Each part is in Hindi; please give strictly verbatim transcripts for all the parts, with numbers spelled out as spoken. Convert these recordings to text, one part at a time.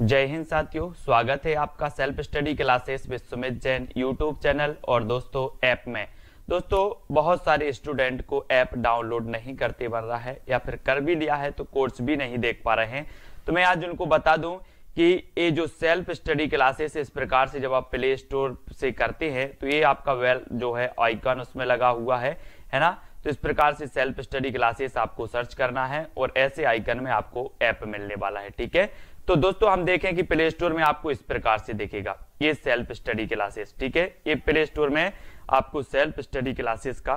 जय हिंद साथियों, स्वागत है आपका self study classes with Sumit Jain YouTube channel और दोस्तों ऐप में। दोस्तों बहुत सारे स्टूडेंट को ऐप डाउनलोड नहीं करते बन रहा है या फिर कर भी लिया है तो कोर्स भी नहीं देख पा रहे हैं, तो मैं आज उनको बता दूं कि ये जो सेल्फ स्टडी क्लासेस इस प्रकार से जब आप प्ले स्टोर से करते हैं तो ये आपका वेल जो है आइकन उसमें लगा हुआ है, है ना। तो इस प्रकार से सेल्फ स्टडी क्लासेस आपको सर्च करना है और ऐसे आइकन में आपको ऐप मिलने वाला है, ठीक है। तो दोस्तों हम देखें कि प्ले स्टोर में आपको इस प्रकार से देखेगा ये सेल्फ स्टडी क्लासेस, ठीक है। ये प्ले स्टोर में आपको सेल्फ स्टडी क्लासेस का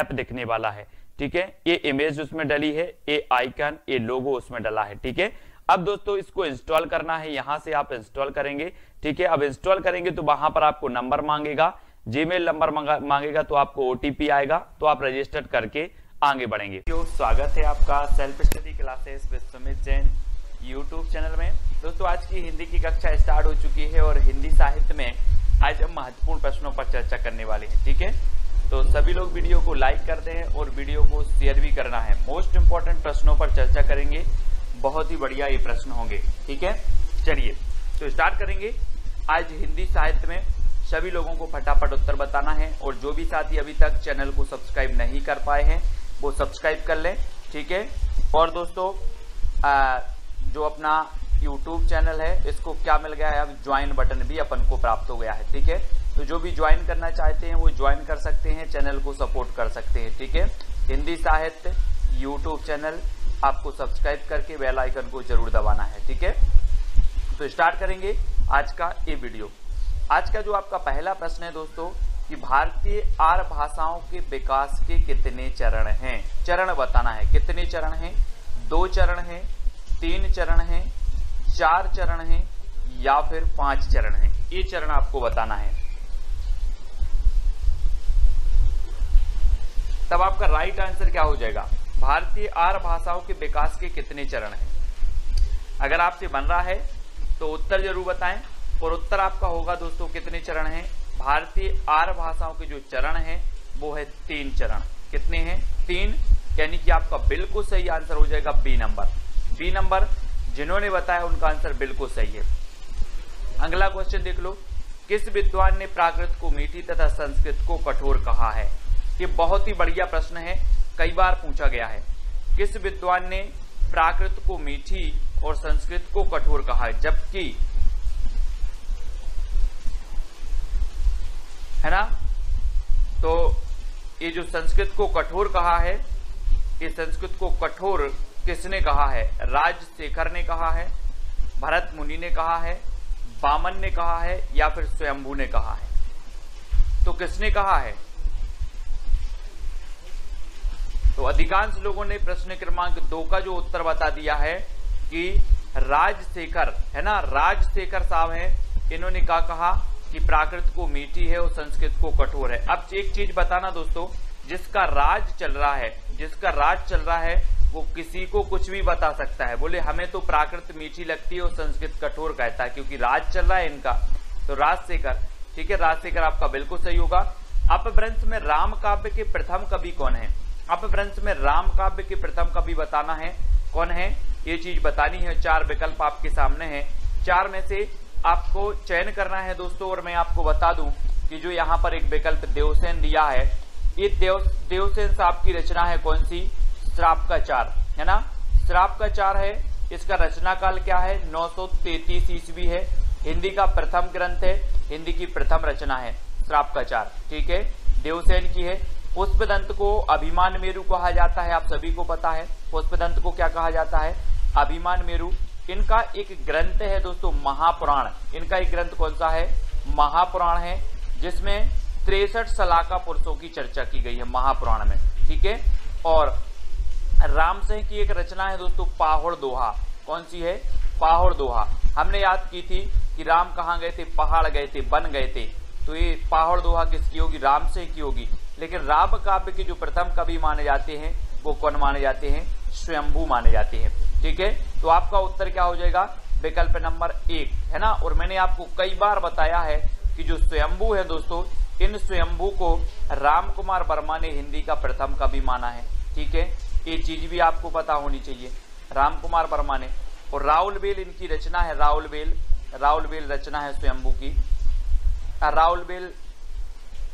ऐप दिखने वाला है, ठीक है। ये इमेज उसमें डली है, ये आइकन, ये लोगो उसमें डला है, ठीक है। अब दोस्तों इसको इंस्टॉल करना है, यहां से आप इंस्टॉल करेंगे, ठीक है। अब इंस्टॉल करेंगे तो वहां पर आपको नंबर मांगेगा, जीमेल नंबर मांगेगा, तो आपको ओटीपी आएगा, तो आप रजिस्टर करके आगे बढ़ेंगे। स्वागत है आपका self study classes with Sumit Jain YouTube channel में। दोस्तों आज की हिंदी की कक्षा स्टार्ट हो चुकी है और हिंदी साहित्य में आज हम महत्वपूर्ण प्रश्नों पर चर्चा करने वाले हैं, ठीक है। तो सभी लोग वीडियो को लाइक कर दें और वीडियो को शेयर भी करना है। मोस्ट इम्पोर्टेंट प्रश्नों पर चर्चा करेंगे, बहुत ही बढ़िया ये प्रश्न होंगे, ठीक है। चलिए तो स्टार्ट करेंगे। आज हिंदी साहित्य में सभी लोगों को फटाफट उत्तर बताना है और जो भी साथी अभी तक चैनल को सब्सक्राइब नहीं कर पाए हैं वो सब्सक्राइब कर लें, ठीक है। और दोस्तों आ, जो अपना यूट्यूब चैनल है इसको क्या मिल गया है, अब ज्वाइन बटन भी अपन को प्राप्त हो गया है, ठीक है। तो जो भी ज्वाइन करना चाहते हैं वो ज्वाइन कर सकते हैं, चैनल को सपोर्ट कर सकते हैं, ठीक है। हिंदी साहित्य यूट्यूब चैनल आपको सब्सक्राइब करके बेल आइकन को जरूर दबाना है, ठीक है। तो स्टार्ट करेंगे आज का ये वीडियो। आज का जो आपका पहला प्रश्न है दोस्तों कि भारतीय आर्य भाषाओं के विकास के कितने चरण हैं, चरण बताना है। कितने चरण हैं? दो चरण हैं, तीन चरण हैं, चार चरण हैं या फिर पांच चरण हैं, ये चरण आपको बताना है। तब आपका राइट आंसर क्या हो जाएगा? भारतीय आर्य भाषाओं के विकास के कितने चरण हैं? अगर आपसे बन रहा है तो उत्तर जरूर बताएं और उत्तर आपका होगा दोस्तों कितने चरण हैं? भारतीय आर्य भाषाओं के जो चरण हैं वो है तीन चरण। कितने हैं? तीन। यानी कि आपका बिल्कुल सही आंसर हो जाएगा बी नंबर। बी नंबर जिन्होंने बताया उनका आंसर बिल्कुल सही है। अगला क्वेश्चन देख लो। किस विद्वान ने प्राकृत को मीठी तथा संस्कृत को कठोर कहा है? ये बहुत ही बढ़िया प्रश्न है, कई बार पूछा गया है। किस विद्वान ने प्राकृत को मीठी और संस्कृत को कठोर कहा है, जबकि है ना, तो ये जो संस्कृत को कठोर कहा है, ये संस्कृत को कठोर किसने कहा है? राजशेखर ने कहा है, भरत मुनि ने कहा है, वामन ने कहा है या फिर स्वयंभू ने कहा है? तो किसने कहा है? तो अधिकांश लोगों ने प्रश्न क्रमांक दो का जो उत्तर बता दिया है कि राजशेखर, है ना, राजशेखर साहब हैं, इन्होंने क्या कहा कि प्राकृत को मीठी है और संस्कृत को कठोर है। अब एक चीज बताना दोस्तों, जिसका राज चल रहा है, जिसका राज चल रहा है वो किसी को कुछ भी बता सकता है। बोले हमें तो प्राकृत मीठी लगती है और संस्कृत कठोर कहता है, क्योंकि राज चल रहा है इनका। तो राजशेखर, ठीक है, राजशेखर आपका बिल्कुल सही होगा। अपभ्रंश में राम काव्य के प्रथम कवि कौन है? अपभ्रंश में राम काव्य के प्रथम कवि बताना है कौन है, ये चीज बतानी है। चार विकल्प आपके सामने है, चार में से आपको चयन करना है दोस्तों। और मैं आपको बता दूं कि जो यहाँ पर एक विकल्प देवसेन दिया है, ये देव देवसेन साहब की रचना है कौन सी? श्राप का चार, है ना, श्राप का चार है। इसका रचना काल क्या है? नौ सौ तैंतीस ईस्वी है। हिंदी का प्रथम ग्रंथ है, हिंदी की प्रथम रचना है श्राप का चार, ठीक है, देवसेन की है। पुष्पदंत को अभिमान मेरू कहा जाता है, आप सभी को पता है पुष्पदंत को क्या कहा जाता है? अभिमान मेरू। इनका एक ग्रंथ है दोस्तों महापुराण, इनका एक ग्रंथ कौन सा है? महापुराण है, जिसमें तिरसठ सलाका पुरुषों की चर्चा की गई है महापुराण में, ठीक है। और रामसिंह की एक रचना है दोस्तों पाहुड़ दोहा, कौन सी है? पाहुड़ दोहा। हमने याद की थी कि राम कहाँ गए थे? पहाड़ गए थे, बन गए थे। तो ये पाहुड़ दोहा किसकी होगी? रामसिंह की होगी। लेकिन राम काव्य के जो प्रथम कवि माने जाते हैं वो कौन माने जाते हैं? स्वयंभू माने जाते हैं, ठीक है। तो आपका उत्तर क्या हो जाएगा? विकल्प नंबर एक, है ना। और मैंने आपको कई बार बताया है कि जो स्वयंभू है दोस्तों, इन स्वयंभू को राम कुमार वर्मा ने हिंदी का प्रथम कवि माना है, ठीक है, ये चीज भी आपको पता होनी चाहिए, राम कुमार वर्मा ने। और राउल बेल इनकी रचना है, राउल बेल राउल बेल रचना है स्वयंभू की। राउल बेल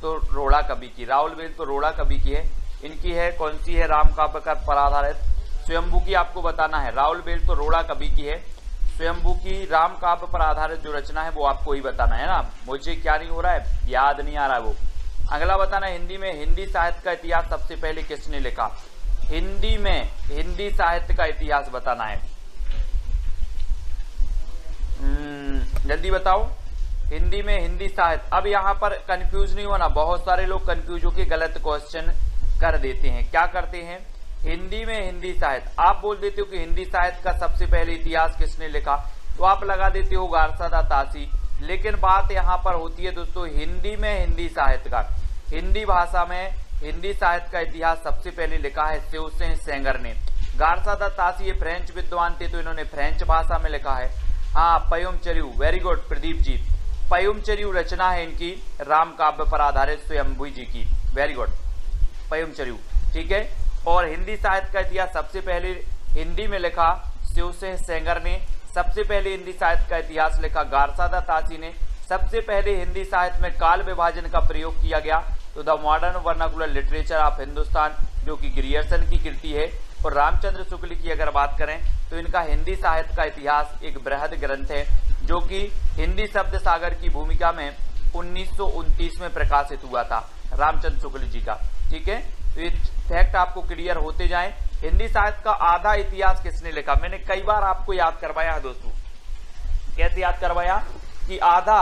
तो रोड़ा कवि की, राउल बेल तो रोड़ा कवि की है, इनकी है कौन सी है, राम काव्य पर आधारित स्वयंभू की आपको बताना है। राउल बेल तो रोड़ा कवि की है, स्वयंभू की राम काव्य पर आधारित जो रचना है वो आपको ही बताना है ना, मुझे क्या नहीं हो रहा है, याद नहीं आ रहा है वो। अगला बताना है हिंदी में हिंदी साहित्य का इतिहास सबसे पहले किसने लिखा, हिंदी में हिंदी साहित्य का इतिहास बताना है, जल्दी बताओ हिंदी में हिंदी साहित्य। अब यहाँ पर कंफ्यूज नहीं होना, बहुत सारे लोग कंफ्यूज होकर गलत क्वेश्चन कर देते हैं। क्या करते हैं, हिंदी में हिंदी साहित्य आप बोल देते हो कि हिंदी साहित्य का सबसे पहले इतिहास किसने लिखा, तो आप लगा देते हो गारसादा तासी, लेकिन बात यहाँ पर होती है दोस्तों हिंदी में हिंदी साहित्य का, हिंदी भाषा में हिंदी साहित्य का इतिहास सबसे पहले लिखा है शिवसेन सेंगर ने। गारसादा तासी ये फ्रेंच विद्वान थे, तो इन्होंने फ्रेंच भाषा में लिखा है। हाँ, पयोमचर्यू, वेरी गुड प्रदीप जी, पयोमचर्यू रचना है इनकी राम काव्य पर आधारित स्वयंभू जी की, वेरी गुड पयोमचर्यू, ठीक है। और हिंदी साहित्य का इतिहास सबसे पहले हिंदी में लिखा शिवसेन सेंगर ने, सबसे पहले हिंदी साहित्य का इतिहास लिखा गारसादा तासी ने, सबसे पहले हिंदी साहित्य में काल विभाजन का प्रयोग किया गया तो the modern vernacular literature of Hindustan, जो कि ग्रियर्सन की कृति है। और रामचंद्र शुक्ल की अगर बात करें तो इनका हिंदी साहित्य का इतिहास एक बृहद ग्रंथ है जो कि हिंदी शब्द सागर की भूमिका में उन्नीस सौ उनतीस में प्रकाशित हुआ था, रामचंद्र शुक्ल जी का, ठीक है। तो ये फैक्ट आपको क्लियर होते जाएं। हिंदी साहित्य का आधा इतिहास किसने लिखा, मैंने कई बार आपको याद करवाया है दोस्तों। कैसे याद करवाया कि आधा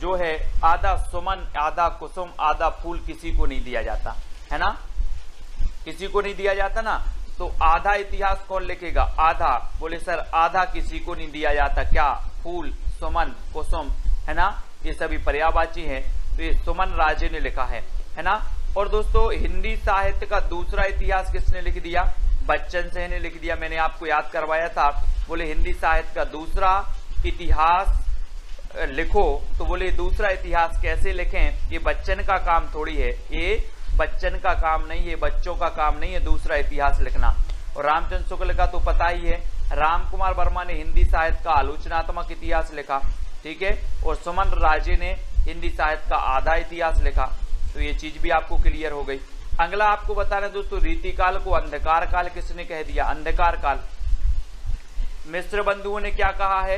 जो है, आधा सुमन आधा कुसुम आधा फूल किसी को नहीं दिया जाता है ना, किसी को नहीं दिया जाता ना, तो आधा इतिहास कौन लिखेगा, आधा, बोले सर आधा किसी को नहीं दिया जाता, क्या, फूल सुमन कुसुम है ना, ये सभी पर्यायवाची हैं, तो ये सुमन राजे ने लिखा है है ना। और दोस्तों हिंदी साहित्य का दूसरा इतिहास किसने लिख दिया, बच्चन सह ने लिख दिया, मैंने आपको याद करवाया था, बोले हिंदी साहित्य का दूसरा इतिहास लिखो, तो बोले दूसरा इतिहास कैसे लिखें, ये बच्चन का काम थोड़ी है, ये बच्चन का काम नहीं है, बच्चों का काम नहीं है दूसरा इतिहास लिखना। और रामचंद्र शुक्ल का तो पता ही है, राम कुमार वर्मा ने हिंदी साहित्य का आलोचनात्मक इतिहास लिखा, ठीक है। और सुमन राजे ने हिंदी साहित्य का आधा इतिहास लिखा, तो ये चीज भी आपको क्लियर हो गई। अगला आपको बताना दोस्तों रीतिकाल को अंधकार काल किसने कह दिया, अंधकार काल मिश्र बंधुओं ने क्या कहा है,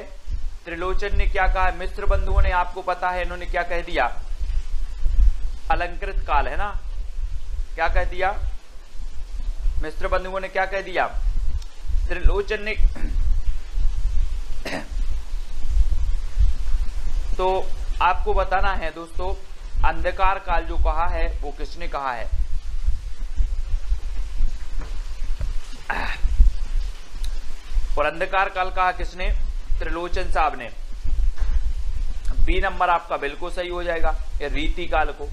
त्रिलोचन ने क्या कहा है, मिश्र बंधुओं ने आपको पता है इन्होंने क्या कह दिया, अलंकृत काल है ना, क्या कह दिया मिस्टर बंधुओं ने, क्या कह दिया त्रिलोचन ने। तो आपको बताना है दोस्तों अंधकार काल जो कहा है वो किसने कहा है, और अंधकार काल कहा किसने, त्रिलोचन साहब ने। बी नंबर आपका बिल्कुल सही हो जाएगा, ये रीति काल को,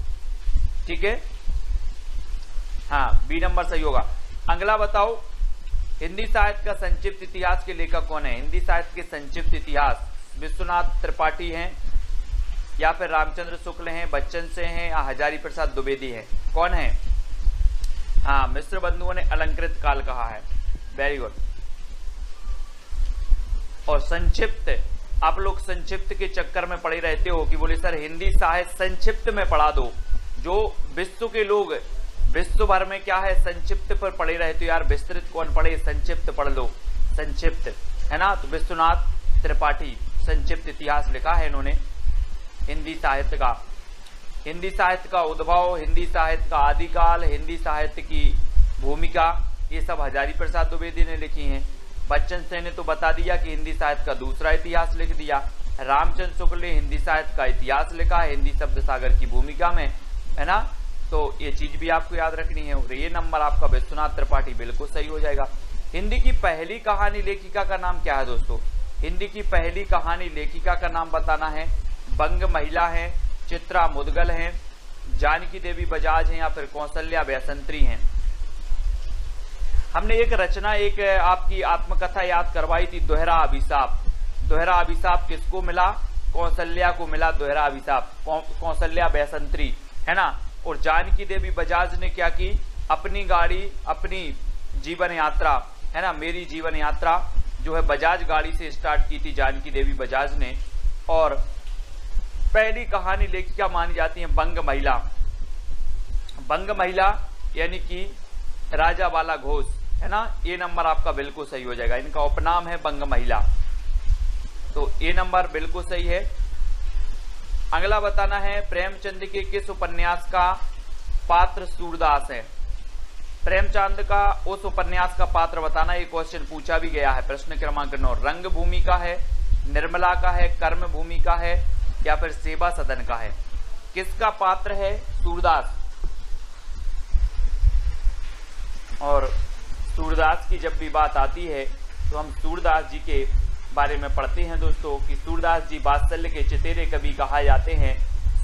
ठीक है, हाँ बी नंबर सही होगा। अगला बताओ हिंदी साहित्य का संक्षिप्त इतिहास के लेखक कौन है, हिंदी साहित्य के संक्षिप्त इतिहास विश्वनाथ त्रिपाठी हैं, या फिर रामचंद्र शुक्ल हैं, बच्चन से हैं, या हजारी प्रसाद द्विवेदी हैं, कौन है, हाँ मिश्र बंधुओं ने अलंकृत काल कहा है, वेरी गुड। और संक्षिप्त, आप लोग संक्षिप्त के चक्कर में पड़े रहते हो कि बोले सर हिंदी साहित्य संक्षिप्त में पढ़ा दो, जो विश्व के लोग विश्व भर में क्या है संक्षिप्त पर पढ़े रहे, तो यार विस्तृत कौन पढ़े, संक्षिप्त पढ़ लो, संक्षिप्त है ना। तो विश्वनाथ त्रिपाठी संक्षिप्त इतिहास लिखा है इन्होंने हिंदी साहित्य का। हिंदी साहित्य का उद्भव, हिंदी साहित्य का आदिकाल, हिंदी साहित्य की भूमिका, ये सब हजारी प्रसाद द्विवेदी ने लिखी है। बच्चन सेन ने तो बता दिया कि हिंदी साहित्य का दूसरा इतिहास लिख दिया। रामचंद्र शुक्ल ने हिंदी साहित्य का इतिहास लिखा है हिंदी शब्द सागर की भूमिका में, है ना, तो ये चीज भी आपको याद रखनी है। और ये नंबर आपका विश्वनाथ त्रिपाठी बिल्कुल सही हो जाएगा। हिंदी की पहली कहानी लेखिका का नाम क्या है दोस्तों, हिंदी की पहली कहानी लेखिका का नाम बताना है, बंग महिला है, चित्रा मुदगल है, जानकी देवी बजाज है, या फिर कौशल्या वैसंत्री हैं। हमने एक रचना, एक आपकी आत्मकथा याद करवाई थी, दोहरा अभिशाप। दोहरा अभिशाप किसको मिला, कौशल्या को मिला दोहरा अभिशाप, कौशल्या वैसंत्री है ना। और जानकी देवी बजाज ने क्या की, अपनी गाड़ी अपनी जीवन यात्रा है ना, मेरी जीवन यात्रा जो है बजाज गाड़ी से स्टार्ट की थी जानकी देवी बजाज ने, और पहली कहानी लेखिका मानी जाती है बंग महिला। बंग महिला यानी कि राजा वाला घोष, है ना, ये नंबर आपका बिल्कुल सही हो जाएगा। इनका उपनाम है बंग महिला, तो ये नंबर बिल्कुल सही है। अगला बताना है प्रेमचंद के किस उपन्यास का पात्र सूरदास है। प्रेमचंद का उस उपन्यास का पात्र बताना, ये क्वेश्चन पूछा भी गया है। प्रश्न क्रमांक नौ रंग भूमि का है, निर्मला का है, कर्म भूमि का है या फिर सेवा सदन का है, किसका पात्र है? सूरदास। और सूरदास की जब भी बात आती है तो हम सूरदास जी के बारे में पढ़ते हैं दोस्तों कि सूरदास जी वात्सल्य के चितेरे कवि कहा जाते हैं।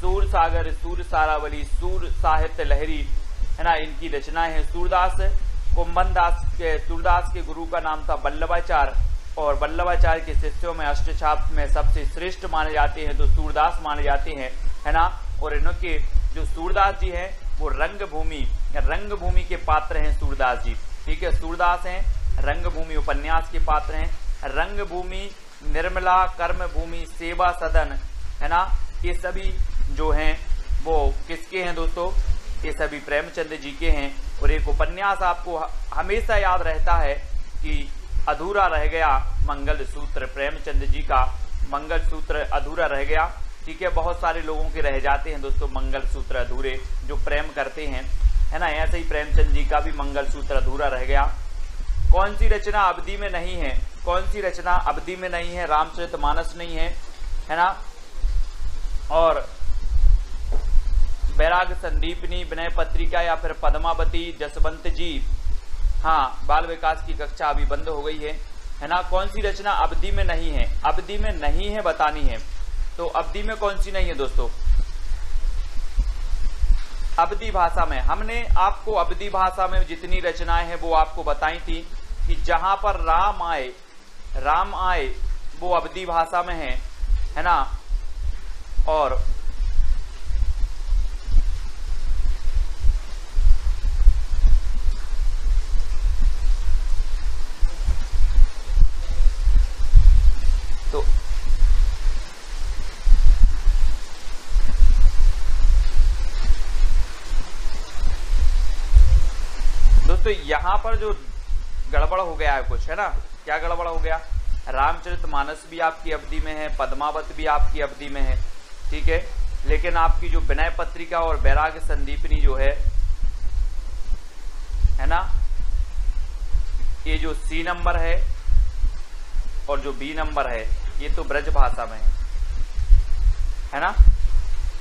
सूर सागर, सूर सारावली, सूर साहित्य लहरी, है ना, इनकी रचनाएं हैं। सूरदास कुंभनदास के सूरदास के गुरु का नाम था वल्लभाचार्य, और वल्लभाचार्य के शिष्यों में अष्टछाप में सबसे श्रेष्ठ माने जाते हैं तो सूरदास माने जाते हैं, है ना। और इनके जो सूरदास जी हैं वो रंगभूमि रंगभूमि के पात्र हैं सूरदास जी, ठीक है। सूरदास हैं, रंगभूमि उपन्यास के पात्र हैं। रंगभूमि, निर्मला, कर्मभूमि, सेवा सदन, है ना, ये सभी जो हैं वो किसके हैं दोस्तों? ये सभी प्रेमचंद जी के हैं। और एक उपन्यास आपको हमेशा याद रहता है कि अधूरा रह गया मंगल सूत्र, प्रेमचंद जी का मंगल सूत्र अधूरा रह गया, ठीक है। बहुत सारे लोगों के रह जाते हैं दोस्तों मंगल सूत्र अधूरे, जो प्रेम करते हैं, है ना। ऐसे ही प्रेमचंद जी का भी मंगल सूत्र अधूरा रह गया। कौन सी रचना अवधि में नहीं है? कौन सी रचना अवधि में नहीं है? रामचरितमानस नहीं है, है ना, और बैराग संदीपनी, विनय पत्रिका या फिर पद्मावती, जसवंत जी। हाँ, बाल विकास की कक्षा अभी बंद हो गई है, है ना। कौन सी रचना अवधि में नहीं है? अवधि में नहीं है बतानी है, तो अवधि में कौन सी नहीं है दोस्तों? अवधि भाषा में हमने आपको अवधि भाषा में जितनी रचनाएं हैं वो आपको बताई थी कि जहां पर राम आए, राम आए वो अवधि भाषा में है, है ना। और तो यहाँ पर जो गड़बड़ हो गया है कुछ, है ना, क्या गड़बड़ हो गया? रामचरितमानस भी आपकी अवधि में है, पद्मावत भी आपकी अवधि में है, ठीक है, लेकिन आपकी जो विनय पत्रिका और बैराग संदीपनी जो है, है ना, ये जो सी नंबर है और जो बी नंबर है ये तो ब्रज भाषा में है, है ना।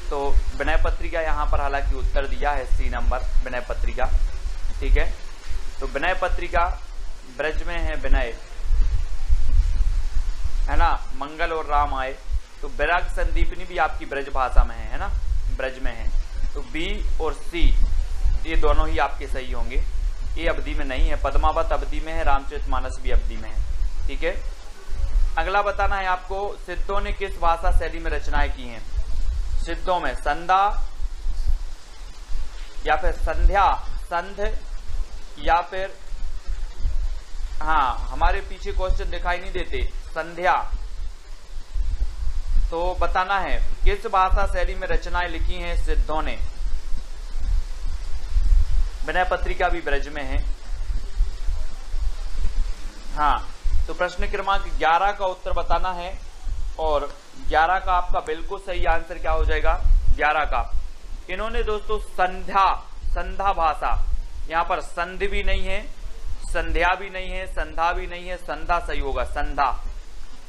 तो विनय पत्रिका यहाँ पर हालांकि उत्तर दिया है सी नंबर विनय पत्रिका, ठीक है। तो विनय पत्रिका ब्रज में है विनय, है ना। मंगल और राम आए, तो बैराग संदीपनी भी आपकी ब्रज भाषा में है, है ना, ब्रज में है। तो बी और सी ये दोनों ही आपके सही होंगे। ये अवधि में नहीं है, पद्मावत अवधि में है, रामचरितमानस भी अवधि में है, ठीक है। अगला बताना है आपको सिद्धों ने किस भाषा शैली में रचनाएं की हैं। सिद्धों में संधा या फिर संध्या, संध या फिर, हाँ हमारे पीछे क्वेश्चन दिखाई नहीं देते, संध्या। तो बताना है किस भाषा शैली में रचनाएं लिखी हैं सिद्धों ने। विनय पत्रिका भी ब्रज में है, हाँ। तो प्रश्न क्रमांक ग्यारह का उत्तर बताना है, और ग्यारह का आपका बिल्कुल सही आंसर क्या हो जाएगा? ग्यारह का। इन्होंने दोस्तों संध्या, संधा भाषा, यहाँ पर संधि भी नहीं है, संध्या भी नहीं है, संधा भी नहीं है, संधा सही होगा, संधा।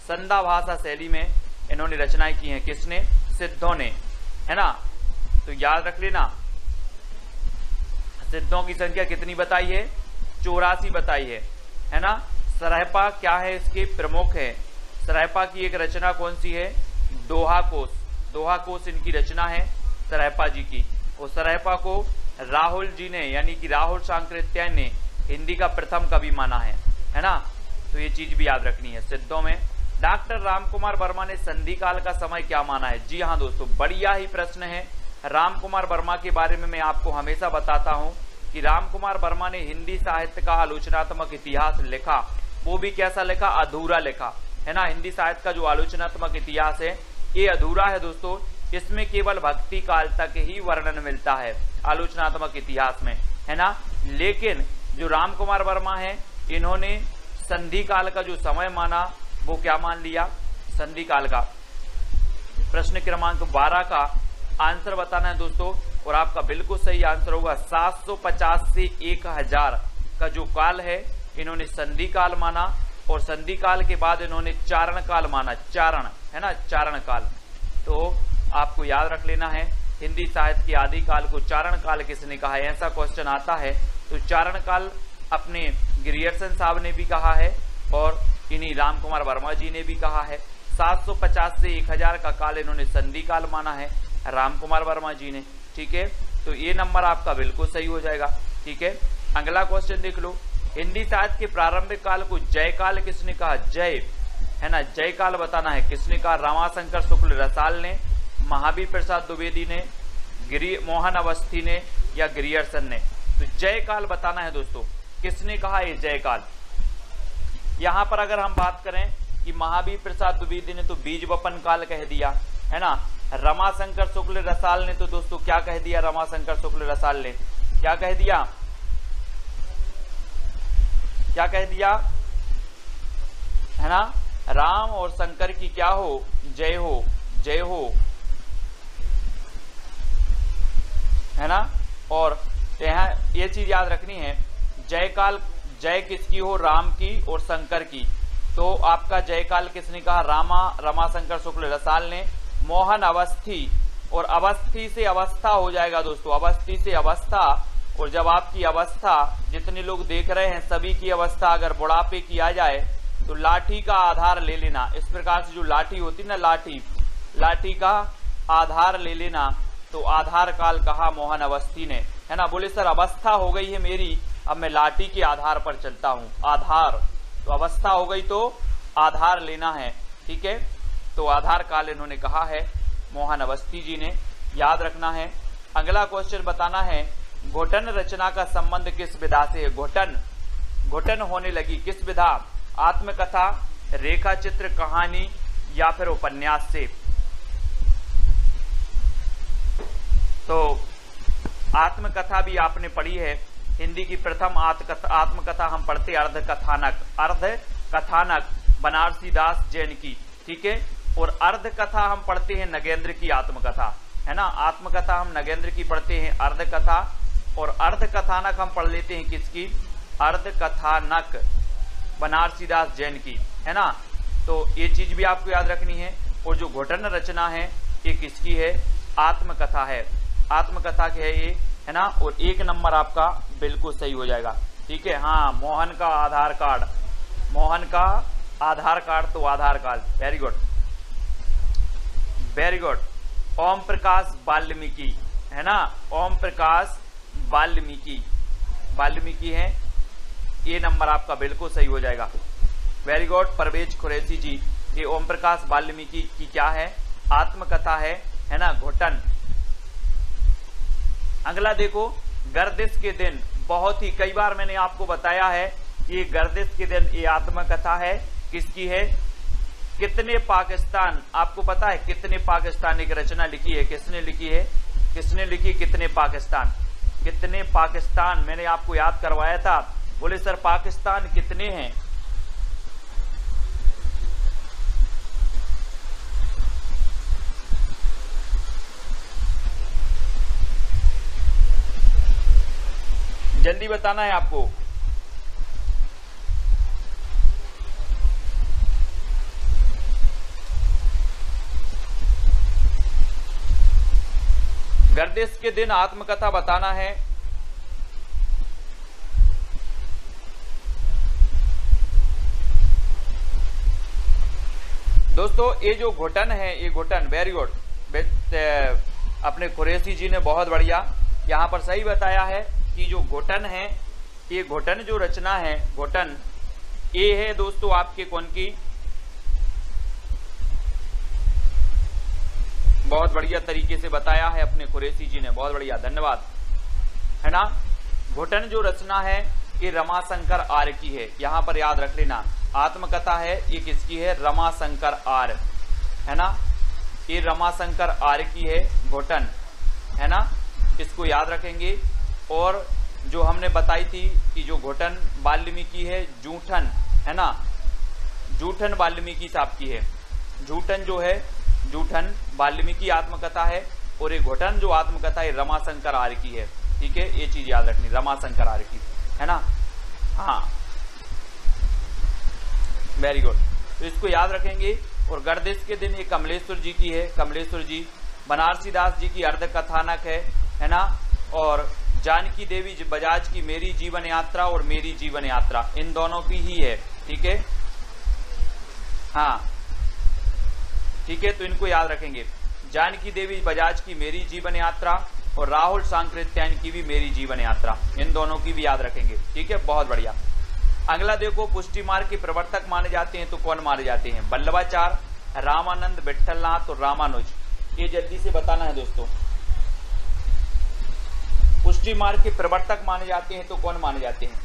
संधा भाषा शैली में इन्होंने रचनाएं की हैं, किसने? सिद्धों ने, है ना। तो याद रख लेना, सिद्धों की संख्या कितनी बताई है? चौरासी बताई है, है ना। सरहपा क्या है? इसके प्रमुख है। सरहपा की एक रचना कौन सी है? दोहा कोश, दोहा कोश इनकी रचना है सरहपा जी की। और सरहपा को राहुल जी ने यानी कि राहुल सांकृत्यायन ने हिंदी का प्रथम कवि माना है, है ना। तो ये चीज भी याद रखनी है सिद्धों में। डॉक्टर रामकुमार वर्मा ने संधि काल का समय क्या माना है? जी हाँ दोस्तों, बढ़िया ही प्रश्न है। रामकुमार वर्मा के बारे में मैं आपको हमेशा बताता हूँ कि रामकुमार वर्मा ने हिंदी साहित्य का आलोचनात्मक इतिहास लिखा, वो भी कैसा लिखा, अधूरा लिखा है ना। हिंदी साहित्य का जो आलोचनात्मक इतिहास है ये अधूरा है दोस्तों, इसमें केवल भक्ति काल तक ही वर्णन मिलता है आलोचनात्मक इतिहास में, है ना। लेकिन जो राम कुमार वर्मा है इन्होंने संधि काल का जो समय माना वो क्या मान लिया, संधि काल का। प्रश्न क्रमांक बारह का आंसर बताना है दोस्तों, और आपका बिल्कुल सही आंसर होगा सात सौ पचास से एक हज़ार का जो काल है इन्होंने संधि काल माना, और संधि काल के बाद इन्होंने चारण काल माना, चारण है ना, चारण काल। तो आपको याद रख लेना है हिंदी साहित्य के आदि काल को चारण काल किसने कहा है, ऐसा क्वेश्चन आता है तो चारण काल अपने ग्रियर्सन साहब ने भी कहा है और इन्हीं राम कुमार वर्मा जी ने भी कहा है। सात सौ पचास से एक हज़ार का काल इन्होंने संधि काल माना है राम कुमार वर्मा जी ने, ठीक है। तो ये नंबर आपका बिल्कुल सही हो जाएगा, ठीक है। अगला क्वेश्चन देख लो, हिंदी साहित्य के प्रारंभिक काल को जय काल किसने कहा, जय है ना, जय काल बताना है किसने कहा, रामाशंकर शुक्ल रसाल ने, महावीर प्रसाद द्विवेदी ने, गिरी मोहन अवस्थी ने या ग्रियर्सन ने। तो जय काल बताना है दोस्तों किसने कहा ये जय काल। यहाँ पर अगर हम बात करें कि महावीर प्रसाद द्विवेदी ने तो बीज वपन काल कह दिया है ना, रमाशंकर शुक्ल रसाल ने तो दोस्तों क्या कह दिया, रमाशंकर शुक्ल रसाल ने क्या कह दिया, क्या कह दिया है ना, राम और शंकर की क्या हो, जय हो, जय हो है ना। और यहाँ ये चीज याद रखनी है, जय काल जय किसकी हो, राम की और शंकर की। तो आपका जय काल किसने कहा, रामा रमाशंकर शुक्ल रसाल ने, मोहन अवस्थी, और अवस्थी से अवस्था हो जाएगा दोस्तों, अवस्थी से अवस्था। और जब आपकी अवस्था जितने लोग देख रहे हैं सभी की अवस्था अगर बुढ़ापे की आ जाए तो लाठी का आधार ले लेना, इस प्रकार से जो लाठी होती ना, लाठी, लाठी का आधार ले लेना। तो आधार काल कहा मोहन अवस्थी ने, है ना। बोले सर अवस्था हो गई है मेरी, अब मैं लाठी के आधार पर चलता हूँ, आधार। तो अवस्था हो गई तो आधार लेना है, ठीक है। तो आधार काल इन्होंने कहा है मोहन अवस्थी जी ने, याद रखना है। अगला क्वेश्चन बताना है, घुटन रचना का संबंध किस विधा से है, घुटन, घुटन होने लगी किस विधा, आत्मकथा, रेखा चित्र, कहानी या फिर उपन्यास से। तो आत्मकथा भी आपने पढ़ी है, हिंदी की प्रथम आत्मकथा हम पढ़ते अर्ध कथानक, अर्ध कथानक बनारसी दास जैन की, ठीक है। और अर्ध कथा हम पढ़ते हैं नगेंद्र की आत्मकथा, है ना, आत्मकथा हम नगेंद्र की पढ़ते हैं अर्ध कथा। और अर्ध कथानक हम पढ़ लेते हैं किसकी, अर्ध कथानक बनारसी दास जैन की, है ना। तो ये चीज भी आपको याद रखनी है। और जो घुटन रचना है ये किसकी है, आत्मकथा है, आत्मकथा की है ये, है ना। और एक नंबर आपका बिल्कुल सही हो जाएगा, ठीक है। हाँ, मोहन का आधार कार्ड, मोहन का आधार कार्ड, तो Aadhaar card, very good, very good. Om Prakash Valmiki, है ना, ओम प्रकाश वाल्मीकि, वाल्मीकि है, ये नंबर आपका बिल्कुल सही हो जाएगा, वेरी गुड। परवेज खुरैसी जी, ये ओम प्रकाश वाल्मीकि की क्या है, आत्मकथा है, है ना, घुटन। अगला देखो, गर्दिश के दिन, बहुत ही कई बार मैंने आपको बताया है ये गर्दिश के दिन, ये आत्मकथा है, किसकी है, कितने पाकिस्तान, आपको पता है कितने पाकिस्तान एक रचना लिखी है, किसने लिखी है, किसने लिखी, कितने पाकिस्तान, कितने पाकिस्तान, मैंने आपको याद करवाया था। बोले सर पाकिस्तान कितने हैं, जल्दी बताना है आपको, गर्दिश के दिन आत्मकथा बताना है। दोस्तों ये जो घुटन है, ये घुटन, वेरी गुड, अपने कुरैशी जी ने बहुत बढ़िया यहाँ पर सही बताया है कि जो घुटन है, ये घुटन जो रचना है, घुटन ये है दोस्तों आपके कौन की, बहुत बढ़िया तरीके से बताया है अपने कुरैशी जी ने, बहुत बढ़िया, धन्यवाद, है ना। घुटन जो रचना है ये रमाशंकर आर की है। यहाँ पर याद रख लेना, आत्मकथा है ये किसकी है, रमाशंकर आर, है ना, ये रमाशंकर आर की है, घोटन, है ना, इसको याद रखेंगे। और जो हमने बताई थी कि जो घोटन वाल्मीकि है, जूठन, है ना, जूठन वाल्मीकि साहब की है, जूठन जो है, जूठन वाल्मीकि आत्मकथा है, और ये घोटन जो आत्मकथा है रमाशंकर आर्य की है। ठीक है, ये चीज याद रखनी, रमाशंकर आर्य की, है ना। हाँ, वेरी गुड, तो इसको याद रखेंगे। और गर्दिश के दिन ये कमलेश्वर जी की है, कमलेश्वर जी, बनारसी दास जी की अर्ध कथानक है, है ना, और जानकी देवी बजाज की मेरी जीवन यात्रा और मेरी जीवन यात्रा, इन दोनों की ही है। ठीक है, हाँ ठीक है, तो इनको याद रखेंगे, जानकी देवी बजाज की मेरी जीवन यात्रा और राहुल सांकृत्यायन की भी मेरी जीवन यात्रा, इन दोनों की भी याद रखेंगे। ठीक है, बहुत बढ़िया। अगला देखो, पुष्टि मार्ग के प्रवर्तक माने जाते हैं तो कौन माने जाते हैं, वल्लभाचार्य, रामानंद, विट्ठलनाथ और रामानुज। ये जल्दी से बताना है दोस्तों, पुष्टि मार्ग के प्रवर्तक माने जाते हैं तो कौन माने जाते हैं।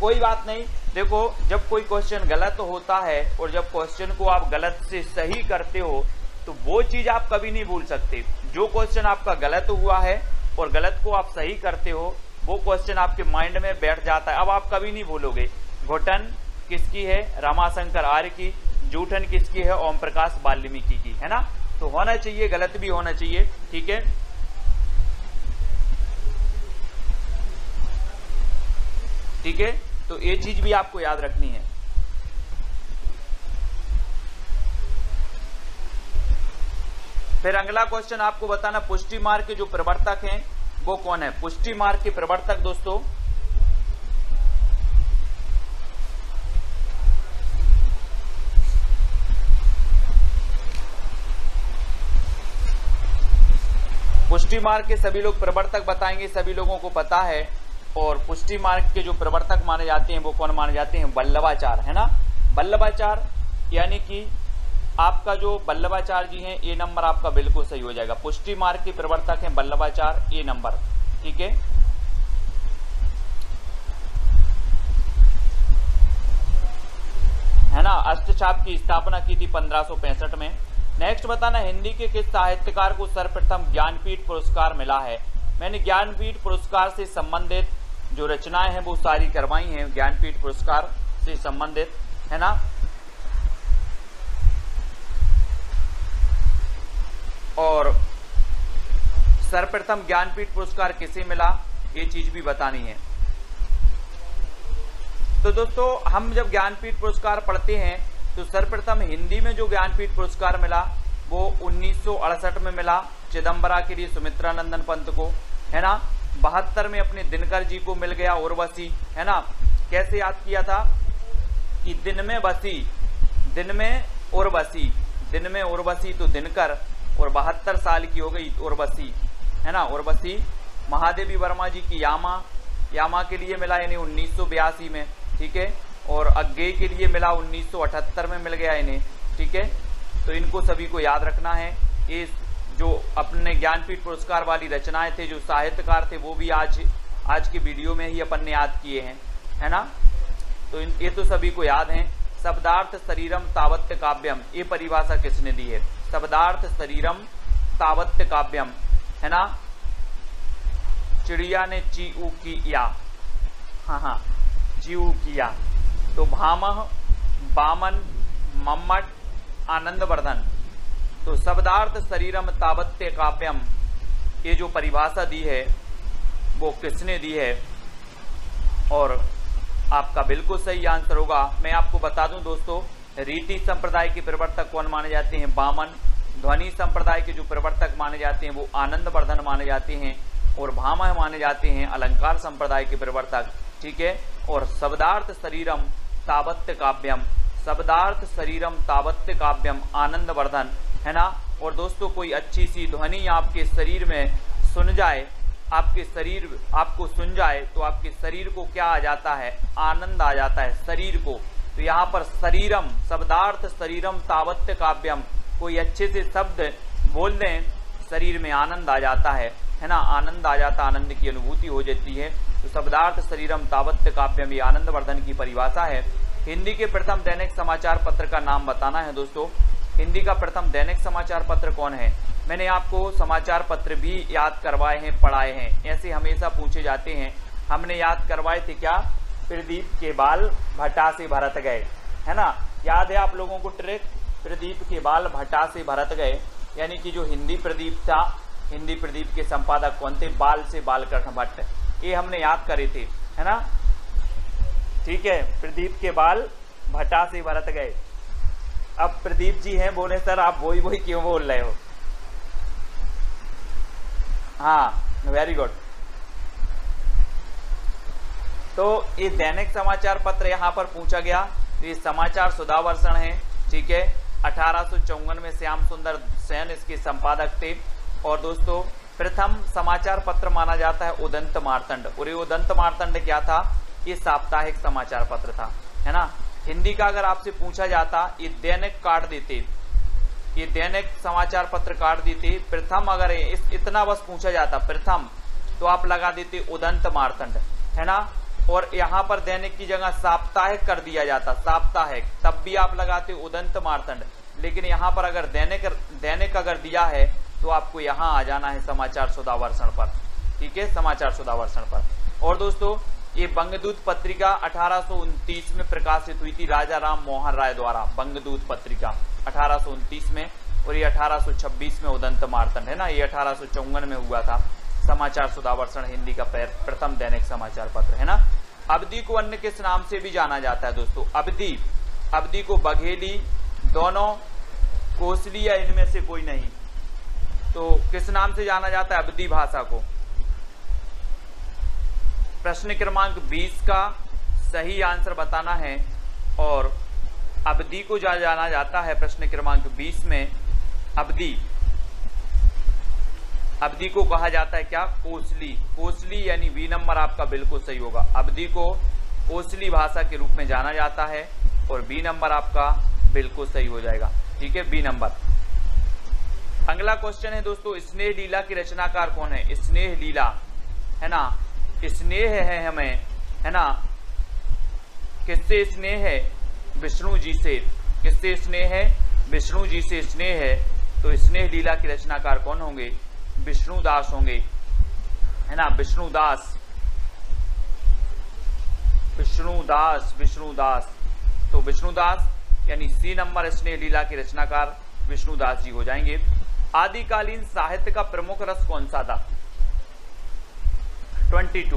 कोई बात नहीं, देखो जब कोई क्वेश्चन गलत होता है और जब क्वेश्चन को आप गलत से सही करते हो तो वो चीज आप कभी नहीं भूल सकते। जो क्वेश्चन आपका गलत हुआ है और गलत को आप सही करते हो, वो क्वेश्चन आपके माइंड में बैठ जाता है, अब आप कभी नहीं भूलोगे। घोटन किसकी है, रमाशंकर आर्य की, जूठन किसकी है, ओम प्रकाश वाल्मीकि की, है ना, तो होना चाहिए, गलत भी होना चाहिए। ठीक है, ठीक है, तो ये चीज भी आपको याद रखनी है। फिर अगला क्वेश्चन आपको बताना, पुष्टि मार्ग के जो प्रवर्तक हैं वो कौन है। पुष्टि मार्ग के प्रवर्तक दोस्तों, पुष्टि मार्ग के सभी लोग प्रवर्तक बताएंगे, सभी लोगों को पता है। और पुष्टि मार्ग के जो प्रवर्तक माने जाते हैं वो कौन माने जाते हैं, वल्लभाचार्य, है ना, वल्लभाचार्य, यानी कि आपका जो वल्लभाचार्य जी हैं, ये नंबर आपका बिल्कुल सही हो जाएगा। पुष्टि मार्ग के प्रवर्तक हैं वल्लभाचार्य, ये नंबर। ठीक है, है ना, अष्टछाप की स्थापना की थी पंद्रह सौ पैंसठ में। नेक्स्ट बताना, हिंदी के किस साहित्यकार को सर्वप्रथम ज्ञानपीठ पुरस्कार मिला है। मैंने ज्ञानपीठ पुरस्कार से संबंधित जो रचनाएं हैं वो सारी करवाई हैं, ज्ञानपीठ पुरस्कार से संबंधित, है ना। और सर्वप्रथम ज्ञानपीठ पुरस्कार किसे मिला, ये चीज भी बतानी है। तो दोस्तों हम जब ज्ञानपीठ पुरस्कार पढ़ते हैं तो सर्वप्रथम हिंदी में जो ज्ञानपीठ पुरस्कार मिला वो उन्नीस सौ अड़सठ में मिला, चिदम्बरा के लिए सुमित्रा नंदन पंत को, है ना। बहत्तर में अपने दिनकर जी को मिल गया उर्वशी, है ना। कैसे याद किया था कि दिन में बसी, दिन में उर्वशी, दिन में उर्वशी तो दिनकर, और बहत्तर साल की हो गई उर्वशी, है ना, उर्वशी। महादेवी वर्मा जी की यामा, यामा के लिए मिला यानी उन्नीस सौ बयासी में। ठीक है, और अज्ञेय के लिए मिला उन्नीस सौ अठहत्तर में मिल गया इन्हें। ठीक है, तो इनको सभी को याद रखना है। ये जो अपने ज्ञानपीठ पुरस्कार वाली रचनाएं थे, जो साहित्यकार थे, वो भी आज आज की वीडियो में ही अपन ने याद किए हैं, है ना। तो इन, ये तो सभी को याद हैं। शब्दार्थ शरीरम तावत्त काव्यम, ये परिभाषा किसने दी है, शब्दार्थ शरीरम तावत्त काव्यम, है ना। चिड़िया ने चीऊ किया, हाँ हाँ चीऊ किया, तो भामह, बामन, मम्मट, आनंदवर्धन, तो शब्दार्थ शरीरम तावत्ते काव्यम, ये जो परिभाषा दी है वो किसने दी है, और आपका बिल्कुल सही आंसर होगा। मैं आपको बता दूं दोस्तों, रीति संप्रदाय के प्रवर्तक कौन माने जाते हैं, बामन। ध्वनि संप्रदाय के जो प्रवर्तक माने जाते हैं वो आनंदवर्धन माने जाते हैं, और भामा माने जाते हैं अलंकार संप्रदाय के प्रवर्तक। ठीक है, और शब्दार्थ शरीरम तावत्त काव्यम, शब्दार्थ शरीरम तावत्त काव्यम आनंदवर्धन, है ना। और दोस्तों कोई अच्छी सी ध्वनि आपके शरीर में सुन जाए, आपके शरीर आपको सुन जाए, तो आपके शरीर को क्या आ जाता है, आनंद आ जाता है शरीर को। तो यहाँ पर शरीरम, शब्दार्थ शरीरम तावत्त काव्यम, कोई अच्छे से शब्द बोल दें, शरीर में आनंद आ जाता है। है ना, आनंद आ जाता, आनंद की अनुभूति हो जाती है। तो शब्दार्थ शरीरम तावत्त काव्यम ये आनंदवर्धन की परिभाषा है। हिंदी के प्रथम दैनिक समाचार पत्र का नाम बताना है दोस्तों। हिंदी का प्रथम दैनिक समाचार पत्र कौन है? मैंने आपको समाचार पत्र भी याद करवाए हैं, पढ़ाए हैं, ऐसे हमेशा पूछे जाते हैं। हमने याद करवाए थे क्या? प्रदीप के बाल भटा से भरत गए, है ना, याद है आप लोगों को ट्रिक? प्रदीप के बाल भटा से भरत गए, यानी कि जो हिंदी प्रदीप था, हिंदी प्रदीप के संपादक कौन थे? बाल से बालकृष्ण भट्ट। ये हमने याद करे थे, है ना, ठीक है। प्रदीप के बाल भटा से भरत गए। अब प्रदीप जी हैं, बोले सर आप वही वही क्यों बोल रहे हो? हाँ, वेरी गुड। तो ये दैनिक समाचार पत्र यहाँ पर पूछा गया। ये समाचार सुधावर्षण है, ठीक है। अठारह सौ चौवन में श्याम सुंदर सेन इसके संपादक थे। और दोस्तों प्रथम समाचार पत्र माना जाता है उदंत मार्तंड। और ये उदंत मार्तंड क्या था? ये साप्ताहिक समाचार पत्र था, है ना। हिंदी का अगर आपसे पूछा जाता, ये दैनिक काट देते, ये दैनिक समाचार पत्र काट देते। प्रथम अगर इस, इतना बस पूछा जाता प्रथम, तो आप लगा देते उदंत मार्तंड, है ना। और यहाँ पर दैनिक की जगह साप्ताहिक कर दिया जाता, साप्ताहिक, तब भी आप लगाते उदंत मार्तंड। लेकिन यहाँ पर अगर दैनिक दैनिक अगर दिया है तो आपको यहाँ आ जाना है समाचार सुधावर्षण पर, ठीक है, समाचार सुधावर्षण पर। और दोस्तों ये बंगदूत पत्रिका अठारह सौ उनतीस में प्रकाशित हुई थी राजा राम मोहन राय द्वारा, बंगदूत पत्रिका अठारह सौ उनतीस में। और ये अठारह सौ छब्बीस में उदंत मार्तंड, है ना, ये अठारह सौ चौवन में हुआ था। समाचार सुधावर्षण हिंदी का प्रथम दैनिक समाचार पत्र, है ना। अवधि को अन्य किस नाम से भी जाना जाता है दोस्तों? अवधि, अवधि को बघेली, दोनों, कोसली या इनमें से कोई नहीं, तो किस नाम से जाना जाता है अवधि भाषा को? प्रश्न क्रमांक बीस का सही आंसर बताना है। और अवधि को जा जाना जाता है प्रश्न क्रमांक बीस में, अवधि, अवधि को कहा जाता है क्या? कोसली, कोसली, यानी बी नंबर आपका बिल्कुल सही होगा। अवधि को कोसली भाषा के रूप में जाना जाता है और बी नंबर आपका बिल्कुल सही हो जाएगा, ठीक है, बी नंबर। अगला क्वेश्चन है दोस्तों, स्नेह लीला के रचनाकार कौन है? स्नेह लीला, है ना, स्नेह है हमें, है ना, किससे स्नेह है? विष्णु जी से। किससे स्नेह है? विष्णु जी से स्नेह है। तो स्नेह लीला के रचनाकार कौन होंगे? विष्णुदास होंगे, है ना, विष्णुदास, विष्णुदास, विष्णुदास। तो विष्णुदास यानी सी नंबर स्नेह लीला के रचनाकार विष्णुदास जी हो जाएंगे। आदिकालीन साहित्य का प्रमुख रस कौन सा था? बाईस।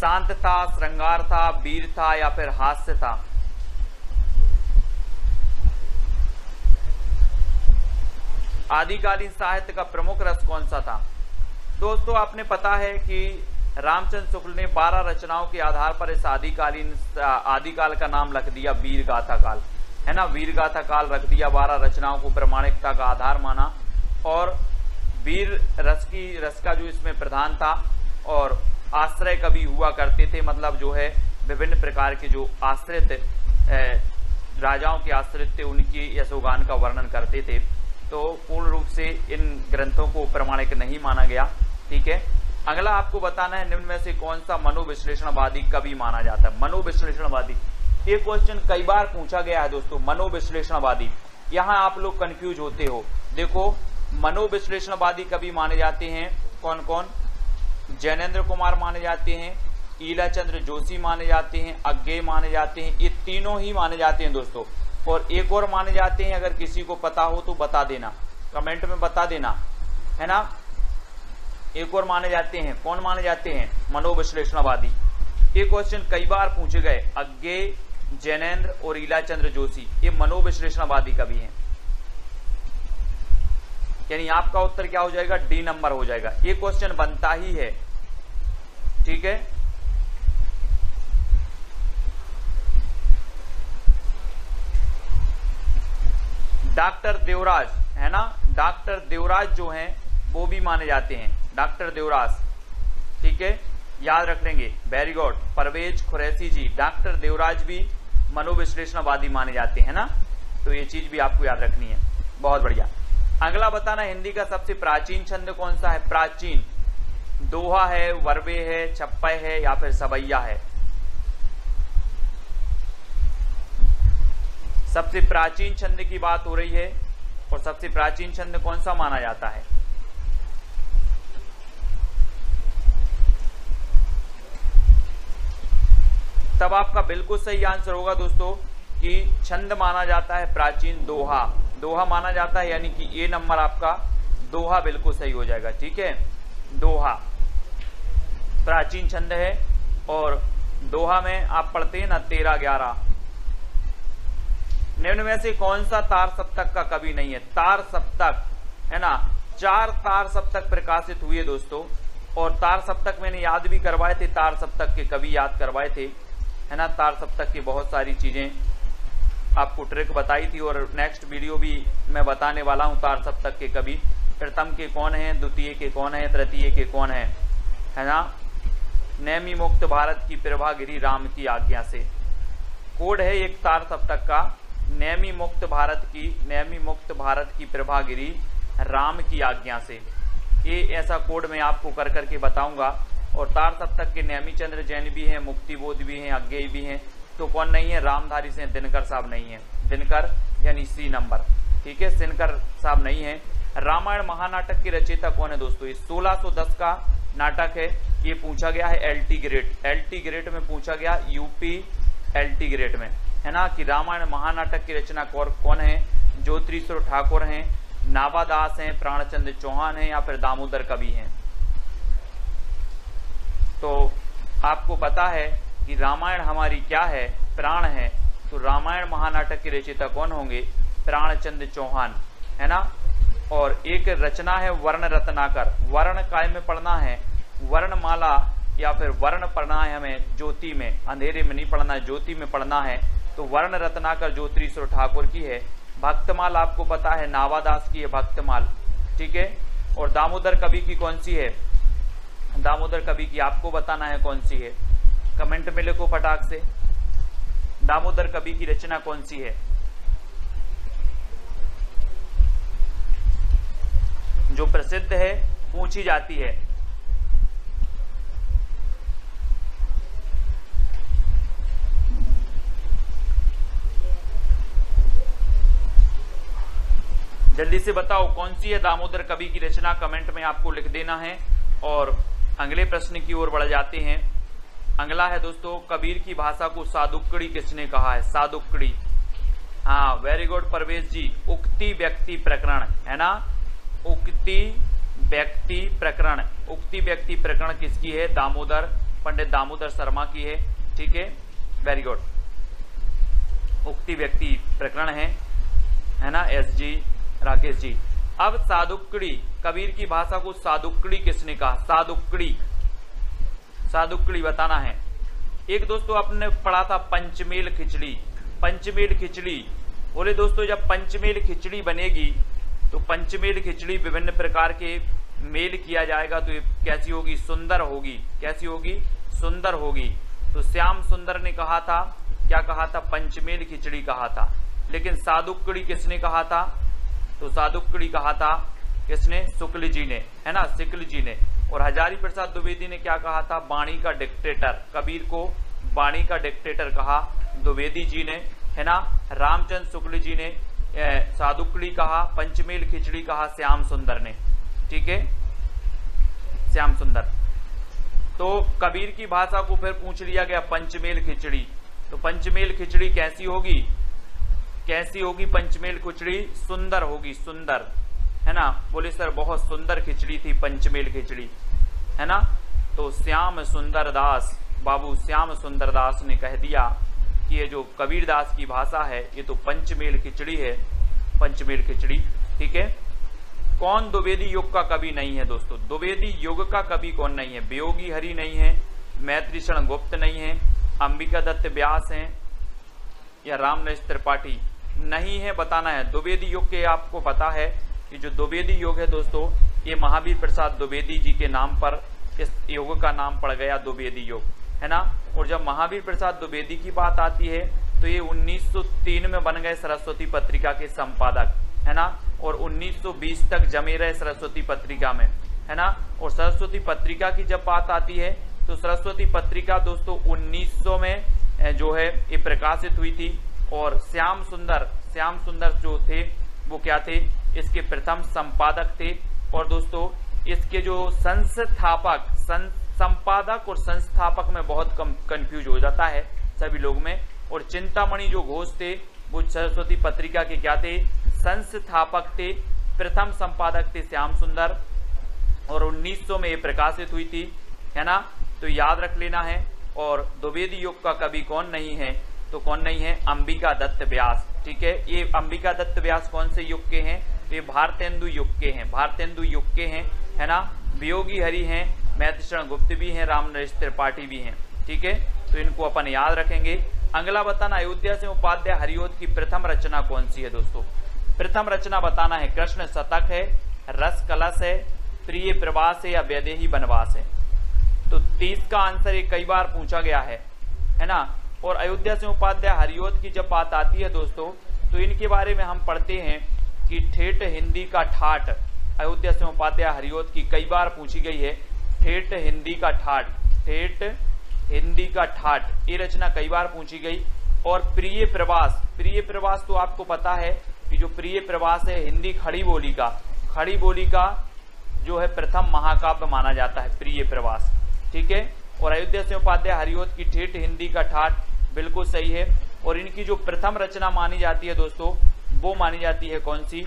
शांत था, श्रृंगार था, वीर था या फिर हास्य था? आदिकालीन साहित्य का प्रमुख रस कौन सा था? दोस्तों आपने पता है कि रामचंद्र शुक्ल ने बारह रचनाओं के आधार पर इस आदिकालीन आदिकाल का नाम रख दिया वीर गाथा काल, है ना, वीर गाथा काल रख दिया। बारह रचनाओं को प्रामाणिकता का आधार माना और वीर रस की रस का जो इसमें प्रधान था। और आश्रय कवि हुआ करते थे, मतलब जो है विभिन्न प्रकार के जो आश्रित राजाओं के आश्रित थे उनकी यशोगान का वर्णन करते थे। तो पूर्ण रूप से इन ग्रंथों को प्रामाणिक नहीं माना गया, ठीक है। अगला आपको बताना है निम्न में से कौन सा मनोविश्लेषणवादी कवि माना जाता है? मनोविश्लेषणवादी, ये क्वेश्चन कई बार पूछा गया है दोस्तों, मनोविश्लेषणवादी। यहाँ आप लोग कंफ्यूज होते हो। देखो मनोविश्लेषणवादी कवि माने जाते हैं कौन कौन? जैनेन्द्र कुमार माने जाते हैं, ईला चंद्र जोशी माने जाते हैं, अज्ञेय माने जाते हैं। ये तीनों ही माने जाते हैं दोस्तों। और एक और माने जाते हैं, अगर किसी को पता हो तो बता देना, कमेंट में बता देना, है ना। एक और माने जाते हैं, कौन माने जाते हैं? मनोविश्लेषणवादी। ये क्वेश्चन कई बार पूछे गए, अज्ञेय, जैनेन्द्र और ईला चंद्र जोशी, ये मनोविश्लेषणवादी कवि हैं। यानी आपका उत्तर क्या हो जाएगा? डी नंबर हो जाएगा। ये क्वेश्चन बनता ही है, ठीक है। डॉक्टर देवराज, है ना, डॉक्टर देवराज जो हैं वो भी माने जाते हैं, डॉक्टर देवराज, ठीक है, याद रख लेंगे, very good. Parvez Qureshi ji, doctor Devraj भी मनोविश्लेषणवादी माने जाते हैं ना, तो ये चीज भी आपको याद रखनी है, बहुत बढ़िया। अगला बताना हिंदी का सबसे प्राचीन छंद कौन सा है? प्राचीन, दोहा है, वरवे है, छप्पे है या फिर सबैया है। सबसे प्राचीन छंद की बात हो रही है और सबसे प्राचीन छंद कौन सा माना जाता है? तब आपका बिल्कुल सही आंसर होगा दोस्तों कि छंद माना जाता है प्राचीन दोहा, दोहा माना जाता है, यानी कि ये नंबर आपका दोहा बिल्कुल सही हो जाएगा। ठीक है, दोहा प्राचीन छंद है और दोहा में आप पढ़ते हैं ना तेरह ग्यारह। निम्न में से कौन सा तार सप्तक का कवि नहीं है? तार सप्तक है ना, चार तार सप्तक प्रकाशित हुए दोस्तों, और तार सप्तक मैंने याद भी करवाए थे, तार सप्तक के कवि याद करवाए थे है ना, तार सप्तक की बहुत सारी चीजें आपको ट्रिक बताई थी और नेक्स्ट वीडियो भी मैं बताने वाला हूँ तार सप्तक के कवि प्रथम के कौन है, द्वितीय के कौन है, तृतीय के कौन है, है ना। नेमी मुक्त भारत की प्रभा गिरी राम की आज्ञा से, कोड है एक तार सप्तक का, नेमी मुक्त भारत की, नेमी मुक्त भारत की प्रभागिरी राम की आज्ञा से, ये ऐसा कोड मैं आपको कर करके बताऊंगा। और तार सप्तक के नेमी चंद्र जैन भी हैं, मुक्तिबोध भी हैं, अज्ञेय भी हैं, तो कौन नहीं है? रामधारी से दिनकर साहब नहीं है, दिनकर यानी सी नंबर, ठीक है, दिनकर साहब नहीं है। रामायण महानाटक की रचयिता कौन है दोस्तों? ये सोलह सौ दस का नाटक है, ये पूछा गया है L T grade, L T grade में पूछा गया, यूपी एल टी ग्रेड में है ना, कि रामायण महानाटक की रचना कौन है? ज्योतिश्वर ठाकुर हैं, नावादास हैं, प्राणचंद्र चौहान हैं या फिर दामोदर कवि हैं। तो आपको पता है कि रामायण हमारी क्या है? प्राण है, तो रामायण महानाटक की रचयिता कौन होंगे? प्राणचंद्र चौहान है ना। और एक रचना है वर्ण रत्नाकर, वर्ण काय में पढ़ना है? वर्णमाला या फिर वर्ण पढ़ना है हमें ज्योति में, अंधेरे में नहीं पढ़ना है, ज्योति में पढ़ना है, तो वर्ण रत्नाकर ज्योतिश्वर ठाकुर की है। भक्तमाल आपको पता है नावादास की है भक्तमाल, ठीक है। और दामोदर कवि की कौन सी है? दामोदर कवि की आपको बताना है कौन सी है, कमेंट में लिखो फटाक से, दामोदर कवि की रचना कौन सी है जो प्रसिद्ध है, पूछी जाती है? जल्दी से बताओ कौन सी है दामोदर कवि की रचना, कमेंट में आपको लिख देना है। और अगले प्रश्न की ओर बढ़ जाते हैं। अगला है दोस्तों, कबीर की भाषा को सादुक्कड़ी किसने कहा है? सादुक्कड़ी, हाँ वेरी गुड परवेश जी, उक्ति व्यक्ति प्रकरण है ना, उक्ति व्यक्ति प्रकरण, उक्ति व्यक्ति प्रकरण किसकी है? दामोदर, पंडित दामोदर शर्मा की है, ठीक है, वेरी गुड, उक्ति व्यक्ति प्रकरण है है ना, एस जी राकेश जी। अब सादुक्कड़ी, कबीर की भाषा को सादुक्कड़ी किसने कहा? सादुक्कड़ी, सादुक्कड़ी बताना है। एक दोस्तों आपने पढ़ा था पंचमेल खिचड़ी, पंचमेल खिचड़ी बोले दोस्तों, जब पंचमेल खिचड़ी बनेगी तो पंचमेल खिचड़ी विभिन्न प्रकार के मेल किया जाएगा, तो ये कैसी होगी? सुंदर होगी, कैसी होगी? सुंदर होगी। तो श्याम सुंदर ने कहा था, क्या कहा था? पंचमेल खिचड़ी कहा था। लेकिन सादुक्कड़ी किसने कहा था? तो सादुक्कड़ी कहा था किसने? शुक्ल जी ने है ना, शुक्ल जी ने। और हजारी प्रसाद द्विवेदी ने क्या कहा था? वाणी का डिक्टेटर, कबीर को वाणी का डिक्टेटर कहा द्विवेदी जी ने है ना। रामचंद्र शुक्ल जी ने सादुक्कड़ी कहा, पंचमेल खिचड़ी कहा श्याम सुंदर ने, ठीक है, श्याम सुंदर। तो कबीर की भाषा को फिर पूछ लिया गया पंचमेल खिचड़ी, तो पंचमेल खिचड़ी कैसी होगी? कैसी होगी पंचमेल खिचड़ी? सुंदर होगी, सुंदर है ना। बोले सर बहुत सुंदर खिचड़ी थी पंचमेल खिचड़ी है ना। तो श्याम सुंदर दास, बाबू श्याम सुंदर दास ने कह दिया कि ये जो कबीर दास की भाषा है ये तो पंचमेल खिचड़ी है, पंचमेल खिचड़ी, ठीक है। कौन द्विवेदी युग का कवि नहीं है दोस्तों? द्विवेदी युग का कवि कौन नहीं है? वियोगी हरि नहीं है, मैत्रीशरण गुप्त नहीं है, अंबिका दत्त व्यास हैं या रामनरेश त्रिपाठी नहीं है, बताना है। द्विवेदी युग के आपको पता है कि जो द्विवेदी युग है दोस्तों, ये महावीर प्रसाद द्विवेदी जी के नाम पर इस युग का नाम पड़ गया द्विवेदी युग है ना। और जब महावीर प्रसाद द्विवेदी की बात आती है तो ये उन्नीस सौ तीन में बन गए सरस्वती पत्रिका के संपादक है ना, और उन्नीस सौ बीस तक जमे रहे सरस्वती पत्रिका में है ना। और सरस्वती पत्रिका की जब बात आती है तो सरस्वती पत्रिका दोस्तों उन्नीस सौ में जो है ये प्रकाशित हुई थी। और श्याम सुंदर श्याम सुंदर जो थे वो क्या थे, इसके प्रथम संपादक थे। और दोस्तों इसके जो संस्थापक संपादक और संस्थापक में बहुत कम कंफ्यूज हो जाता है सभी लोग में। और चिंतामणि जो घोष थे वो सरस्वती पत्रिका के क्या थे, संस्थापक थे। प्रथम संपादक थे श्याम सुंदर और उन्नीस सौ में ये प्रकाशित हुई थी, है ना। तो याद रख लेना है। और द्विवेदी युग का कवि कौन नहीं है, तो कौन नहीं है, अंबिका दत्त व्यास। ठीक है, ये अंबिका दत्त व्यास कौन से युग के हैं, ये भारतेंदु युग के हैं, भारतेंदु युग के हैं, है ना। वियोगी हरि हैं, मैथिशरण गुप्त भी हैं, रामनरेश त्रिपाठी भी हैं। ठीक है, तो इनको अपन याद रखेंगे। अगला बताना, अयोध्या से उपाध्याय हरिऔध की प्रथम रचना कौन सी है दोस्तों, प्रथम रचना बताना है। कृष्ण शतक है, रस कलश है, प्रिय प्रवास है, या वैदेही वनवास है। तो तीस का आंसर ये कई बार पूछा गया है, है ना। और अयोध्या से उपाध्याय हरिऔध की जब बात आती है दोस्तों तो इनके बारे में हम पढ़ते हैं कि ठेठ हिंदी का ठाट, अयोध्या से उपाध्याय हरिऔध की कई बार पूछी गई है। ठेठ हिंदी का ठाट, ठेठ हिंदी का ठाट, ये रचना कई बार पूछी गई। और प्रिय प्रवास, प्रिय प्रवास तो आपको पता है कि जो प्रिय प्रवास है हिंदी खड़ी बोली का, खड़ी बोली का जो है प्रथम महाकाव्य माना जाता है प्रिय प्रवास। ठीक है, और अयोध्या से उपाध्याय हरिऔध की ठेठ हिंदी का ठाट बिल्कुल सही है। और इनकी जो प्रथम रचना मानी जाती है दोस्तों वो मानी जाती है कौन सी,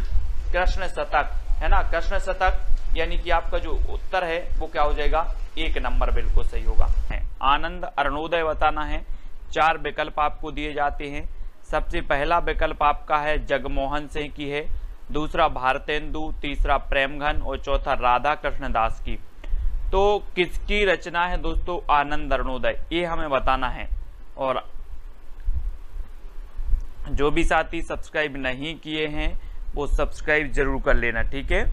कृष्ण शतक, है ना, कृष्ण शतक। यानी कि आपका जो उत्तर है वो क्या हो जाएगा, एक नंबर बिल्कुल सही होगा। आनंद अरुणोदय बताना है। चार विकल्प आपको दिए जाते हैं। सबसे पहला विकल्प आपका है जगमोहन सिंह की है, दूसरा भारतेंदु, तीसरा प्रेमघन और चौथा राधा कृष्ण दास की। तो किसकी रचना है दोस्तों, आनंद अरुणोदय, ये हमें बताना है। और जो भी साथी सब्सक्राइब नहीं किए हैं वो सब्सक्राइब जरूर कर लेना। ठीक है,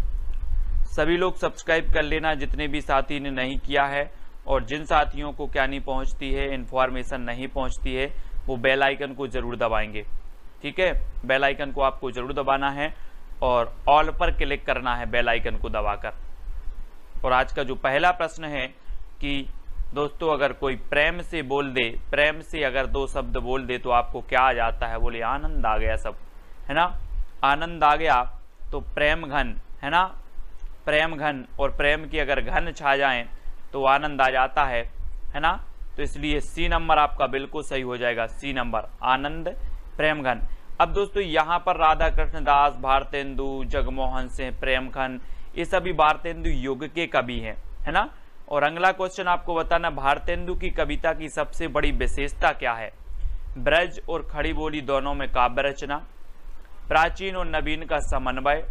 सभी लोग सब्सक्राइब कर लेना जितने भी साथी ने नहीं किया है। और जिन साथियों को क्या नहीं पहुंचती है, इन्फॉर्मेशन नहीं पहुंचती है, वो बेल आइकन को जरूर दबाएंगे। ठीक है, बेल आइकन को आपको जरूर दबाना है और ऑल पर क्लिक करना है बेल आइकन को दबाकर। और आज का जो पहला प्रश्न है कि दोस्तों अगर कोई प्रेम से बोल दे, प्रेम से अगर दो शब्द बोल दे तो आपको क्या आ जाता है, बोले आनंद आ गया सब, है ना, आनंद आ गया। तो प्रेम घन, है ना, प्रेम घन और प्रेम की अगर घन छा जाए तो आनंद आ जाता है, है ना। तो इसलिए सी नंबर आपका बिल्कुल सही हो जाएगा, सी नंबर, आनंद प्रेम घन। अब दोस्तों यहाँ पर राधा कृष्ण दास, भारतेंदु, जगमोहन सिंह, प्रेम घन, ये सभी भारतेंदु युग के कवि हैं, है ना। और अगला क्वेश्चन आपको बताना, भारतेंदु की कविता की सबसे बड़ी विशेषता क्या है। ब्रज और खड़ी बोली दोनों में काव्य रचना, प्राचीन और नवीन का समन्वय,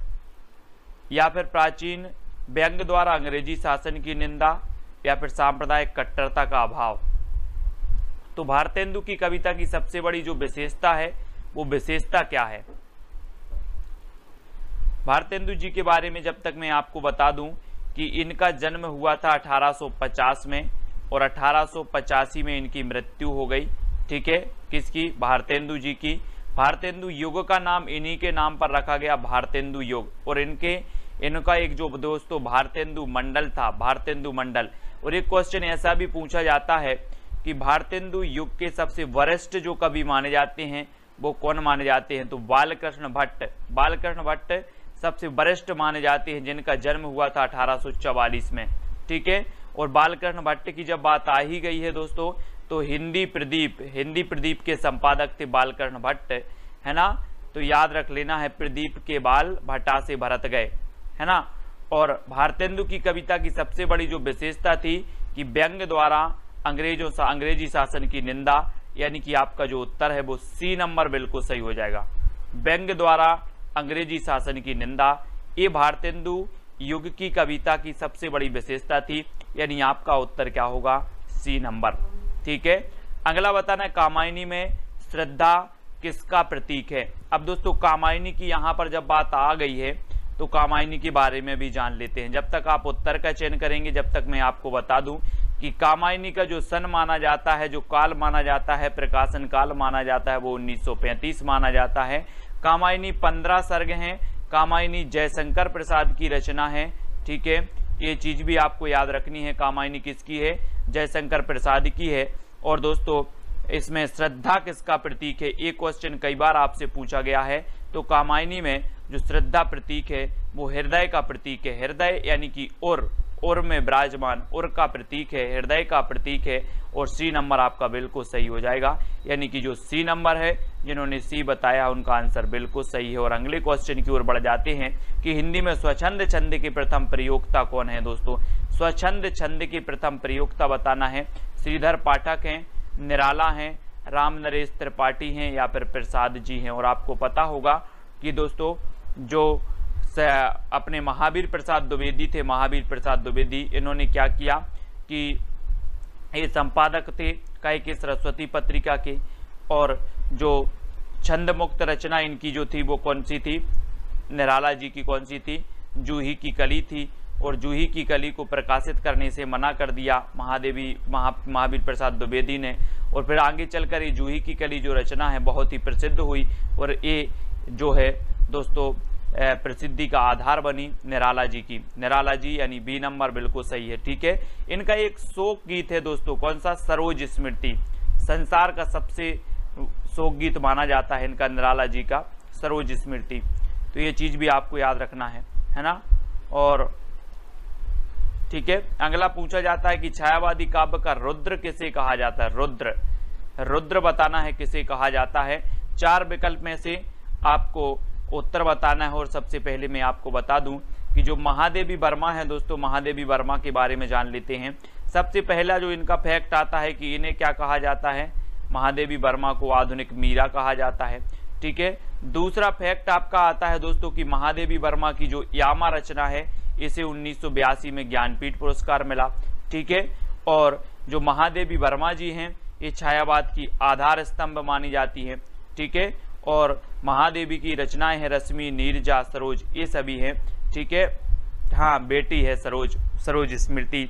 या फिर प्राचीन व्यंग द्वारा अंग्रेजी शासन की निंदा, या फिर सांप्रदायिक कट्टरता का अभाव। तो भारतेंदु की कविता की सबसे बड़ी जो विशेषता है वो विशेषता क्या है। भारतेंदु जी के बारे में जब तक मैं आपको बता दूं कि इनका जन्म हुआ था अठारह सौ पचास में और अठारह सौ पचासी में इनकी मृत्यु हो गई। ठीक है, किसकी, भारतेंदु जी की। भारतेंदु युग का नाम इन्हीं के नाम पर रखा गया, भारतेंदु युग। और इनके इनका एक जो दोस्तों भारतेंदु मंडल था, भारतेंदु मंडल। और एक क्वेश्चन ऐसा भी पूछा जाता है कि भारतेंदु युग के सबसे वरिष्ठ जो कवि माने जाते हैं वो कौन माने जाते हैं, तो बालकृष्ण भट्ट, बालकृष्ण भट्ट सबसे वरिष्ठ माने जाते हैं, जिनका जन्म हुआ था अठारह सौ चवालीस में। ठीक है, और बालकृष्ण भट्ट की जब बात आ ही गई है दोस्तों तो हिंदी प्रदीप, हिंदी प्रदीप के संपादक थे बालकृष्ण भट्ट, है ना। तो याद रख लेना है, प्रदीप के बाल भट्टा से भरत गए, है ना। और भारतेंदु की कविता की सबसे बड़ी जो विशेषता थी कि व्यंग द्वारा अंग्रेजों सा, अंग्रेजी शासन की निंदा, यानी कि आपका जो उत्तर है वो सी नंबर बिल्कुल सही हो जाएगा, व्यंग द्वारा अंग्रेजी शासन की निंदा। ये भारतेंदु युग की कविता की सबसे बड़ी विशेषता थी, यानी आपका उत्तर क्या होगा, सी नंबर। ठीक है, अगला बताना, कामायनी में श्रद्धा किसका प्रतीक है। अब दोस्तों कामायनी की यहाँ पर जब बात आ गई है तो कामायनी के बारे में भी जान लेते हैं। जब तक आप उत्तर का चयन करेंगे, जब तक मैं आपको बता दूं कि कामायनी का जो सन माना जाता है, जो काल माना जाता है, प्रकाशन काल माना जाता है, वो उन्नीस सौ पैंतीस माना जाता है। कामायनी पंद्रह सर्ग हैं। कामायनी जयशंकर प्रसाद की रचना है। ठीक है, ये चीज़ भी आपको याद रखनी है। कामायनी किसकी है? जयशंकर प्रसाद की है। और दोस्तों इसमें श्रद्धा किसका प्रतीक है, ये क्वेश्चन कई बार आपसे पूछा गया है। तो कामायनी में जो श्रद्धा प्रतीक है वो हृदय का प्रतीक है। हृदय यानी कि और और में विराजमान और का प्रतीक है, हृदय का प्रतीक है। और सी नंबर आपका बिल्कुल सही हो जाएगा, यानी कि जो सी नंबर है जिन्होंने सी बताया उनका आंसर बिल्कुल सही है। और अगले क्वेश्चन की ओर बढ़ जाते हैं कि हिंदी में स्वछंद छंद की प्रथम प्रयोक्ता कौन है। दोस्तों स्वछंद छंद की प्रथम प्रयोक्ता बताना है। श्रीधर पाठक हैं, निराला हैं, राम नरेश त्रिपाठी हैं या फिर प्रसाद जी हैं। और आपको पता होगा कि दोस्तों जो अपने महावीर प्रसाद द्विवेदी थे, महावीर प्रसाद द्विवेदी, इन्होंने क्या किया कि ये संपादक थे काय के सरस्वती पत्रिका के। और जो छंद मुक्त रचना इनकी जो थी वो कौन सी थी, निराला जी की कौन सी थी, जूही की कली थी। और जूही की कली को प्रकाशित करने से मना कर दिया महादेवी महा महावीर प्रसाद द्विवेदी ने। और फिर आगे चलकर ये जूही की कली जो रचना है बहुत ही प्रसिद्ध हुई और ये जो है दोस्तों प्रसिद्धि का आधार बनी निराला जी की। निराला जी यानी बी नंबर बिल्कुल सही है। ठीक है, इनका एक शोक गीत है दोस्तों, कौन सा, सरोज स्मृति। संसार का सबसे शोक गीत माना जाता है इनका, निराला जी का सरोज स्मृति। तो ये चीज़ भी आपको याद रखना है, है ना। और ठीक है, अगला पूछा जाता है कि छायावादी काव्य का रुद्र किसे कहा जाता है। रुद्र रुद्र बताना है किसे कहा जाता है। चार विकल्प में से आपको उत्तर बताना है। और सबसे पहले मैं आपको बता दूं कि जो महादेवी वर्मा है दोस्तों, महादेवी वर्मा के बारे में जान लेते हैं। सबसे पहला जो इनका फैक्ट आता है कि इन्हें क्या कहा जाता है, महादेवी वर्मा को आधुनिक मीरा कहा जाता है। ठीक है, दूसरा फैक्ट आपका आता है दोस्तों कि महादेवी वर्मा की जो यामा रचना है इसे उन्नीस सौ बयासी में ज्ञानपीठ पुरस्कार मिला। ठीक है, और जो महादेवी वर्मा जी हैं ये छायावाद की आधार स्तंभ मानी जाती है। ठीक है, और महादेवी की रचनाएं हैं रश्मि, नीरजा, सरोज, ये सभी हैं। ठीक है, हाँ बेटी है सरोज, सरोज स्मृति।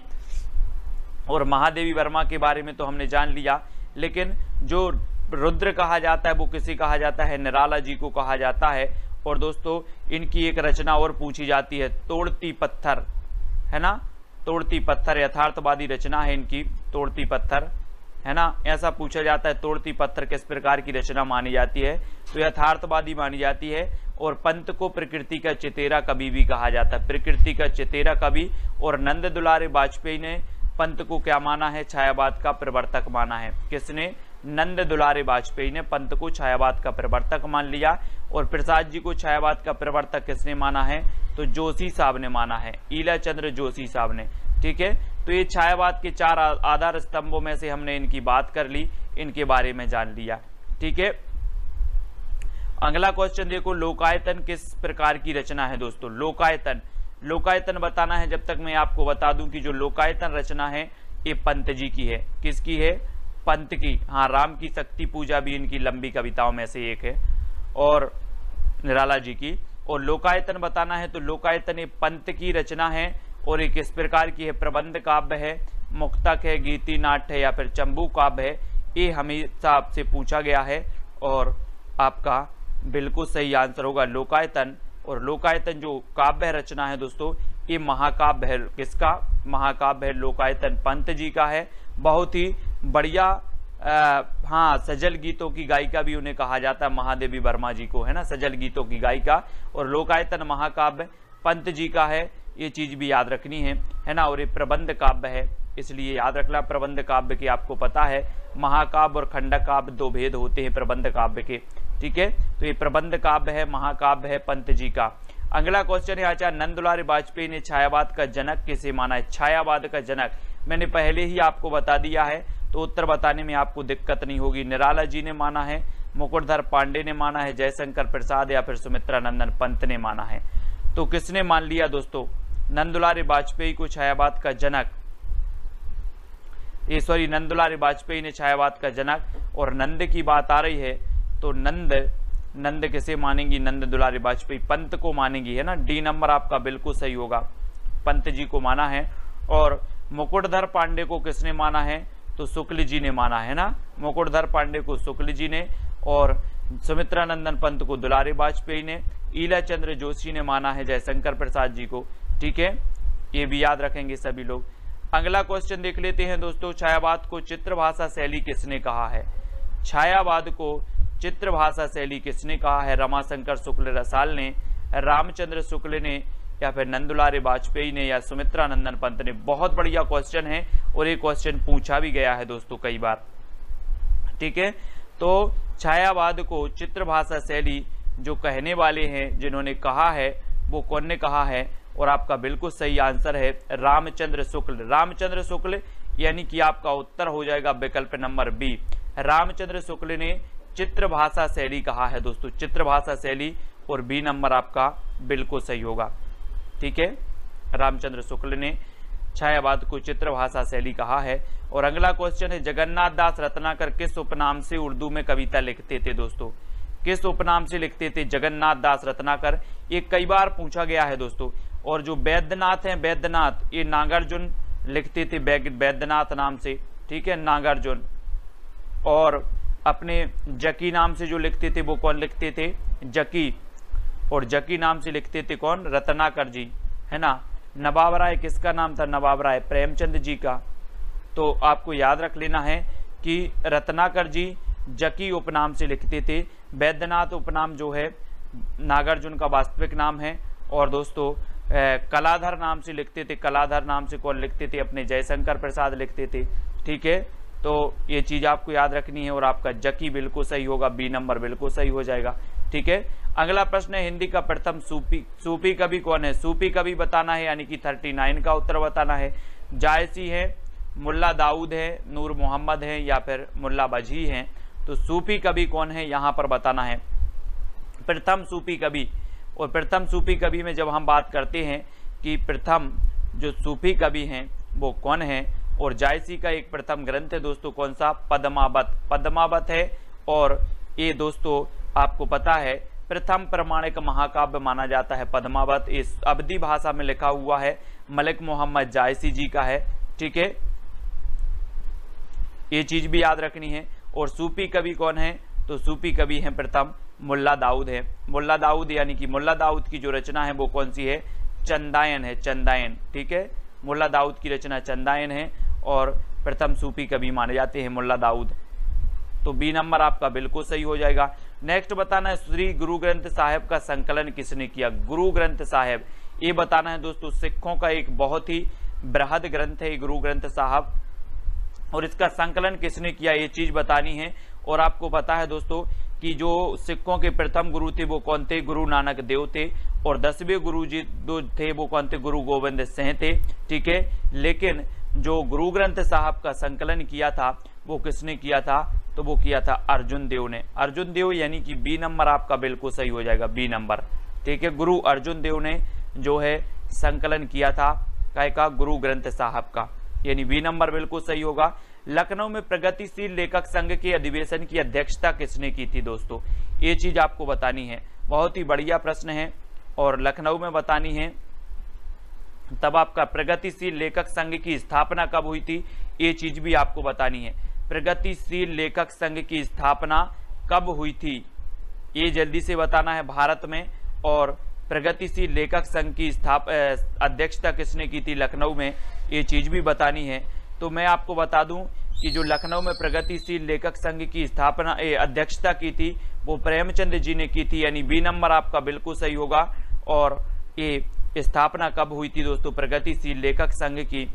और महादेवी वर्मा के बारे में तो हमने जान लिया, लेकिन जो रुद्र कहा जाता है वो किसे कहा जाता है, निराला जी को कहा जाता है। और दोस्तों इनकी एक रचना और पूछी जाती है, तोड़ती पत्थर, है ना। तोड़ती पत्थर यथार्थवादी रचना है इनकी, तोड़ती पत्थर, है ना, ऐसा पूछा जाता है। तोड़ती पत्थर किस प्रकार की रचना मानी जाती है, तो यथार्थवादी मानी जाती है। और पंत को प्रकृति का चितेरा कवि भी कहा जाता है, प्रकृति का चितेरा कवि। और नंद दुलारे वाजपेयी ने पंत को क्या माना है, छायावाद का प्रवर्तक माना है। किसने, नंद दुलारे वाजपेयी ने पंत को छायावाद का प्रवर्तक मान लिया। और प्रसाद जी को छायावाद का प्रवर्तक किसने माना है, तो जोशी साहब ने माना है, ईला चंद्र जोशी साहब ने। ठीक है, तो ये छायावाद के चार आधार स्तंभों में से हमने इनकी बात कर ली, इनके बारे में जान लिया। ठीक है, अगला क्वेश्चन देखो, लोकायतन किस प्रकार की रचना है दोस्तों। लोकायतन लोकायतन बताना है। जब तक मैं आपको बता दूं कि जो लोकायतन रचना है ये पंत जी की है। किसकी है, पंत की। हाँ, राम की शक्ति पूजा भी इनकी लंबी कविताओं में से एक है, और निराला जी की। और लोकायतन बताना है तो लोकायतन ये पंत की रचना है। और ये किस प्रकार की है, प्रबंध काव्य है, मुक्तक है, गीति नाट्य है या फिर चंबू काव्य है। ये हमेशा आपसे पूछा गया है और आपका बिल्कुल सही आंसर होगा लोकायतन। और लोकायतन जो काव्य रचना है दोस्तों ये महाकाव्य है। किसका महाकाव्य है, लोकायतन पंत जी का है। बहुत ही बढ़िया, आ, हाँ सजल गीतों की गायिका भी उन्हें कहा जाता है, महादेवी वर्मा जी को, है ना, सजल गीतों की गायिका। और लोकायतन महाकाव्य पंत जी का है, ये चीज़ भी याद रखनी है, है ना। और ये प्रबंध काव्य है, इसलिए याद रखना प्रबंध काव्य की, आपको पता है महाकाव्य और खंडक काव्य दो भेद होते हैं प्रबंध काव्य के। ठीक है, तो ये प्रबंध काव्य है, महाकाव्य है पंत जी का। अगला क्वेश्चन है, आचार्य नंद दुलारी वाजपेयी ने छायावाद का जनक किसे माना है। छायावाद का जनक मैंने पहले ही आपको बता दिया है, तो उत्तर बताने में आपको दिक्कत नहीं होगी। निराला जी ने माना है, मुकुटधर पांडे ने माना है, जयशंकर प्रसाद या फिर सुमित्रा नंदन पंत ने माना है। तो किसने मान लिया दोस्तों, नंद दुलारी वाजपेयी को छायावाद का जनक, ये सॉरी नंद दुलारी वाजपेयी ने छायावाद का जनक। और नंद की बात आ रही है तो नंद नंद किसे मानेंगी, नंद दुलारी वाजपेयी पंत को मानेंगी, है ना। डी नंबर आपका बिल्कुल सही होगा, पंत जी को माना है। और मुकुटधर पांडे को किसने माना है, तो शुक्ल जी ने माना है ना, मुकुटधर पांडे को शुक्ल जी ने। और सुमित्रा नंदन पंत को दुलारी वाजपेयी ने, ईला चंद्र जोशी ने माना है जयशंकर प्रसाद जी को। ठीक है, ये भी याद रखेंगे सभी लोग। अगला क्वेश्चन देख लेते हैं दोस्तों, छायावाद को चित्रभाषा शैली किसने कहा है? छायावाद को चित्रभाषा शैली किसने कहा है? रमाशंकर शुक्ल रसाल ने, रामचंद्र शुक्ल ने, या फिर नंदुलारे वाजपेयी ने, या सुमित्रा नंदन पंत ने। बहुत बढ़िया क्वेश्चन है और ये क्वेश्चन पूछा भी गया है दोस्तों कई बार, ठीक है। तो छायावाद को चित्रभाषा शैली जो कहने वाले हैं, जिन्होंने कहा है, वो कौन ने कहा है? और आपका बिल्कुल सही आंसर है रामचंद्र शुक्ल। रामचंद्र शुक्ल यानी कि आपका उत्तर हो जाएगा विकल्प नंबर बी। रामचंद्र शुक्ल ने चित्रभाषा शैली कहा है दोस्तों, चित्रभाषा शैली, और बी नंबर आपका बिल्कुल सही होगा, ठीक है। रामचंद्र शुक्ल ने छायावाद को चित्रभाषा शैली कहा है। और अगला क्वेश्चन है, जगन्नाथ दास रत्नाकर किस उपनाम से उर्दू में कविता लिखते थे दोस्तों? किस उपनाम से लिखते थे जगन्नाथ दास रत्नाकर? ये कई बार पूछा गया है दोस्तों। और जो वैद्यनाथ हैं, वैद्यनाथ ये नागार्जुन लिखते थे वैद्यनाथ नाम से, ठीक है, नागार्जुन। और अपने जकी नाम से जो लिखते थे वो कौन लिखते थे? जकी। और जकी नाम से लिखते थे कौन? रत्नाकर जी, है ना। नवाब राय किसका नाम था? नवाब राय प्रेमचंद जी का। तो आपको याद रख लेना है कि रत्नाकर जी जकी उपनाम से लिखते थे, वैद्यनाथ उपनाम जो है नागार्जुन का वास्तविक नाम है। और दोस्तों कलाधर नाम से लिखते थे, कलाधर नाम से कौन लिखते थे? अपने जयशंकर प्रसाद लिखते थे, ठीक है। तो ये चीज़ आपको याद रखनी है और आपका जकी बिल्कुल सही होगा, बी नंबर बिल्कुल सही हो जाएगा, ठीक है। अगला प्रश्न है, हिंदी का प्रथम सूफी सूफी कवि कौन है? सूफी कवि बताना है, यानी कि थर्टी नाइन का उत्तर बताना है। जायसी है, मुल्ला दाऊद है, नूर मोहम्मद है, या फिर मुल्ला बजी हैं। तो सूफी कवि कौन है यहाँ पर बताना है, प्रथम सूफी कवि। और प्रथम सूफी कवि में जब हम बात करते हैं कि प्रथम जो सूफी कवि हैं वो कौन है, और जायसी का एक प्रथम ग्रंथ है दोस्तों, कौन सा? पद्मावत। पद्मावत है, और ये दोस्तों आपको पता है प्रथम प्रमाणिक महाकाव्य माना जाता है पद्मावत। इस अवधी भाषा में लिखा हुआ है, मलिक मोहम्मद जायसी जी का है, ठीक है। ये चीज़ भी याद रखनी है। और सूफी कवि कौन है? तो सूफी कवि हैं प्रथम मुल्ला दाऊद है। मुल्ला दाऊद यानी कि मुल्ला दाऊद की जो रचना है वो कौन सी है? चंदायन है, चंदायन, ठीक है। मुल्ला दाऊद की रचना चंदायन है और प्रथम सूफी कवि माने जाते हैं मुल्ला दाऊद। तो बी नंबर आपका बिल्कुल सही हो जाएगा। नेक्स्ट बताना है, श्री गुरु ग्रंथ साहिब का संकलन किसने किया? गुरु ग्रंथ साहिब, ये बताना है दोस्तों। सिखों का एक बहुत ही बृहद ग्रंथ है गुरु ग्रंथ साहब, और इसका संकलन किसने किया ये चीज़ बतानी है। और आपको पता है दोस्तों कि जो सिखों के प्रथम गुरु थे वो कौन थे? गुरु नानक देव थे। और दसवें गुरु जी जो थे वो कौन थे? गुरु गोविंद सिंह थे, ठीक है। लेकिन जो गुरु ग्रंथ साहब का संकलन किया था वो किसने किया था? तो वो किया था अर्जुन देव ने। अर्जुन देव यानी कि बी नंबर आपका बिल्कुल सही हो जाएगा, बी नंबर, ठीक है। गुरु अर्जुन देव ने जो है संकलन किया था काय का? गुरु ग्रंथ साहब का, यानी बी नंबर बिल्कुल सही होगा। लखनऊ में प्रगतिशील लेखक संघ के अधिवेशन की अध्यक्षता किसने की थी दोस्तों? ये चीज आपको बतानी है, बहुत ही बढ़िया प्रश्न है और लखनऊ में बतानी है। तब आपका प्रगतिशील लेखक संघ की स्थापना कब हुई थी ये चीज भी आपको बतानी है। प्रगतिशील लेखक संघ की स्थापना कब हुई थी ये जल्दी से बताना है भारत में। और प्रगतिशील लेखक संघ की स्थापना अध्यक्षता किसने की थी लखनऊ में, ये चीज़ भी बतानी है। तो मैं आपको बता दूं कि जो लखनऊ में प्रगतिशील लेखक संघ की स्थापना अध्यक्षता की थी वो प्रेमचंद जी ने की थी, यानी बी नंबर आपका बिल्कुल सही होगा। और ये स्थापना कब हुई थी दोस्तों प्रगतिशील लेखक संघ की?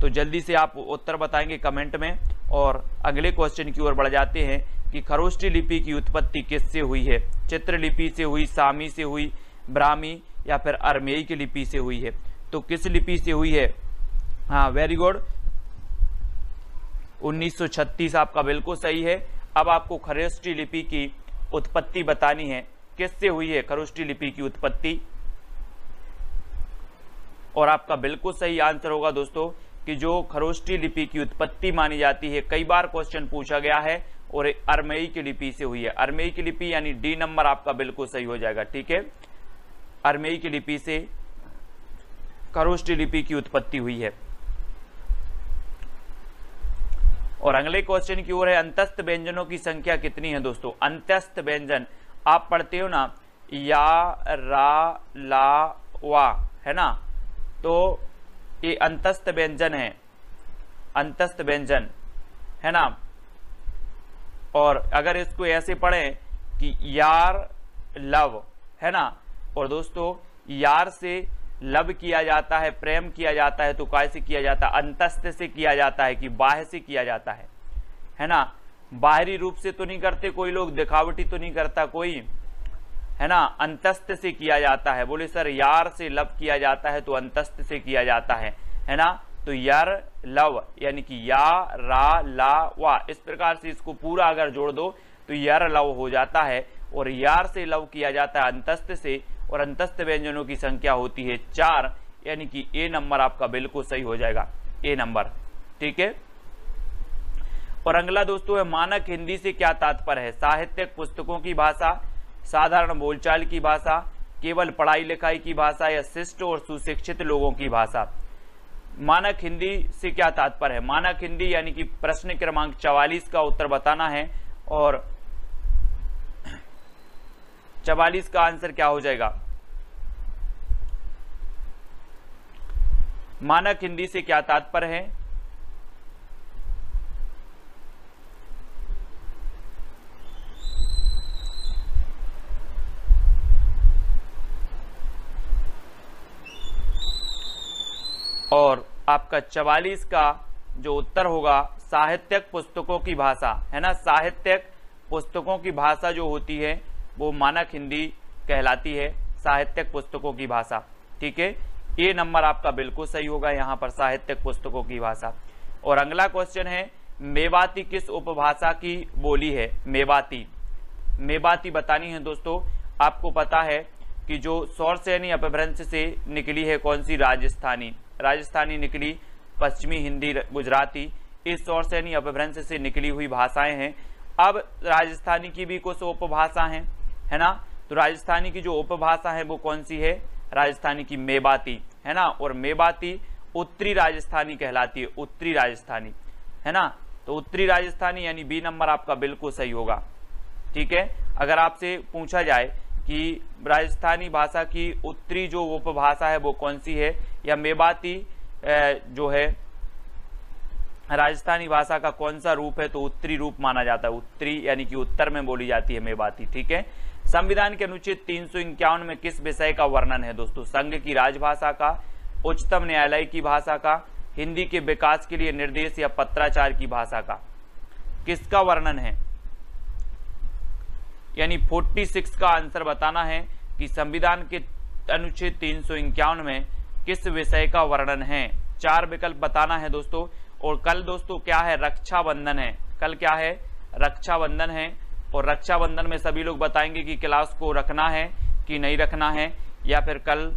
तो जल्दी से आप उत्तर बताएंगे कमेंट में। और अगले क्वेश्चन की ओर बढ़ जाते हैं कि खरोष्टी लिपि की उत्पत्ति किससे हुई है? चित्रलिपि से हुई, सामी से हुई, ब्राह्मी या फिर अरमेई की लिपि से हुई है? तो किस लिपि से हुई है? हाँ, वेरी गुड, उन्नीस सौ छत्तीस आपका बिल्कुल सही है। अब आपको खरोष्टी लिपि की उत्पत्ति बतानी है, किससे हुई है खरोष्टी लिपि की उत्पत्ति। और आपका बिल्कुल सही आंसर होगा दोस्तों कि जो खरोष्टी लिपि की उत्पत्ति मानी जाती है, कई बार क्वेश्चन पूछा गया है, और अरमेई की लिपि से हुई है। अरमेई की लिपि यानी डी नंबर आपका बिल्कुल सही हो जाएगा, ठीक है। अरमेई की लिपि से खरोष्टी लिपि की उत्पत्ति हुई है। और अगले क्वेश्चन की ओर है, अंतस्थ व्यंजनों की संख्या कितनी है दोस्तों? अंतस्थ व्यंजन आप पढ़ते हो ना, या, रा, ला, वा, है ना। तो ये अंतस्थ व्यंजन है, अंतस्थ व्यंजन है ना। और अगर इसको ऐसे पढ़ें कि यार लव, है ना। और दोस्तों यार से लव किया जाता है, प्रेम किया जाता है, तो काय से किया जाता है, अंतस्थ से किया जाता है कि बाह्य से किया जाता है, है ना। बाहरी रूप से तो नहीं करते कोई लोग, दिखावटी तो नहीं करता कोई, है ना। अंतस्थ से किया जाता है। बोले सर यार से लव किया जाता है तो अंतस्थ से किया जाता है, है ना। तो यार लव यानी कि या रा ला वा, इस प्रकार से इसको पूरा अगर जोड़ दो तो यार लव हो जाता है। और यार से लव किया जाता है अंतस्थ से, और अंतस्थ व्यंजनों की संख्या होती है चार, यानी कि ए नंबर आपका बिल्कुल सही हो जाएगा, ए नंबर, ठीक है। और अगला दोस्तों है मानक हिंदी से क्या तात्पर्य है। साहित्यिक पुस्तकों की भाषा, साधारण बोलचाल की भाषा, केवल पढ़ाई लिखाई की भाषा, या शिष्ट और सुशिक्षित लोगों की भाषा। मानक हिंदी से क्या तात्पर्य है। मानक हिंदी यानी कि प्रश्न क्रमांक चवालीस का उत्तर बताना है, और चवालीस का आंसर क्या हो जाएगा। मानक हिंदी से क्या तात्पर्य है। और आपका चवालीस का जो उत्तर होगा साहित्यिक पुस्तकों की भाषा, है ना। साहित्यिक पुस्तकों की भाषा जो होती है वो मानक हिंदी कहलाती है, साहित्यिक पुस्तकों की भाषा, ठीक है। ये नंबर आपका बिल्कुल सही होगा यहाँ पर, साहित्यिक पुस्तकों की भाषा। और अगला क्वेश्चन है मेवाती किस उपभाषा की बोली है। मेवाती, मेवाती बतानी है दोस्तों। आपको पता है कि जो सोर्स यानी अपभ्रंश से निकली है कौन सी, राजस्थानी, राजस्थानी निकली, पश्चिमी हिंदी, गुजराती, इस सोर्स यानी अपभ्रंश से निकली हुई भाषाएं हैं। अब राजस्थानी की भी कुछ उपभाषा हैं, है ना। तो राजस्थानी की जो उपभाषा है वो कौन सी है, राजस्थानी की मेवाती, है ना। और मेवाती उत्तरी राजस्थानी कहलाती है, उत्तरी राजस्थानी, है ना। तो उत्तरी राजस्थानी यानी बी नंबर आपका बिल्कुल सही होगा, ठीक है। अगर आपसे पूछा जाए कि राजस्थानी भाषा की उत्तरी जो उपभाषा है वो कौन सी है, या मेवाती जो है राजस्थानी भाषा का कौन सा रूप है, तो उत्तरी रूप माना जाता है। उत्तरी यानी कि उत्तर में बोली जाती है मेवाती, ठीक है। संविधान के अनुच्छेद तीन सौ इक्यावन में किस विषय का वर्णन है दोस्तों। संघ की राजभाषा का, उच्चतम न्यायालय की भाषा का, हिंदी के विकास के लिए निर्देश, या पत्राचार की भाषा का, किसका वर्णन है। यानी छियालीस का आंसर बताना है कि संविधान के अनुच्छेद तीन सौ इक्यावन में किस विषय का वर्णन है। चार विकल्प बताना है दोस्तों। और कल दोस्तों क्या है, रक्षाबंधन है। कल क्या है, रक्षाबंधन है। और रक्षाबंधन में सभी लोग बताएंगे कि क्लास को रखना है कि नहीं रखना है, या फिर कल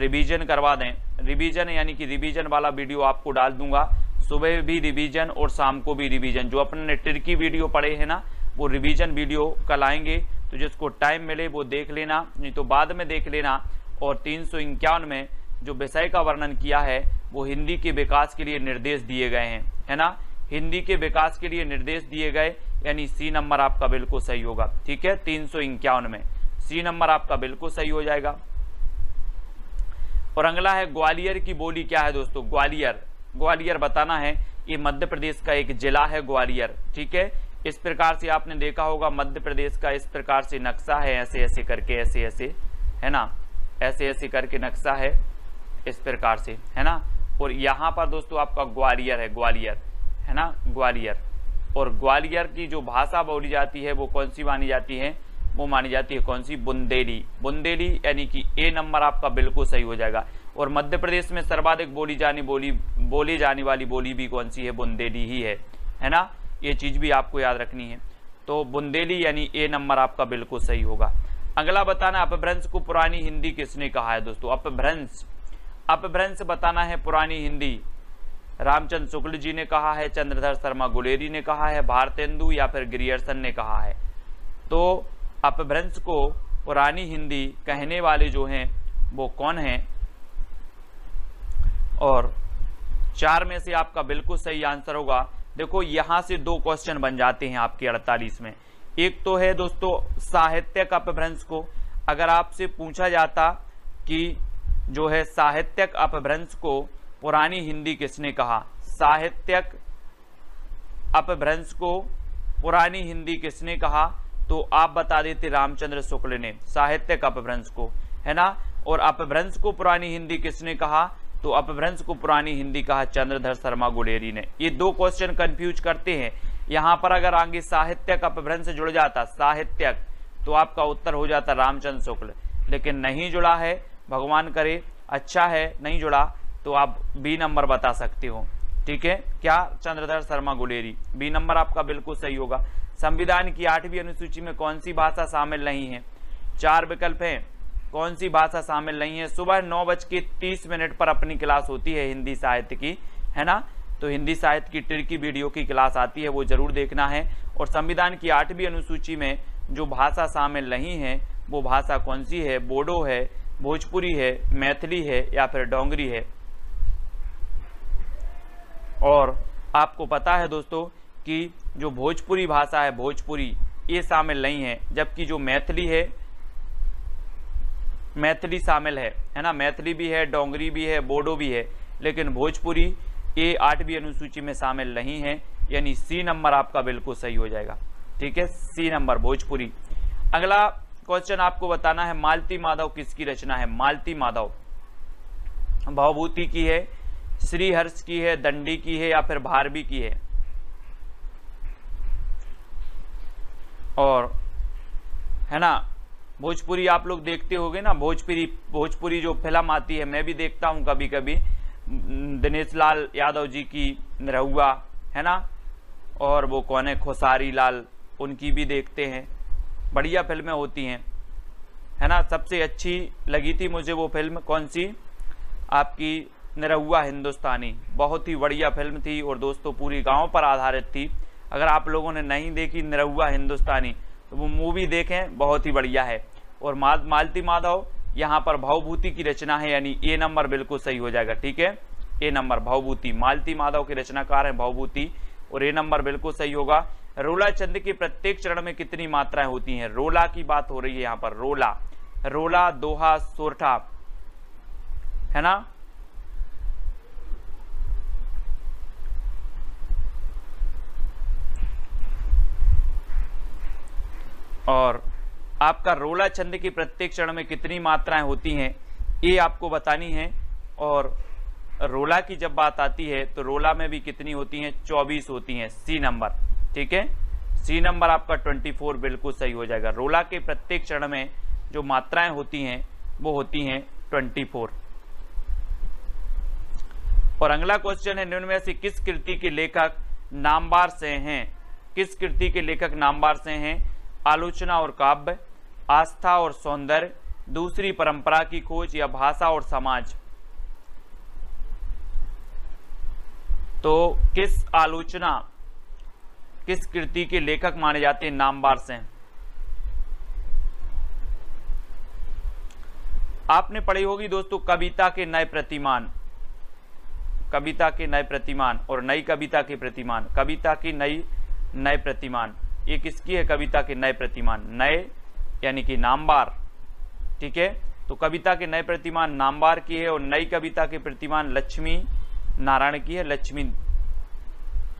रिवीजन करवा दें। रिवीजन यानी कि रिवीजन वाला वीडियो आपको डाल दूंगा, सुबह भी रिवीजन और शाम को भी रिवीजन। जो अपने ट्रिकी वीडियो पढ़े हैं ना, वो रिवीजन वीडियो कल आएंगे, तो जिसको टाइम मिले वो देख लेना, नहीं तो बाद में देख लेना। और तीन सौ इक्यावन में जो विषय का वर्णन किया है वो हिंदी के विकास के लिए निर्देश दिए गए हैं, है ना। हिंदी के विकास के लिए निर्देश दिए गए, यानी सी नंबर आपका बिल्कुल सही होगा, ठीक है। तीन सौ इक्यावन में सी नंबर आपका बिल्कुल सही हो जाएगा। और अगला है ग्वालियर की बोली क्या है दोस्तों। ग्वालियर, ग्वालियर बताना है। ये मध्य प्रदेश का एक जिला है ग्वालियर, ठीक है। इस प्रकार से आपने देखा होगा मध्य प्रदेश का इस प्रकार से नक्शा है, ऐसे ऐसे करके, ऐसे ऐसे, है ना, ऐसे ऐसे करके नक्शा है इस प्रकार से, है ना। और यहाँ पर दोस्तों आपका ग्वालियर है, ग्वालियर, है ना, ग्वालियर। और ग्वालियर की जो भाषा बोली जाती है वो कौन सी मानी जाती है, वो मानी जाती है कौन सी, बुंदेली। बुंदेली यानी कि ए नंबर आपका बिल्कुल सही हो जाएगा। और मध्य प्रदेश में सर्वाधिक बोली जाने बोली बोली जाने वाली बोली भी कौन सी है, बुंदेली ही है, है ना। ये चीज़ भी आपको याद रखनी है। तो बुंदेली यानी ए नंबर आपका बिल्कुल सही होगा। अगला बताना अपभ्रंश को पुरानी हिंदी किसने कहा है दोस्तों। अपभ्रंश, अपभ्रंश बताना है पुरानी हिंदी। रामचंद्र शुक्ल जी ने कहा है, चंद्रधर शर्मा गुलेरी ने कहा है, भारतेंदु या फिर ग्रियर्सन ने कहा है। तो अपभ्रंश को पुरानी हिंदी कहने वाले जो हैं वो कौन हैं। और चार में से आपका बिल्कुल सही आंसर होगा। देखो यहाँ से दो क्वेश्चन बन जाते हैं आपके अड़तालीस में। एक तो है दोस्तों साहित्यिक अपभ्रंश को, अगर आपसे पूछा जाता कि जो है साहित्यिक अपभ्रंश को पुरानी हिंदी किसने कहा? साहित्यक अपभ्रंश को पुरानी हिंदी किसने कहा? तो आप बता देते रामचंद्र शुक्ल ने, साहित्यक अपभ्रंश को, है ना। और अपभ्रंश को पुरानी हिंदी किसने कहा? तो अपभ्रंश को पुरानी हिंदी कहा चंद्रधर शर्मा गुलेरी ने। ये दो क्वेश्चन कंफ्यूज करते हैं। यहाँ पर अगर आगे साहित्यक अपभ्रंश जुड़ जाता, साहित्यक, तो आपका उत्तर हो जाता रामचंद्र शुक्ल, लेकिन नहीं जुड़ा है, भगवान करे, अच्छा है नहीं जुड़ा, तो आप बी नंबर बता सकते हो, ठीक है, क्या, चंद्रधर शर्मा गुलेरी, बी नंबर आपका बिल्कुल सही होगा। संविधान की आठवीं अनुसूची में कौन सी भाषा शामिल नहीं है? चार विकल्प हैं, कौन सी भाषा शामिल नहीं है। सुबह नौ बज के तीस मिनट पर अपनी क्लास होती है हिंदी साहित्य की, है ना, तो हिंदी साहित्य की ट्रिकी वीडियो की क्लास आती है, वो जरूर देखना है। और संविधान की आठवीं अनुसूची में जो भाषा शामिल नहीं है वो भाषा कौन सी है? बोडो है, भोजपुरी है, मैथिली है, या फिर डोंगरी है। और आपको पता है दोस्तों कि जो भोजपुरी भाषा है, भोजपुरी, ये शामिल नहीं है, जबकि जो मैथिली है, मैथिली शामिल है, है ना, मैथिली भी है, डोंगरी भी है, बोडो भी है, लेकिन भोजपुरी ये आठवीं अनुसूची में शामिल नहीं है, यानी सी नंबर आपका बिल्कुल सही हो जाएगा, ठीक है, सी नंबर भोजपुरी। अगला क्वेश्चन आपको बताना है, मालती माधव किसकी रचना है? मालती माधव भावभूति की है, श्रीहर्ष की है, दंडी की है, या फिर भारवी की है। और है ना भोजपुरी आप लोग देखते होगे ना, भोजपुरी भोजपुरी जो फिल्म आती है, मैं भी देखता हूँ कभी कभी, दिनेश लाल यादव जी की नरहुआ, है ना, और वो कौन है, खोसारी लाल, उनकी भी देखते हैं, बढ़िया फिल्में होती हैं, है ना। सबसे अच्छी लगी थी मुझे वो फिल्म, कौन सी, आपकी नरहुआ हिंदुस्तानी, बहुत ही बढ़िया फिल्म थी, और दोस्तों पूरी गाँव पर आधारित थी। अगर आप लोगों ने नहीं देखी नरहुआ हिंदुस्तानी तो वो मूवी देखें, बहुत ही बढ़िया है। और मालती माधव यहाँ पर भावभूति की रचना है, यानी ए नंबर बिल्कुल सही हो जाएगा, ठीक है, ए नंबर भावभूति, मालती माधव के रचनाकार हैं भावभूति, और ए नंबर बिल्कुल सही होगा। रोला छंद के प्रत्येक चरण में कितनी मात्राएं होती हैं? रोला की बात हो रही है यहाँ पर, रोला, रोला, दोहा, सोरठा, है ना, और आपका रोला छंद की प्रत्येक चरण में कितनी मात्राएं होती हैं ये आपको बतानी है। और रोला की जब बात आती है तो रोला में भी कितनी होती हैं? चौबीस होती हैं, सी नंबर, ठीक है, सी नंबर आपका चौबीस बिल्कुल सही हो जाएगा। रोला के प्रत्येक चरण में जो मात्राएं होती हैं वो होती हैं चौबीस। और अगला क्वेश्चन है, निम्न में से किस कृति के लेखक नामवर से हैं? किस कृति के लेखक नामवर से हैं? आलोचना और काव्य, आस्था और सौंदर्य, दूसरी परंपरा की खोज, या भाषा और समाज। तो किस आलोचना, किस कृति के लेखक माने जाते हैं नामवर से? आपने पढ़ी होगी दोस्तों कविता के नए प्रतिमान, कविता के नए प्रतिमान और नई कविता के प्रतिमान, कविता की नई नए प्रतिमान, ये किसकी है? कविता के नए प्रतिमान, नए यानी कि नामवर, ठीक है, तो कविता के नए प्रतिमान नामवर की है, और नई कविता के प्रतिमान लक्ष्मी नारायण की है, लक्ष्मी,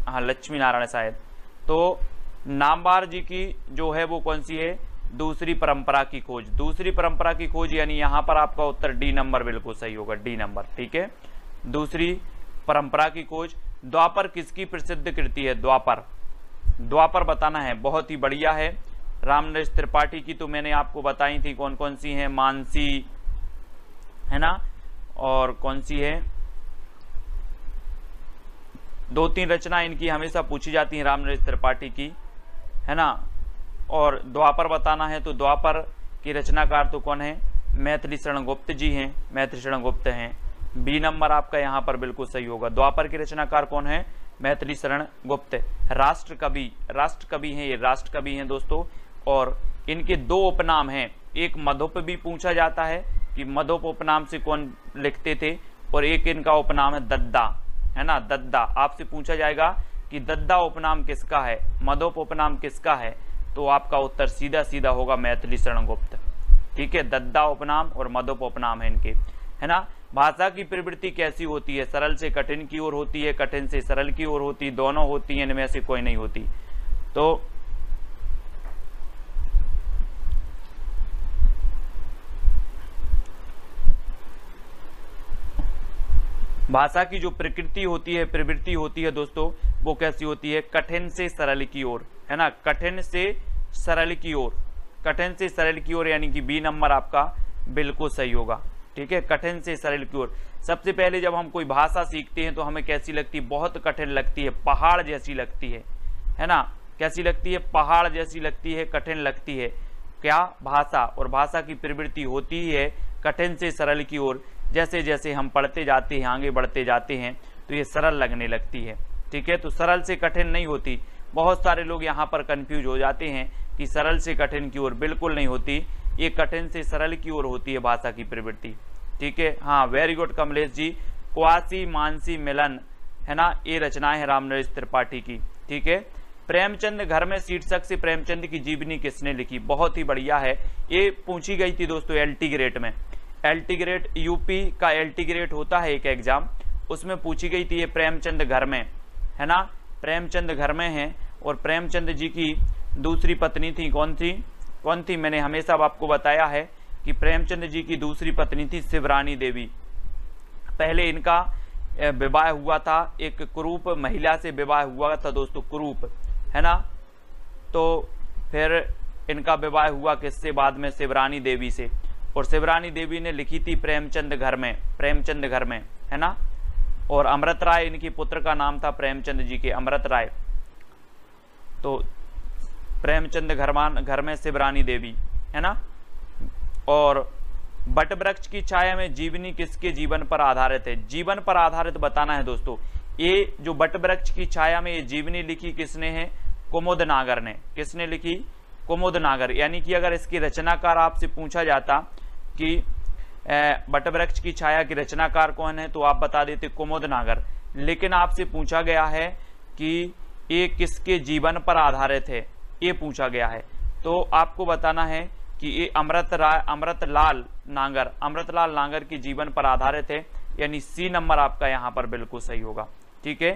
हाँ लक्ष्मी नारायण शायद। तो नामवर जी की जो है वो कौन सी है? दूसरी परंपरा की खोज, दूसरी परंपरा की खोज, यानी यहाँ पर आपका उत्तर डी नंबर बिल्कुल सही होगा, डी नंबर, ठीक है, दूसरी परंपरा की खोज। द्वापर किसकी प्रसिद्ध कृति है? द्वापर, द्वापर बताना है, बहुत ही बढ़िया है। रामनरेश त्रिपाठी की तो मैंने आपको बताई थी, कौन कौन सी है, मानसी, है ना, और कौन सी है, दो तीन रचना इनकी हमेशा पूछी जाती है रामनरेश त्रिपाठी की, है ना। और द्वापर बताना है तो द्वापर की रचनाकार तो कौन है? मैथिली शरण गुप्त जी हैं, मैथिली शरण गुप्त हैं, बी नंबर आपका यहाँ पर बिल्कुल सही होगा। द्वापर के रचनाकार कौन है? मैथिली शरण गुप्त। राष्ट्र कवि, राष्ट्र कवि हैं ये, राष्ट्र कवि हैं दोस्तों, और इनके दो उपनाम हैं, एक मधुप भी पूछा जाता है कि मधुप उपनाम से कौन लिखते थे, और एक इनका उपनाम है दद्दा, है ना, दद्दा। आपसे पूछा जाएगा कि दद्दा उपनाम किसका है, मधुप उपनाम किसका है, तो आपका उत्तर सीधा सीधा होगा मैथिली शरण गुप्त, ठीक है, दद्दा उपनाम और मधुप उपनाम है इनके, है ना। भाषा की प्रवृत्ति कैसी होती है, सरल से कठिन की ओर होती है, कठिन से सरल की ओर होती, दोनों होती हैं, इनमें से कोई नहीं होती। तो भाषा की जो प्रकृति होती है, प्रवृत्ति होती है दोस्तों, वो कैसी होती है, कठिन से सरल की ओर, है ना, कठिन से सरल की ओर, कठिन से सरल की ओर, यानी कि बी नंबर आपका बिल्कुल सही होगा। ठीक है, कठिन से सरल की ओर। सबसे पहले जब हम कोई भाषा सीखते हैं तो हमें कैसी लगती है, बहुत कठिन लगती है, पहाड़ जैसी लगती है, है ना, कैसी लगती है, पहाड़ जैसी लगती है, कठिन लगती है। क्या भाषा और भाषा की प्रवृत्ति होती ही है कठिन से सरल की ओर। जैसे जैसे हम पढ़ते जाते हैं, आगे बढ़ते जाते हैं, तो ये सरल लगने लगती है। ठीक है, तो सरल से कठिन नहीं होती। बहुत सारे लोग यहाँ पर कन्फ्यूज हो जाते हैं कि सरल से कठिन की ओर बिल्कुल नहीं होती, ये कठिन से सरल की ओर होती है भाषा की प्रवृत्ति। ठीक है, हाँ, वेरी गुड कमलेश जी। क्वासी मानसी मिलन, है ना, ये रचनाएं हैं रामनरेश त्रिपाठी की। ठीक है, प्रेमचंद घर में शीर्षक से प्रेमचंद की जीवनी किसने लिखी, बहुत ही बढ़िया है, ये पूछी गई थी दोस्तों एल टी ग्रेड में। एल टी ग्रेड, यूपी का एल टी ग्रेड होता है एक एग्जाम, उसमें पूछी गई थी ये प्रेमचंद घर में, है ना, प्रेमचंद घर में है। और प्रेमचंद जी की दूसरी पत्नी थी, कौन थी, कौन थी, मैंने हमेशा आपको बताया है कि प्रेमचंद जी की दूसरी पत्नी थी शिवरानी देवी। पहले इनका विवाह हुआ था, एक कुरूप महिला से विवाह हुआ था दोस्तों, कुरूप, है ना। तो फिर इनका विवाह हुआ किससे, बाद में शिवरानी देवी से, और शिवरानी देवी ने लिखी थी प्रेमचंद घर में, प्रेमचंद घर में, है ना। और अमृत राय, इनके पुत्र का नाम था प्रेमचंद जी के, अमृत राय। तो प्रेमचंद घरमान घर में शिवरानी देवी, है ना। और बटवृक्ष की छाया में जीवनी किसके जीवन पर आधारित है, जीवन पर आधारित बताना है दोस्तों। ये जो बटवृक्ष की छाया में ये जीवनी लिखी किसने है, कुमुद नागर ने, किसने लिखी, कुमुद नागर। यानी कि अगर इसके रचनाकार आपसे पूछा जाता कि बटवृक्ष की छाया के रचनाकार कौन है, तो आप बता देते कुमुद नागर। लेकिन आपसे पूछा गया है कि ये किसके जीवन पर आधारित है, ये पूछा गया है, तो आपको बताना है कि ये अमृत राय, अमृत लाल नांगर, अमृत लाल नांगर के जीवन पर आधारित है, यानी सी नंबर आपका यहाँ पर बिल्कुल सही होगा। ठीक है,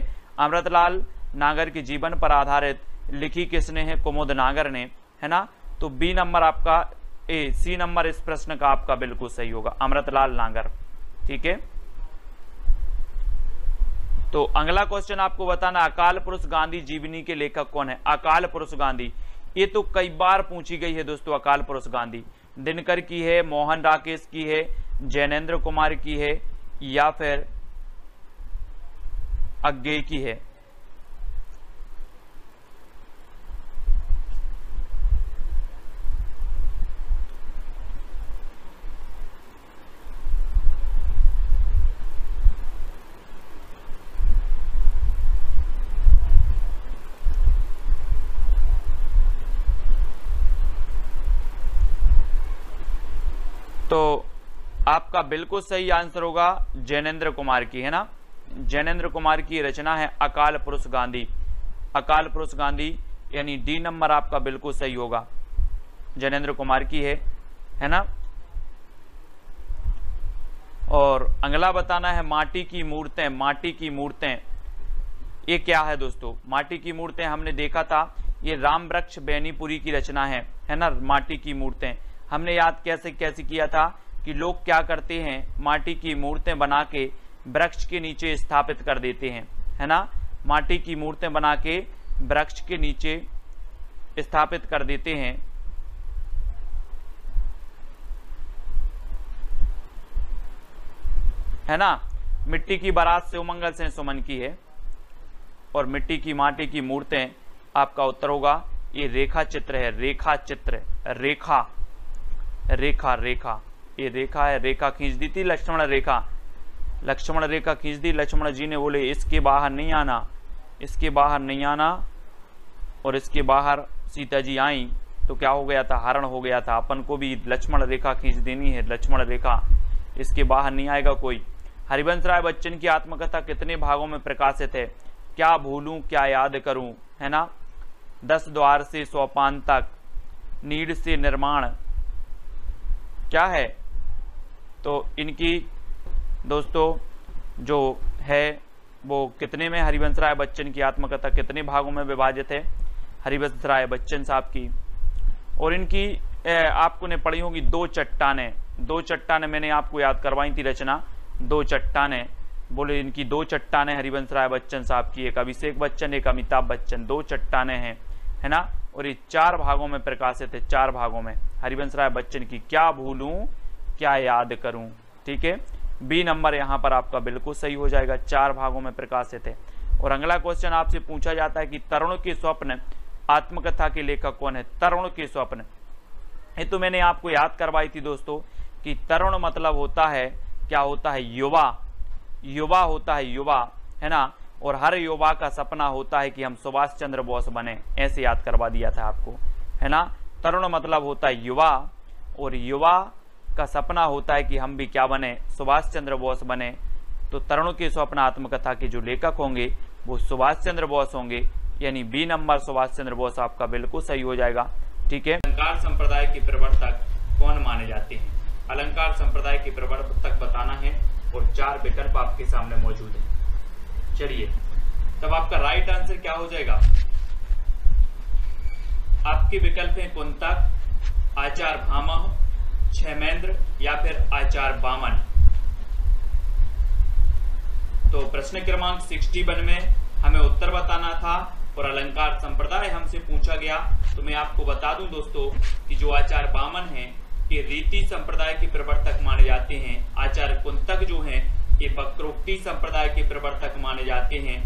अमृत लाल नांगर के जीवन पर आधारित लिखी किसने है, कुमुद नागर ने, है ना। तो बी नंबर आपका, ए सी नंबर इस प्रश्न का आपका बिल्कुल सही होगा, अमृत लाल नांगर। ठीक है, तो अगला क्वेश्चन आपको बताना, अकाल पुरुष गांधी जीवनी के लेखक कौन है। अकाल पुरुष गांधी, ये तो कई बार पूछी गई है दोस्तों, अकाल पुरुष गांधी। दिनकर की है, मोहन राकेश की है, जैनेन्द्र कुमार की है, या फिर अज्ञेय की है। तो आपका बिल्कुल सही आंसर होगा जैनेन्द्र कुमार की, है ना, जैनेन्द्र कुमार की रचना है अकाल पुरुष गांधी, अकाल पुरुष गांधी, यानी डी नंबर आपका बिल्कुल सही होगा, जैनेन्द्र कुमार की है, है ना। और अगला बताना है माटी की मूर्तें, माटी की मूर्तें ये क्या है दोस्तों। माटी की मूर्तें हमने देखा था, ये रामवृक्ष बेनीपुरी की रचना है, है ना। माटी की मूर्तें हमने याद कैसे कैसे किया था कि लोग क्या करते हैं, माटी की मूर्तें बना के वृक्ष के नीचे स्थापित कर देते हैं, है ना, माटी की मूर्तें बना के वृक्ष के नीचे स्थापित कर देते हैं। है ना, मिट्टी की बारात शिवमंगल से सुमन की है, और मिट्टी की माटी की मूर्तें आपका उत्तर होगा। ये रेखा चित्र है, रेखा चित्र, रेखा रेखा रेखा ये रेखा है, रेखा खींच दी थी लक्ष्मण, रेखा लक्ष्मण रेखा खींच दी, लक्ष्मण जी ने बोले इसके बाहर नहीं आना, इसके बाहर नहीं आना, और इसके बाहर सीता जी आई तो क्या हो गया था, हरण हो गया था। अपन को भी लक्ष्मण रेखा खींच देनी है, लक्ष्मण रेखा, इसके बाहर नहीं आएगा कोई। हरिवंश राय बच्चन की आत्मकथा कितने भागों में प्रकाशित है, क्या भूलूं क्या याद करूं, है ना। दस द्वार से सोपान तक, नीड से निर्माण, क्या है, तो इनकी दोस्तों जो है वो कितने में हरिवंश राय बच्चन की आत्मकथा कितने भागों में विभाजित है हरिवंश राय बच्चन साहब की। और इनकी आपको ने पढ़ी होगी दो चट्टाने, दो चट्टाने मैंने आपको याद करवाई थी रचना दो चट्टाने, बोले इनकी दो चट्टाने हरिवंश राय बच्चन साहब की, एक अभिषेक बच्चन एक अमिताभ बच्चन, दो चट्टाने हैं है ना। और ये चार भागों में प्रकाशित है, चार भागों में। हरिवंश राय बच्चन की क्या भूलूं क्या याद करूं, ठीक है, बी नंबर यहाँ पर आपका बिल्कुल सही हो जाएगा, चार भागों में प्रकाशित है। और अगला क्वेश्चन आपसे पूछा जाता है कि तरुण के स्वप्न आत्मकथा के लेखक कौन है। तरुण के स्वप्न ये तो मैंने आपको याद करवाई थी दोस्तों कि तरुण मतलब होता है क्या होता है युवा, युवा होता है युवा है ना, और हर युवा का सपना होता है कि हम सुभाष चंद्र बोस बने, ऐसे याद करवा दिया था आपको है ना। तरुण मतलब होता है युवा और युवा का सपना होता है कि हम भी क्या बने, सुभाष चंद्र बोस बने। तो तरुण के स्वप्न आत्मकथा के जो लेखक होंगे वो सुभाष चंद्र बोस होंगे, यानी बी नंबर सुभाष चंद्र बोस आपका बिल्कुल सही हो जाएगा, ठीक है। अलंकार संप्रदाय के प्रवर्तक कौन माने जाते हैं, अलंकार संप्रदाय के प्रवर्तक बताना है और चार विकल्प आपके सामने मौजूद है। चलिए तब आपका राइट आंसर क्या हो जाएगा, आपके विकल्प हैं कुंतक, आचार्य भामह, क्षेमेंद्र या फिर आचार्य बामन। तो प्रश्न क्रमांक इकसठ में हमें उत्तर बताना था और अलंकार संप्रदाय हमसे पूछा गया। तो मैं आपको बता दूं दोस्तों कि जो आचार्य बामन हैं ये रीति संप्रदाय के प्रवर्तक माने जाते हैं, आचार्य कुंतक जो हैं ये वक्रोक्ति संप्रदाय के प्रवर्तक माने जाते हैं,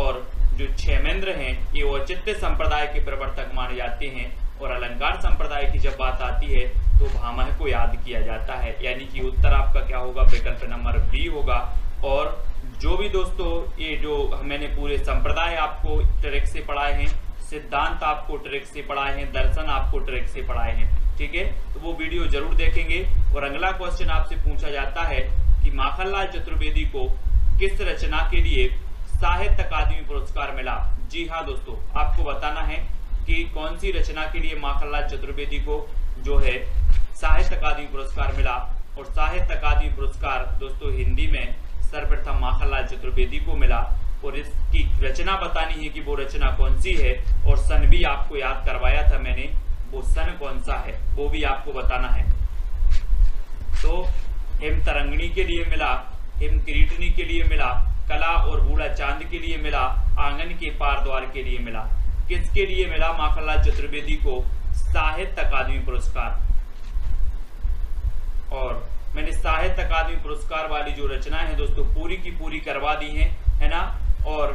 और जो क्षेमेंद्र हैं ये औचित्य संप्रदाय के प्रवर्तक माने जाते हैं, और अलंकार संप्रदाय की जब बात आती है तो भामह को याद किया जाता है। यानी कि उत्तर आपका क्या होगा, विकल्प नंबर बी होगा। और जो भी दोस्तों ये जो मैंने पूरे संप्रदाय आपको ट्रिक से पढ़ाए हैं, सिद्धांत आपको ट्रिक से पढ़ाए हैं, दर्शन आपको ट्रिक से पढ़ाए हैं, ठीक है, तो वो वीडियो जरूर देखेंगे। और अगला क्वेश्चन आपसे पूछा जाता है कि माखनलाल चतुर्वेदी को किस रचना के लिए साहित्य अकादमी पुरस्कार मिला। जी हाँ दोस्तों, आपको बताना है कि कौन सी रचना के लिए माखनलाल चतुर्वेदी को जो है साहित्य अकादमी पुरस्कार मिला। और साहित्य अकादमी पुरस्कार दोस्तों हिंदी में सर्वप्रथम माखनलाल चतुर्वेदी को मिला, और इसकी रचना बतानी है कि वो रचना कौन सी है। और सन भी आपको याद करवाया था मैंने, वो सन कौन सा है वो भी आपको बताना है। तो हिम तरंगिणी के लिए मिला, हिम किरीटनी के लिए मिला, कला और बूढ़ा चांद के लिए मिला, आंगन के पार द्वार के लिए मिला, किसके लिए मिला माखनलाल चतुर्वेदी को साहित्य अकादमी पुरस्कार। और मैंने साहित्य अकादमी पुरस्कार वाली जो रचना है दोस्तों पूरी की पूरी करवा दी है है ना। और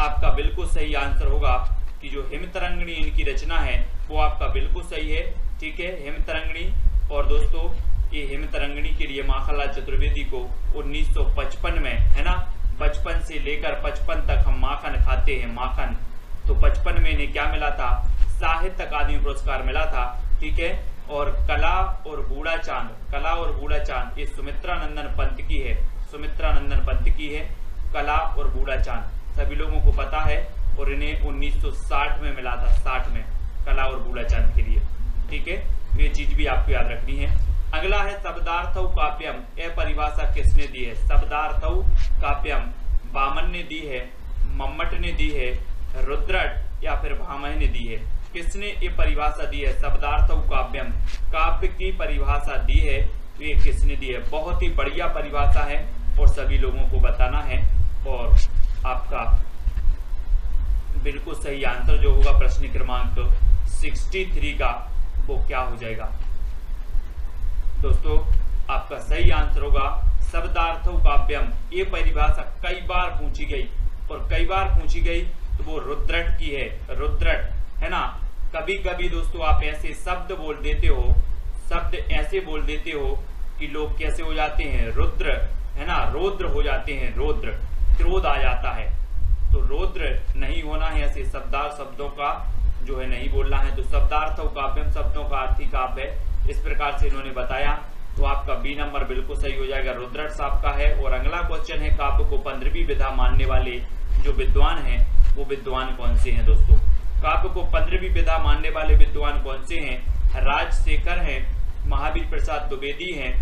आपका बिल्कुल सही आंसर होगा कि जो हिम तरंगिणी इनकी रचना है वो आपका बिल्कुल सही है, ठीक है, हिम तरंगिणी। और दोस्तों ये हिम तरंगिणी के लिए माखनलाल चतुर्वेदी को उन्नीस सौ पचपन में है ना, बचपन से लेकर पचपन तक हम माखन खाते हैं माखन, तो पचपन में इन्हें क्या मिला था, साहित्य अकादमी पुरस्कार मिला था, ठीक है। और कला और बूढ़ा चांद, कला और बूढ़ा चांद ये सुमित्रा नंदन पंत की है, सुमित्रा नंदन पंत की है कला और बूढ़ा चांद, सभी लोगों को पता है। और इन्हें उन्नीस सौ साठ में मिला था, साठ में कला और बूढ़ा चांद के लिए, ठीक है, ये चीज भी आपको याद रखनी है। अगला है शब्दार्थौ काव्यम, यह परिभाषा किसने दी है। शब्दार्थौ काव्यम बामन ने दी है, मम्मट ने दी है, रुद्रट या फिर भामह ने दी है, किसने ये परिभाषा दी है। शब्दार्थौ काव्यम, काव्य की परिभाषा दी है तो ये किसने दी है, बहुत ही बढ़िया परिभाषा है और सभी लोगों को बताना है। और आपका बिल्कुल सही आंसर जो होगा प्रश्न क्रमांक तिरसठ का वो क्या हो जाएगा दोस्तों, आपका सही आंसर होगा शब्दार्थौ काव्यम। ये परिभाषा कई बार पूछी गई और कई बार पूछी गई तो वो रुद्रट की है, रुद्रट है ना। कभी कभी दोस्तों आप ऐसे शब्द बोल देते हो, शब्द ऐसे बोल देते हो कि लोग कैसे हो जाते हैं, रुद्र है ना, रौद्र हो जाते हैं, रौद्र, क्रोध आ जाता है। तो रौद्र नहीं होना है, ऐसे शब्दार शब्दों का जो है नहीं बोलना है। तो शब्दार्थौ काव्यम शब्दों का आर्थिक काव्य है, इस प्रकार से इन्होंने बताया। तो आपका बी नंबर बिल्कुल सही हो जाएगा, रुद्रट साहब का है। और अगला क्वेश्चन है काव्य को पंद्रहवीं विधा मानने वाले जो विद्वान है वो विद्वान कौन से हैं। दोस्तों काव्य को पंद्रहवीं विधा मानने वाले विद्वान कौन से हैं, राजशेखर हैं, महावीर प्रसाद द्विवेदी हैं,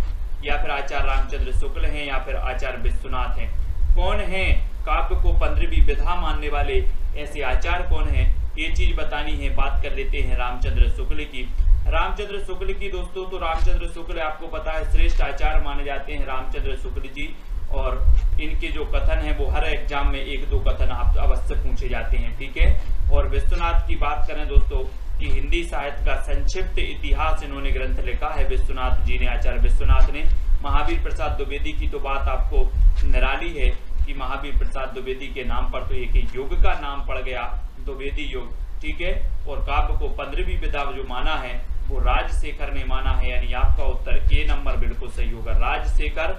या फिर आचार्य रामचंद्र शुक्ल हैं या फिर आचार्य विश्वनाथ हैं। कौन हैं काव्य को पंद्रहवीं विधा मानने वाले, ऐसे आचार्य कौन हैं, ये चीज बतानी है। बात कर लेते हैं रामचंद्र शुक्ल की। रामचंद्र शुक्ल की दोस्तों, तो रामचंद्र शुक्ल आपको पता है श्रेष्ठ आचार्य माने जाते हैं रामचंद्र शुक्ल जी, और इनके जो कथन है वो हर एग्जाम में एक दो कथन आप अवश्य पूछे जाते हैं, ठीक है। और विश्वनाथ की बात करें दोस्तों कि हिंदी साहित्य का संक्षिप्त इतिहास इन्होंने ग्रंथ लिखा है विश्वनाथ जी ने, आचार्य विश्वनाथ ने। महावीर प्रसाद द्विवेदी की तो बात आपको निराली है कि महावीर प्रसाद द्विवेदी के नाम पर तो एक युग का नाम पड़ गया, द्विवेदी युग, ठीक है। और काव्य को पंद्रहवीं विधा जो माना है वो राजशेखर ने माना है, यानी आपका उत्तर के नंबर बिल्कुल सही होगा। राजशेखर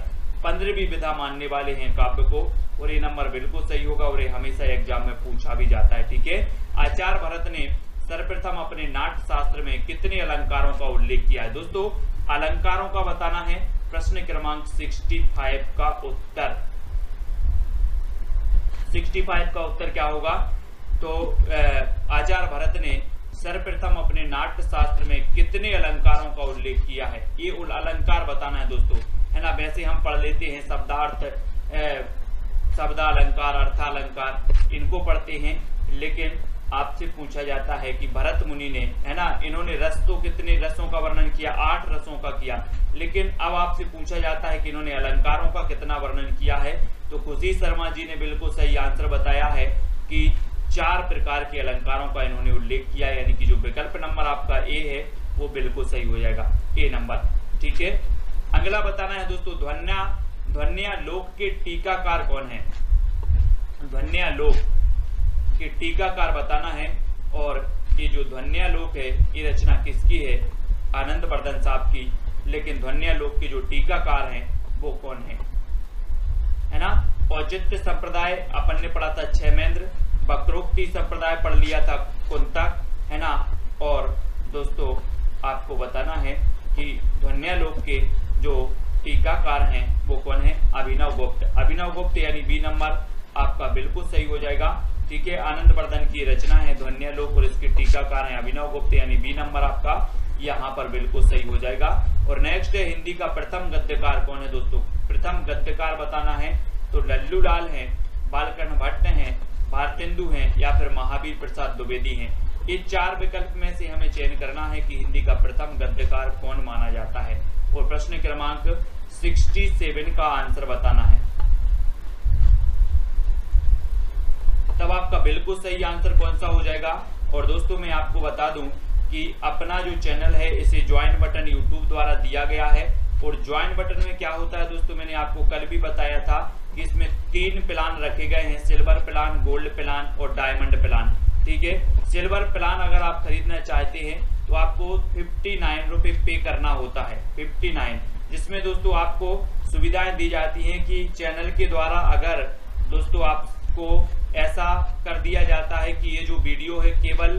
पंद्रहवीं विधा मानने वाले हैं काव्य को, और ये नंबर बिल्कुल सही होगा और ये हमेशा एग्जाम में पूछा भी जाता है, ठीक है। आचार्य भरत ने सर्वप्रथम अपने नाट्य शास्त्र में कितने अलंकारों का उल्लेख किया है? दोस्तों अलंकारों का बताना है, प्रश्न क्रमांक पैंसठ का उत्तर, पैंसठ का उत्तर क्या होगा? तो आचार्य भरत ने सर्वप्रथम अपने नाट्य शास्त्र में कितने अलंकारों का उल्लेख किया है, ये अलंकार बताना है दोस्तों, है ना। वैसे हम पढ़ लेते हैं शब्दार्थ, शब्दालंकार, अर्थालंकार, इनको पढ़ते हैं, लेकिन आपसे पूछा जाता है कि भरत मुनि ने, है ना, इन्होंने रस तो कितने रसों का वर्णन किया, आठ रसों का किया, लेकिन अब आपसे पूछा जाता है कि इन्होंने अलंकारों का कितना वर्णन किया है। तो खुशी शर्मा जी ने बिल्कुल सही आंसर बताया है कि चार प्रकार के अलंकारों का इन्होंने उल्लेख किया, यानी कि जो विकल्प नंबर आपका ए है वो बिल्कुल सही हो जाएगा, ए नंबर, ठीक है। अगला बताना है दोस्तों, ध्वन्या ध्वन्या लोक के टीकाकार कौन है? ध्वन्या लोक के टीकाकार बताना है, और ये जो ध्वन्या लोक है ये रचना किसकी है? आनंद वर्धन साहब की, लेकिन ध्वन्या लोक के जो टीकाकार हैं वो कौन है, है ना। औचित्य संप्रदाय अपन ने पढ़ा था क्षेमेंद्र, वक्रोक्ति संप्रदाय पढ़ लिया था कुंतक, है ना। और दोस्तों आपको बताना है कि ध्वन्या लोक के जो टीकाकार हैं वो कौन है? अभिनव गुप्त, अभिनव गुप्त, यानी बी नंबर आपका बिल्कुल सही हो जाएगा, ठीक है। आनंद वर्धन की रचना है ध्वन्या लोक और इसके टीकाकार हैं अभिनव गुप्त, यानी बी नंबर आपका यहाँ पर बिल्कुल सही हो जाएगा। और नेक्स्ट है हिंदी का प्रथम गद्यकार कौन है दोस्तों? प्रथम गद्यकार बताना है, तो लल्लू लाल है, बालकर्ण भट्ट है, भारतेंदु है, या फिर महावीर प्रसाद द्विवेदी है। इस चार विकल्प में से हमें चयन करना है कि हिंदी का प्रथम गद्यकार कौन माना जाता है, और प्रश्न क्रमांक सड़सठ का आंसर बताना है। तब आपका बिल्कुल सही आंसर कौन सा हो जाएगा। और दोस्तों मैं आपको बता दूं कि अपना जो चैनल है इसे ज्वाइन बटन यूट्यूब द्वारा दिया गया है, और ज्वाइन बटन में क्या होता है दोस्तों, मैंने आपको कल भी बताया था कि इसमें तीन प्लान रखे गए हैं, सिल्वर प्लान, गोल्ड प्लान और डायमंड प्लान, ठीक है। सिल्वर प्लान अगर आप खरीदना चाहते हैं तो आपको फिफ्टी नाइन रुपये पे करना होता है, फिफ्टी नाइन, जिसमें दोस्तों आपको सुविधाएं दी जाती हैं कि चैनल के द्वारा अगर दोस्तों आपको ऐसा कर दिया जाता है कि ये जो वीडियो है केवल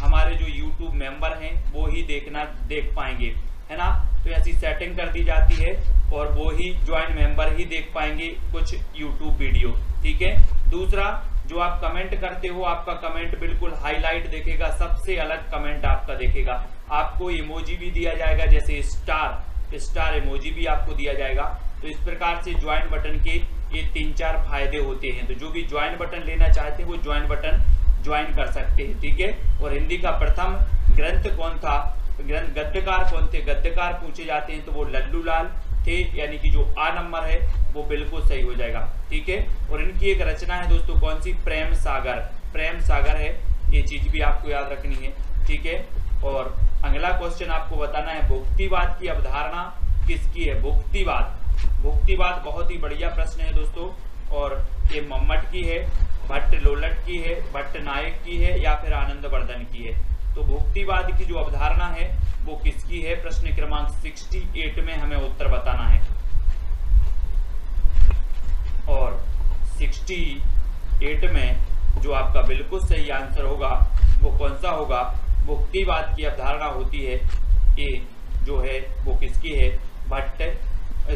हमारे जो YouTube मेंबर हैं वो ही देखना देख पाएंगे, है ना। तो ऐसी सेटिंग कर दी जाती है और वो ही ज्वाइन मेंबर ही देख पाएंगे कुछ यूट्यूब वीडियो, ठीक है। दूसरा, जो आप कमेंट करते हो आपका कमेंट बिल्कुल हाईलाइट देखेगा, सबसे अलग कमेंट आपका देखेगा। आपको इमोजी भी दिया जाएगा, जैसे स्टार स्टार इमोजी भी आपको दिया जाएगा। तो इस प्रकार से ज्वाइन बटन के ये तीन चार फायदे होते हैं। तो जो भी ज्वाइन बटन लेना चाहते हैं वो ज्वाइन बटन ज्वाइन कर सकते हैं, ठीक है। और हिंदी का प्रथम ग्रंथ कौन था, ग्रंथ गद्यकार कौन थे? गद्यकार पूछे जाते हैं तो वो लल्लू लाल थे, यानी कि जो आ नंबर है वो बिल्कुल सही हो जाएगा, ठीक है। और इनकी एक रचना है दोस्तों, कौन सी? प्रेम सागर, प्रेम सागर है, ये चीज भी आपको याद रखनी है, ठीक है। और अगला क्वेश्चन आपको बताना है, भुक्तिवाद की अवधारणा किसकी है? भुक्तिवाद, भुक्तिवाद बहुत ही बढ़िया प्रश्न है दोस्तों, और ये मम्मट की है, भट्ट लोलट की है, भट्ट नायक की है, या फिर आनंद वर्धन की है। तो भुक्तिवाद की जो अवधारणा है वो किसकी है? प्रश्न क्रमांक अड़सठ में हमें उत्तर बताना है। और अड़सठ में जो आपका बिल्कुल सही आंसर होगा वो कौन सा होगा? भुक्तिवाद की अवधारणा होती है ये जो है वो किसकी है? भट्ट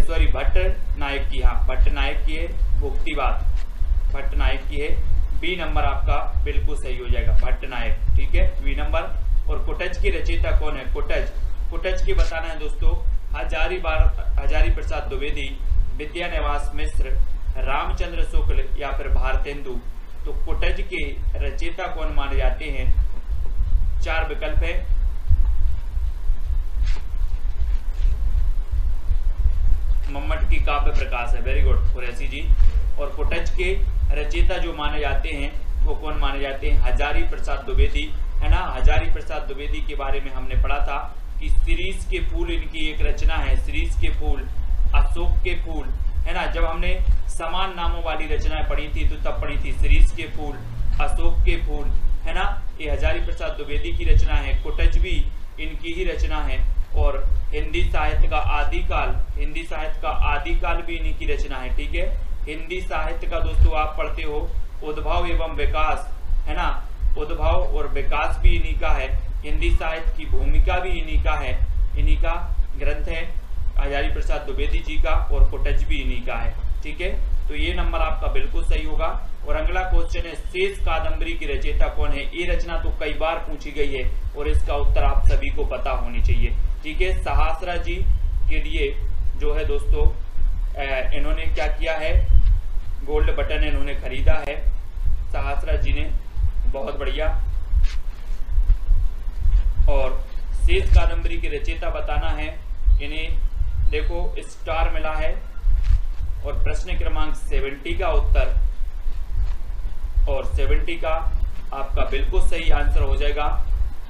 सॉरी भट्ट नायक की, हाँ भट्ट नायक की है भुक्तिवाद, भट्ट नायक की है। बी नंबर आपका बिल्कुल सही हो जाएगा, भट्ट नायक, ठीक है, बी नंबर। और कुटज की रचयिता कौन है? कुटज, कुटज की बताना है दोस्तों हजारी भारत हजारी प्रसाद द्विवेदी, विद्या निवास मिश्र, रामचंद्र शुक्ल या फिर भारतेंदु। तो कुटज के रचयिता कौन माने जाते हैं? चार विकल्प है। मम्मट की काव्य प्रकाश है, वेरी गुड कुरैसी जी। और कुटज के रचयिता जो माने जाते हैं वो कौन माने जाते हैं? हजारी प्रसाद द्विवेदी, है ना। हजारी प्रसाद द्विवेदी के बारे में हमने पढ़ा था कि सीरीज के फूल इनकी एक रचना है, सीरीज के फूल, अशोक के फूल, है ना। जब हमने समान नामों वाली रचनाएं पढ़ी थी तो तब पढ़ी थी सीरीज के फूल, अशोक के फूल, है ना। ये हजारी प्रसाद द्विवेदी की रचना है। कुटज भी इनकी ही रचना है। और हिंदी साहित्य का आदिकाल, हिंदी साहित्य का आदिकाल भी इन्हीं की रचना है, ठीक है। हिंदी साहित्य का दोस्तों आप पढ़ते हो उद्भव एवं विकास, है ना। उद्भव और विकास भी इन्हीं का है। हिंदी साहित्य की भूमिका भी इन्हीं का है, इन्हीं का ग्रंथ है हजारी प्रसाद द्विवेदी जी का। और कुटज भी इन्हीं का है, ठीक है। तो ये नंबर आपका बिल्कुल सही होगा। और अगला क्वेश्चन है शेष कादम्बरी की रचयिता कौन है? ये रचना तो कई बार पूछी गई है और इसका उत्तर आप सभी को पता होनी चाहिए, ठीक है। सहासरा जी के लिए जो है दोस्तों इन्होंने क्या किया है, गोल्ड बटन इन्होंने खरीदा है सहासरा जी ने, बहुत बढ़िया। और शेष कादम्बरी के रचयिता बताना है। इन्हें देखो स्टार मिला है और प्रश्न क्रमांक सत्तर का उत्तर, और सत्तर का आपका बिल्कुल सही आंसर हो जाएगा,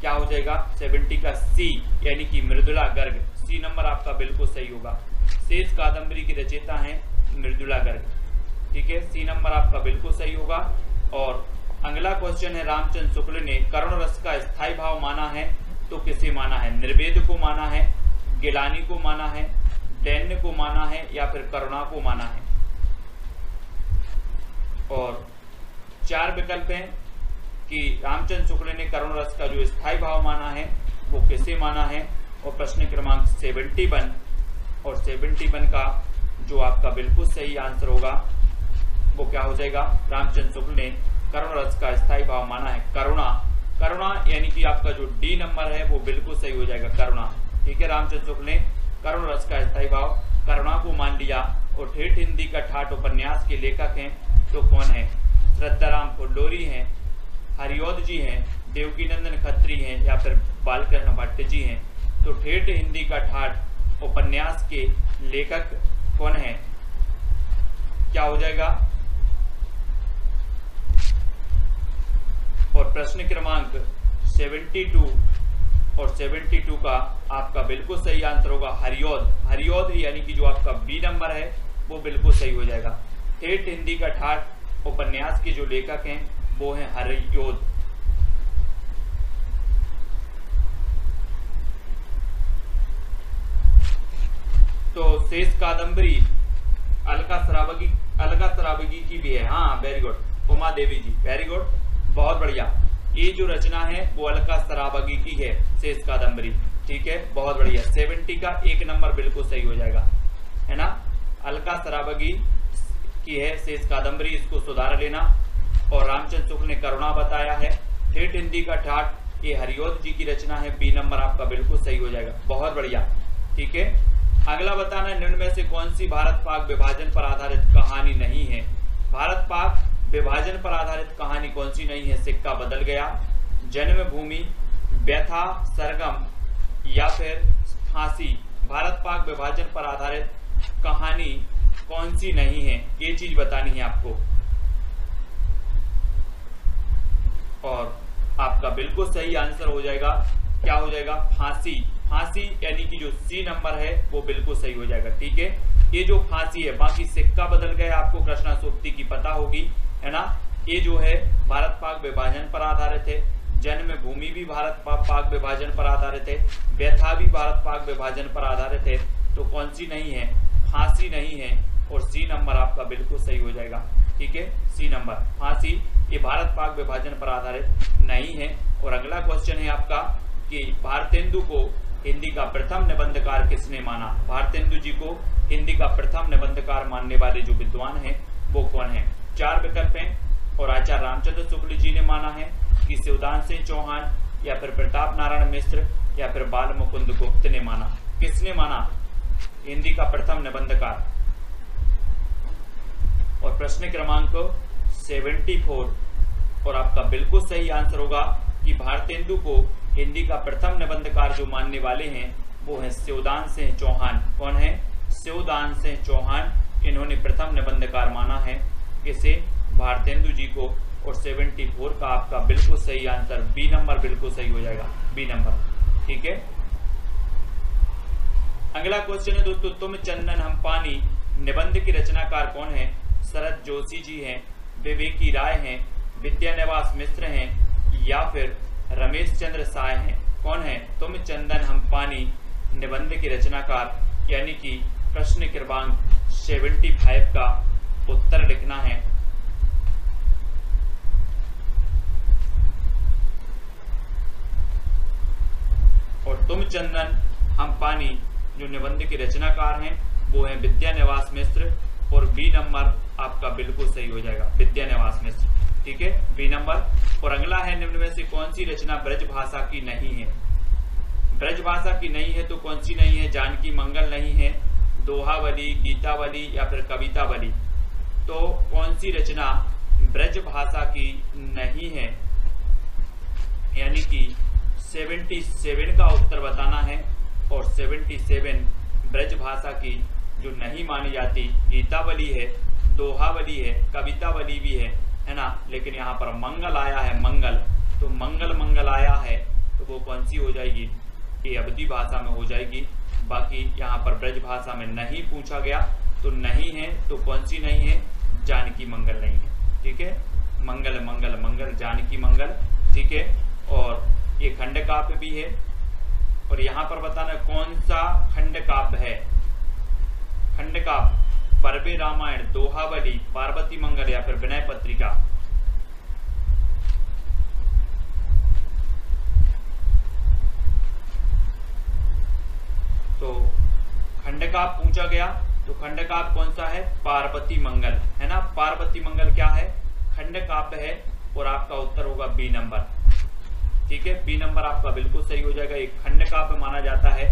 क्या हो जाएगा? सत्तर का सी यानी कि मृदुला गर्ग, सी नंबर आपका बिल्कुल सही होगा। शेष कादम्बरी की रचयिता है मृदुला गर्ग, ठीक है, सी नंबर आपका बिल्कुल सही होगा। और अगला क्वेश्चन है रामचंद्र शुक्ल ने करुण रस का स्थायी भाव माना है तो किसे माना है? निर्वेद को माना है, गिलानी को माना है, दैन्य को माना है या फिर करुणा को माना है? और चार विकल्प हैं कि रामचंद्र शुक्ल ने करुण रस का जो स्थायी भाव माना है वो किसे माना है। और प्रश्न क्रमांक इकहत्तर और इकहत्तर का जो आपका बिल्कुल सही आंसर होगा वो क्या हो जाएगा? रामचंद्र शुक्ल ने करुण रस का स्थायी भाव माना है करुणा, करुणा यानी कि आपका जो डी नंबर है वो बिल्कुल सही हो जाएगा, करुणा, ठीक है। रामचंद्र शुक्ल ने करुण रस का स्थायी भाव करुणा को मान लिया। और ठेठ हिंदी का ठाठ उपन्यास के लेखक हैं तो कौन है? श्रद्धाराम फुल्लोरी हैं, हरिओद जी हैं, देवकीनंदन खत्री हैं या फिर बालकृष्ण भट्ट जी हैं। तो ठेठ हिंदी का ठाठ उपन्यास के लेखक कौन है? क्या हो जाएगा? और प्रश्न क्रमांक बहत्तर और बहत्तर का आपका बिल्कुल सही आंसर होगा हरिओद, हरिओद यानी कि जो आपका बी नंबर है वो बिल्कुल सही हो जाएगा। ठेठ हिंदी का ठाठ उपन्यास के जो लेखक हैं वो हैं हरिओद। तो शेष कादम्बरी अलका सराबगी, अलका सराबगी की भी है, हाँ very good Uma Devi ji, very good बहुत बढ़िया। ये जो रचना है वो अलका सराबगी की है शेष कादम्बरी, ठीक है, बहुत बढ़िया। सत्तर का एक नंबर बिल्कुल सही हो जाएगा, है ना। अलका सराबगी की है शेष कादम्बरी, इसको सुधार लेना। और रामचंद्र शुक्ल ने करुणा बताया है। ठेठ हिंदी का ठाठ ये हरिओद जी की रचना है, बी नंबर आपका बिल्कुल सही हो जाएगा, बहुत बढ़िया, ठीक है। अगला बताना है निम्न में से कौन सी भारत पाक विभाजन पर आधारित कहानी नहीं है? भारत पाक विभाजन पर आधारित कहानी कौन सी नहीं है? सिक्का बदल गया, जन्मभूमि, व्यथा सरगम या फिर फांसी। भारत पाक विभाजन पर आधारित कहानी कौन सी नहीं है, ये चीज बतानी है आपको। और आपका बिल्कुल सही आंसर हो जाएगा, क्या हो जाएगा? फांसी, फांसी यानी कि जो सी नंबर है वो बिल्कुल सही हो जाएगा, ठीक है। ये जो फांसी है, बाकी सिक्का बदल गया आपको कृष्णा सोबती की पता होगी, है ना। ये जो है भारत पाक विभाजन पर आधारित है। जन्मभूमि भी भारत पाक विभाजन पर आधारित है, व्यथा भी भारत पाक विभाजन पर आधारित है। तो कौन सी नहीं है? फांसी नहीं है। और सी नंबर आपका बिल्कुल सही हो जाएगा, ठीक है, सी नंबर फांसी ये भारत पाक विभाजन पर आधारित नहीं है। और अगला क्वेश्चन है आपका कि भारतेंदु को हिंदी का प्रथम निबंधकार किसने माना? भारतेंदु जी को हिंदी का प्रथम निबंधकार मानने वाले जो विद्वान है वो कौन है? चार विकल्प हैं। और आचार्य रामचंद्र शुक्ल जी ने माना है कि शिवदान सिंह चौहान या फिर प्रताप नारायण मिश्र या फिर बाल मुकुंद गुप्त ने माना। किसने माना? हिंदी का प्रथम निबंधकार। और प्रश्न क्रमांक चौहत्तर और आपका बिल्कुल सही आंसर होगा कि भारतेंदु को हिंदी का प्रथम निबंधकार जो मानने वाले हैं वो है शिवदान सिंह चौहान। कौन है? शिवदान सिंह चौहान। इन्होंने प्रथम निबंधकार माना है किसे? भारतेंदु जी को। और चौहत्तर का आपका बिल्कुल सही आंसर बी नंबर बिल्कुल सही हो जाएगा, बी नंबर। ठीक है, अगला क्वेश्चन है दोस्तों, तुम चंदन हम पानी निबंध की रचनाकार कौन है? शरद जोशी जी हैं, विवेकी राय हैं, विद्यानिवास मिश्र हैं या फिर रमेश चंद्र साय हैं। कौन है तुम चंदन हम पानी निबंध की रचनाकार? यानी कि प्रश्न क्रमांक पचहत्तर का उत्तर लिखना है। और तुम चंदन हम पानी जो निबंध के रचनाकार हैं वो है विद्यानिवास मिश्र। और बी नंबर आपका बिल्कुल सही हो जाएगा, विद्यानिवास मिश्र। ठीक है, बी नंबर। और अगला है, निम्न में से कौन सी रचना ब्रजभाषा की नहीं है? ब्रजभाषा की नहीं है तो कौन सी नहीं है? जानकी मंगल नहीं है, दोहावली, गीतावली या फिर कवितावली। तो कौन सी रचना ब्रजभाषा की नहीं है? यानी कि सेवेंटी सेवन का उत्तर बताना है। और सतहत्तर ब्रजभाषा की जो नहीं मानी जाती गीतावली है, दोहावली है, कवितावली भी है, है ना। लेकिन यहाँ पर मंगल आया है, मंगल, तो मंगल मंगल आया है तो वो कौन सी हो जाएगी? ये अवधी भाषा में हो जाएगी। बाकी यहाँ पर ब्रजभाषा में नहीं पूछा गया तो नहीं है, तो कौन सी नहीं है? जानकी मंगल नहीं है। ठीक है, मंगल मंगल मंगल, जानकी मंगल। ठीक है, और ये खंड काव्य भी है। और यहाँ पर बताना कौन सा खंड काव्य है? खंड काव्य परबे रामायण, दोहावली, पार्वती मंगल या फिर विनय पत्रिका। तो खंड काव्य पूछा गया तो खंड काव्य कौन सा है? पार्वती मंगल, है ना। पार्वती मंगल क्या है? खंड काव्य है। और आपका उत्तर होगा बी नंबर। ठीक है, बी नंबर आपका बिल्कुल सही हो जाएगा। एक खंड काव्य माना जाता है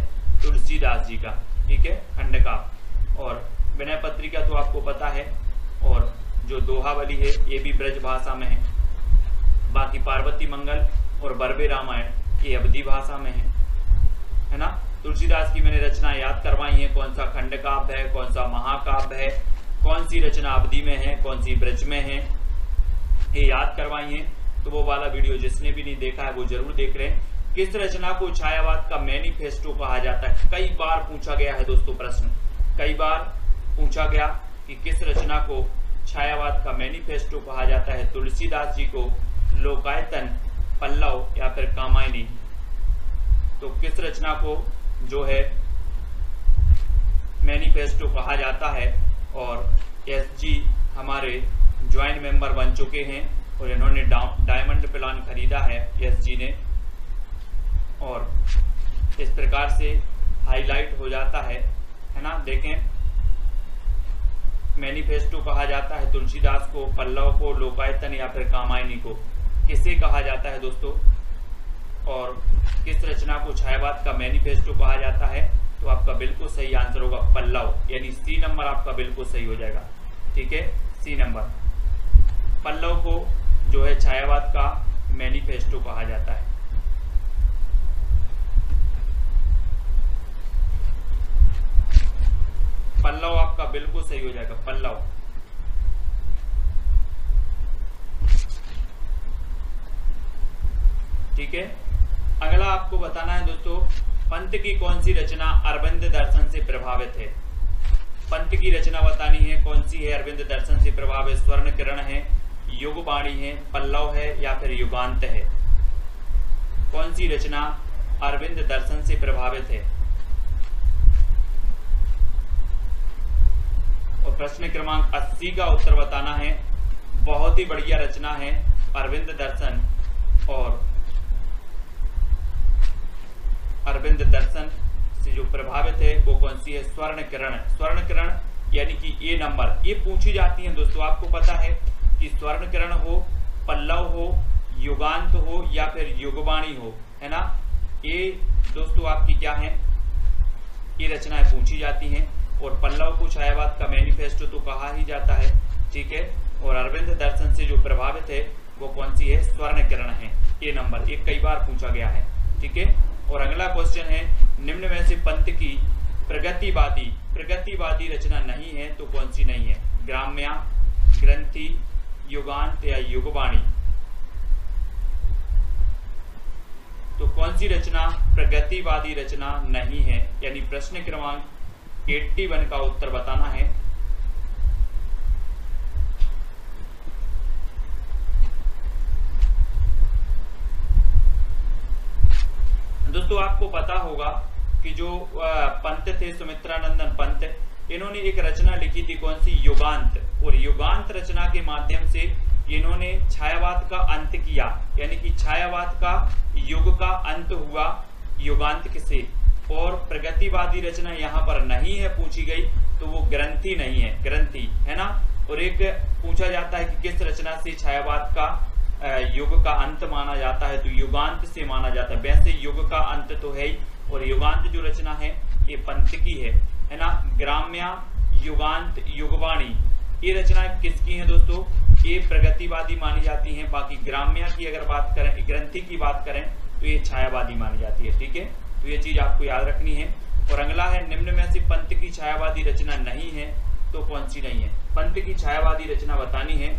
तुलसीदास जी का। ठीक है, खंड काव्य। और विनय पत्रिका तो आपको पता है। और जो दोहावली है ये भी ब्रज भाषा में है। बाकी पार्वती मंगल और बरबे रामायण ये अवधी भाषा में है, है ना। तुलसीदास की मैंने रचना याद करवाई है, कौन सा खंड काव्य है, कौन सा महाकाव्य है, कौन सी रचना अवधी में है, कौन सी ब्रज में है, ये याद करवाई है। तो वो वाला वीडियो जिसने भी नहीं देखा है वो जरूर देख रहे हैं। किस रचना को छायावाद का मैनिफेस्टो कहा जाता है? कई बार पूछा गया है दोस्तों प्रश्न, कई बार पूछा गया कि किस रचना को छायावाद का मैनिफेस्टो कहा जाता है? तुलसीदास जी को, लोकायतन, पल्लव या फिर कामायनी। तो किस रचना को जो है मैनिफेस्टो कहा जाता है? और एस जी हमारे ज्वाइंट मेंबर बन चुके हैं और इन्होंने डायमंड प्लान खरीदा है एस जी ने। और इस प्रकार से हाईलाइट हो जाता है, है ना। देखें, मैनिफेस्टो कहा जाता है तुलसीदास को, पल्लव को, लोकायतन या फिर कामायनी को। किसे कहा जाता है दोस्तों? और किस रचना को छायावाद का मैनिफेस्टो कहा जाता है? तो आपका बिल्कुल सही आंसर होगा पल्लव, यानी सी नंबर आपका बिल्कुल सही हो जाएगा। ठीक है, सी नंबर। पल्लव को जो है छायावाद का मैनिफेस्टो कहा जाता है। पल्लव आपका बिल्कुल सही हो जाएगा, पल्लव। ठीक है, अगला आपको बताना है दोस्तों, पंत की कौन सी रचना अरविंद दर्शन से प्रभावित है? पंत की रचना बतानी है, कौन सी है अरविंद दर्शन से प्रभावित? स्वर्ण किरण है, युगवाणी है, पल्लव है या फिर युगांत है? कौन सी रचना अरविंद दर्शन से प्रभावित है? और प्रश्न क्रमांक अस्सी का उत्तर बताना है। बहुत ही बढ़िया रचना है अरविंद दर्शन। और अरविंद दर्शन से जो प्रभावित है वो कौन सी है? स्वर्ण किरण। स्वर्ण किरण यानी कि ए नंबर। ये पूछी जाती है दोस्तों, आपको पता है कि स्वर्ण किरण हो, पल्लव हो, युगांत हो या फिर युगवाणी हो, है ना। ये दोस्तों आपकी क्या है? की रचनाएं पूछी जाती हैं और पल्लव को छायावाद का मैनिफेस्टो तो कहा ही जाता है, ठीक है। और अरविंद दर्शन से जो प्रभावित है वो कौन सी है, स्वर्ण किरण है। ये नंबर एक कई बार पूछा गया है, ठीक है। और अगला क्वेश्चन है, निम्न में से पंत की प्रगतिवादी प्रगतिवादी रचना नहीं है तो कौन सी नहीं है, ग्राम्या, ग्रंथि, युगांत या युगवाणी। तो कौन सी रचना प्रगतिवादी रचना नहीं है, यानी प्रश्न क्रमांक इक्यासी का उत्तर बताना है। दोस्तों आपको पता होगा कि जो पंत थे सुमित्रानंदन पंत, इन्होंने एक रचना लिखी थी कौन सी, युगांत। और युगांत रचना के माध्यम से इन्होंने छायावाद का अंत किया, यानी कि छायावाद का युग का अंत हुआ युगांत से। और प्रगतिवादी रचना यहाँ पर नहीं है पूछी गई तो वो ग्रंथि नहीं है, ग्रंथि है ना। और एक पूछा जाता है कि किस रचना से छायावाद का युग का अंत माना जाता है, तो युगांत से माना जाता है। वैसे युग का अंत तो है ही, और युगांत जो रचना है ये पंत की है, है ना। ग्राम्या, युगांत, युगवाणी, ये रचनाएं किसकी हैं दोस्तों, ये प्रगतिवादी मानी जाती हैं। बाकी ग्राम्या की अगर बात करें, ग्रंथि की बात करें तो ये छायावादी मानी जाती है, ठीक है। तो ये चीज आपको याद रखनी है। और अगला है, निम्न में से पंत की छायावादी रचना नहीं है तो कौन सी नहीं है, पंत की छायावादी रचना बतानी है।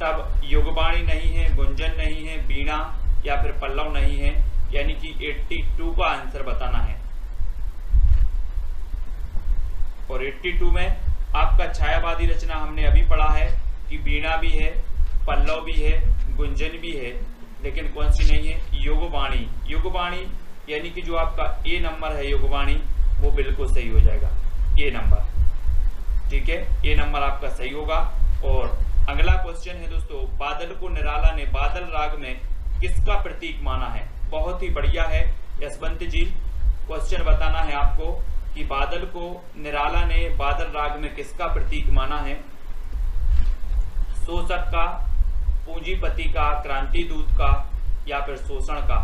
तब युगवाणी नहीं है, गुंजन नहीं है, बीणा या फिर पल्लव नहीं है, यानी कि बयासी का आंसर बताना है। और बयासी में आपका छायावादी रचना हमने अभी पढ़ा है कि बीणा भी है, पल्लव भी है, गुंजन भी है, लेकिन कौन सी नहीं है, युगवाणी। युगवाणी यानी कि जो आपका ए नंबर है युगवाणी, वो बिल्कुल सही हो जाएगा, ए नंबर, ठीक है। ए नंबर आपका सही होगा। और अगला क्वेश्चन है दोस्तों, बादल को निराला ने बादल राग में किसका प्रतीक माना है। बहुत ही बढ़िया है यशवंत जी, क्वेश्चन बताना है आपको कि बादल को निराला ने बादल राग में किसका प्रतीक माना है। शोषक का, पूंजीपति का, क्रांति दूत का या फिर शोषण का।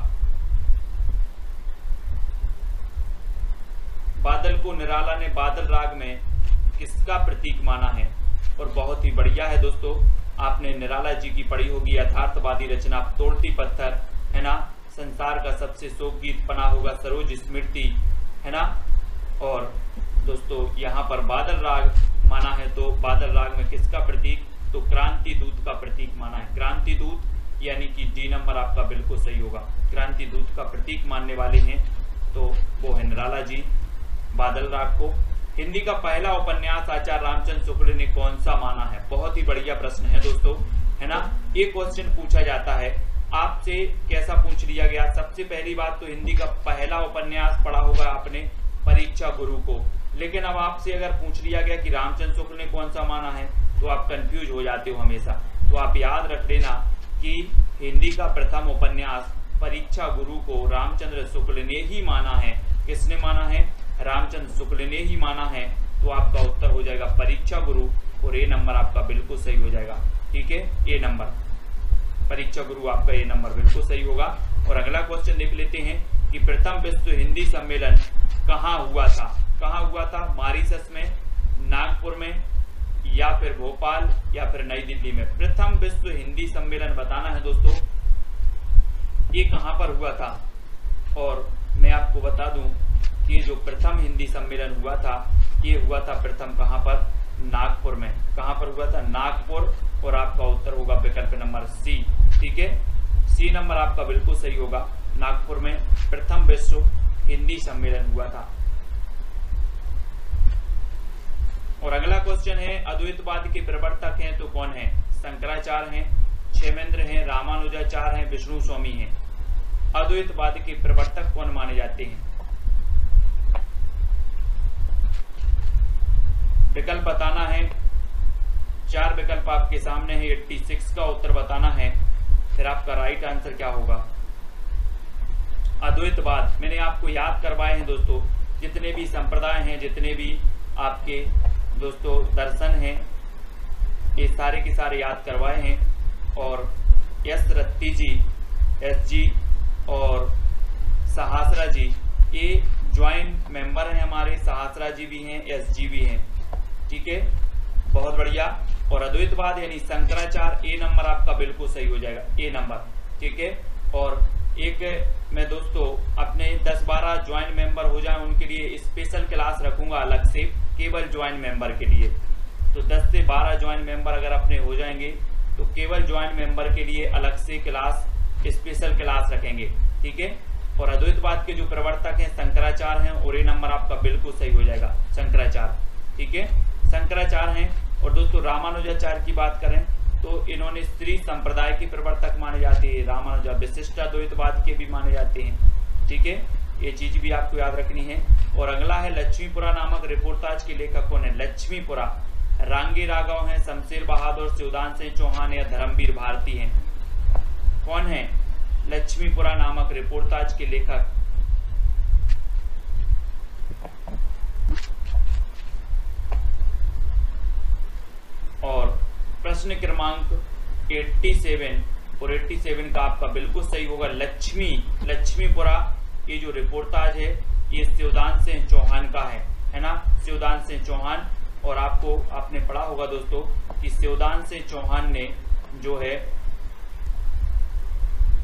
बादल को निराला ने बादल राग में किसका प्रतीक माना है, और बहुत ही बढ़िया है दोस्तों। आपने निराला जी की पढ़ी होगी यथार्थवादी रचना तोड़ती पत्थर, है ना, संसार का सबसे शोक गीत बना होगा सरोज स्मृति, है ना। और दोस्तों यहाँ पर बादल राग माना है, तो बादल राग में किसका प्रतीक, तो क्रांति दूत का प्रतीक माना है, क्रांति दूत, यानी कि डी नंबर आपका बिल्कुल सही होगा। क्रांति दूत का प्रतीक मानने वाले हैं तो वो है निराला जी बादल राग को। हिंदी का पहला उपन्यास आचार्य रामचंद्र शुक्ल ने कौन सा माना है, बहुत ही बढ़िया प्रश्न है दोस्तों, है ना। ये क्वेश्चन पूछा जाता है आपसे, कैसा पूछ लिया गया। सबसे पहली बात तो हिंदी का पहला उपन्यास पढ़ा होगा आपने परीक्षा गुरु को, लेकिन अब आपसे अगर पूछ लिया गया कि रामचंद्र शुक्ल ने कौन सा माना है तो आप कंफ्यूज हो जाते हो हमेशा। तो आप याद रख लेना कि हिंदी का प्रथम उपन्यास परीक्षा गुरु को रामचंद्र शुक्ल ने ही माना है। किसने माना है, रामचंद्र शुक्ल ने ही माना है, तो आपका उत्तर हो जाएगा परीक्षा गुरु, और ए नंबर आपका बिल्कुल सही हो जाएगा, ठीक है। ए नंबर, परीक्षा गुरु आपका ए नंबर बिल्कुल सही होगा। और अगला क्वेश्चन देख लेते हैं कि प्रथम विश्व हिंदी सम्मेलन कहाँ हुआ था, कहाँ हुआ था, मॉरिशस में, नागपुर में या फिर भोपाल या फिर नई दिल्ली में। प्रथम विश्व हिंदी सम्मेलन बताना है दोस्तों ये कहाँ पर हुआ था। और मैं आपको बता दूं, ये जो प्रथम हिंदी सम्मेलन हुआ था ये हुआ था प्रथम कहां पर, नागपुर में। कहां पर हुआ था, नागपुर, और आपका उत्तर होगा विकल्प नंबर सी, ठीक है। सी नंबर आपका बिल्कुल सही होगा, नागपुर में प्रथम विश्व हिंदी सम्मेलन हुआ था। और अगला क्वेश्चन है, अद्वैतवाद के प्रवर्तक हैं तो कौन है, शंकराचार्य हैं, क्षेमेंद्र हैं, रामानुजाचार्य हैं, विष्णु स्वामी हैं। अद्वैतवाद के प्रवर्तक कौन माने जाते हैं, विकल्प बताना है। चार विकल्प आपके सामने है, छियासी का उत्तर बताना है, फिर आपका राइट आंसर क्या होगा। अद्वैतवाद मैंने आपको याद करवाए हैं दोस्तों, जितने भी संप्रदाय हैं, जितने भी आपके दोस्तों दर्शन हैं, ये सारे के सारे याद करवाए हैं। और एस रत्ती जी, एस जी और सहासरा जी, ये ज्वाइंट मेंबर हैं हमारे, सहासरा जी भी हैं, एस जी भी हैं, ठीक है, बहुत बढ़िया। और अद्वैतवाद यानी शंकराचार्य, ए नंबर आपका बिल्कुल सही हो जाएगा, ए नंबर, ठीक है। और एक मैं दोस्तों अपने दस बारह ज्वाइंट मेंबर हो जाए उनके लिए स्पेशल क्लास रखूंगा अलग से, केवल ज्वाइंट मेंबर के लिए। तो दस से बारह ज्वाइंट मेंबर अगर अपने हो जाएंगे तो केवल ज्वाइंट मेंबर के लिए अलग से क्लास, स्पेशल क्लास रखेंगे, ठीक है। और अद्वैतवाद के जो प्रवर्तक हैं शंकराचार्य हैं, और ये नंबर आपका बिल्कुल सही हो जाएगा, शंकराचार्य, ठीक है, शंकराचार्य हैं। और दोस्तों रामानुजाचार्य की बात करें तो इन्होंने स्त्री संप्रदाय के प्रवर्तक माने जाते हैं, रामानुजा विशिष्ट द्वैतवाद के भी माने जाते हैं, ठीक है, ये चीज भी आपको याद रखनी है। और अगला है लक्ष्मीपुरा नामक रिपोर्टाज के लेखक कौन है, लक्ष्मीपुरा, रांगे राघव हैं, शमशेर बहादुर, शिवदान सिंह चौहान या धर्मवीर भारती हैं, कौन है लक्ष्मीपुरा नामक रिपोर्टाज के लेखक? और प्रश्न क्रमांक सत्तासी और सत्तासी का आपका बिल्कुल सही होगा लक्ष्मी, लक्ष्मीपुरा, ये जो रिपोर्टाज है ये शिवदान सिंह चौहान का है, है ना, शिवदान सिंह चौहान। और आपको आपने पढ़ा होगा दोस्तों कि शिवदान सिंह चौहान ने जो है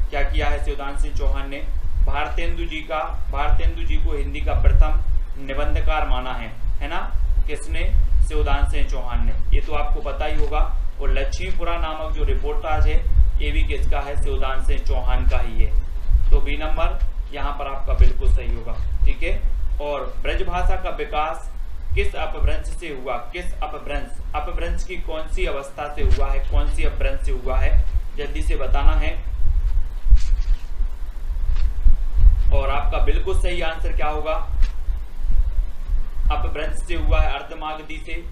क्या किया है, शिवदान सिंह चौहान ने भारतेंदु जी का, भारतेंदु जी को हिंदी का प्रथम निबंधकार माना है, है ना, किसने, शिवदान सिंह चौहान ने, ये तो आपको पता ही होगा। और लक्ष्मीपुरा नामक जो रिपोर्टाज है ये भी किसका है, शिवदान सिंह चौहान का ही है, तो बी नंबर यहाँ पर आपका बिल्कुल सही होगा, ठीक है। और ब्रजभाषा का विकास किस अपभ्रंश से हुआ, किस अपभ्रंश, अपभ्रंश की कौन सी अवस्था से हुआ है, कौन सी अपभ्रंश से हुआ है, जल्दी से बताना है। और आपका बिल्कुल सही आंसर क्या होगा, अपभ्रंश से हुआ है, अर्धमागधी से,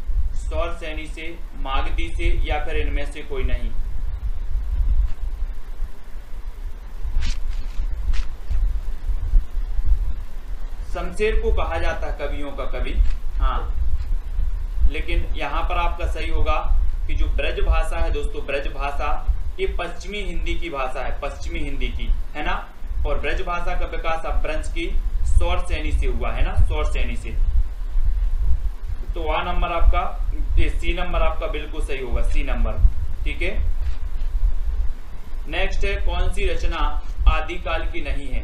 सौर सैनी से, मागधी से, या फिर इनमें से कोई नहीं। शमशेर को कहा जाता है कवियों का कवि, हाँ, लेकिन यहाँ पर आपका सही होगा कि जो ब्रज भाषा है दोस्तों, ब्रज भाषा ये पश्चिमी हिंदी की भाषा है, पश्चिमी हिंदी की, है ना। और ब्रज भाषा का विकास अपभ्रंश की सौर सैनी से हुआ है ना, सौर सैनी से, तो आ नंबर आपका, सी नंबर आपका बिल्कुल सही होगा, सी नंबर, ठीक है। नेक्स्ट है कौन सी रचना आदिकाल की नहीं है,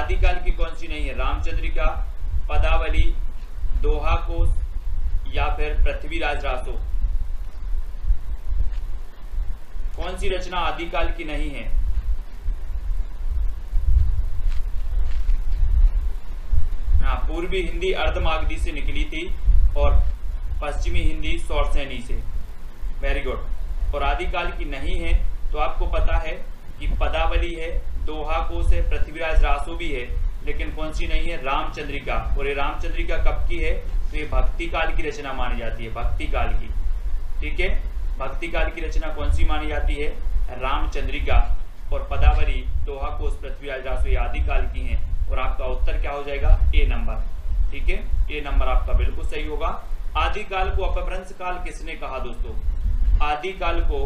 आदिकाल की कौन सी नहीं है, रामचंद्रिका, पदावली, दोहा कोश, या फिर पृथ्वीराज रासो, कौन सी रचना आदिकाल की नहीं है? हाँ, पूर्वी हिंदी अर्धमागधी से निकली थी और पश्चिमी हिंदी सौरसैनी से, वेरी गुड। और आदिकाल की नहीं है तो आपको पता है कि पदावली है, दोहा कोश है, पृथ्वीराज रासो भी है, लेकिन कौन सी नहीं है, रामचंद्रिका। और ये रामचंद्रिका कब की है, तो ये भक्ति काल की रचना मानी जाती है, भक्ति काल की, ठीक है, भक्ति काल की रचना कौन सी मानी जाती है, रामचंद्रिका। और पदावली, दोहा कोश, पृथ्वीराज रासो आदिकाल की है, और आपका उत्तर क्या हो जाएगा, ए नंबर, ठीक है, ये नंबर आपका बिल्कुल सही होगा। आदिकाल को अपभ्रंश काल किसने कहा दोस्तों, आदिकाल को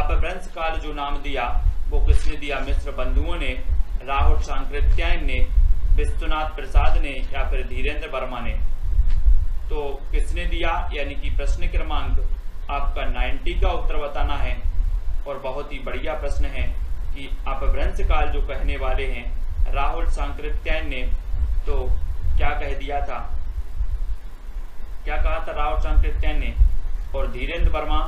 अपभ्रंश काल जो नाम दिया वो किसने दिया, मिश्र बंधुओं ने, राहुल सांकृत्यायन ने, विश्वनाथ प्रसाद ने, या फिर धीरेन्द्र वर्मा ने, तो किसने दिया, यानी कि प्रश्न क्रमांक आपका नब्बे का उत्तर बताना है। और बहुत ही बढ़िया प्रश्न है कि अपभ्रंश काल जो कहने वाले हैं राहुल सांकृत्यायन ने, तो क्या कह दिया था, क्या कहा था राहुल सांकृत्यायन ने, और धीरेन्द्र वर्मा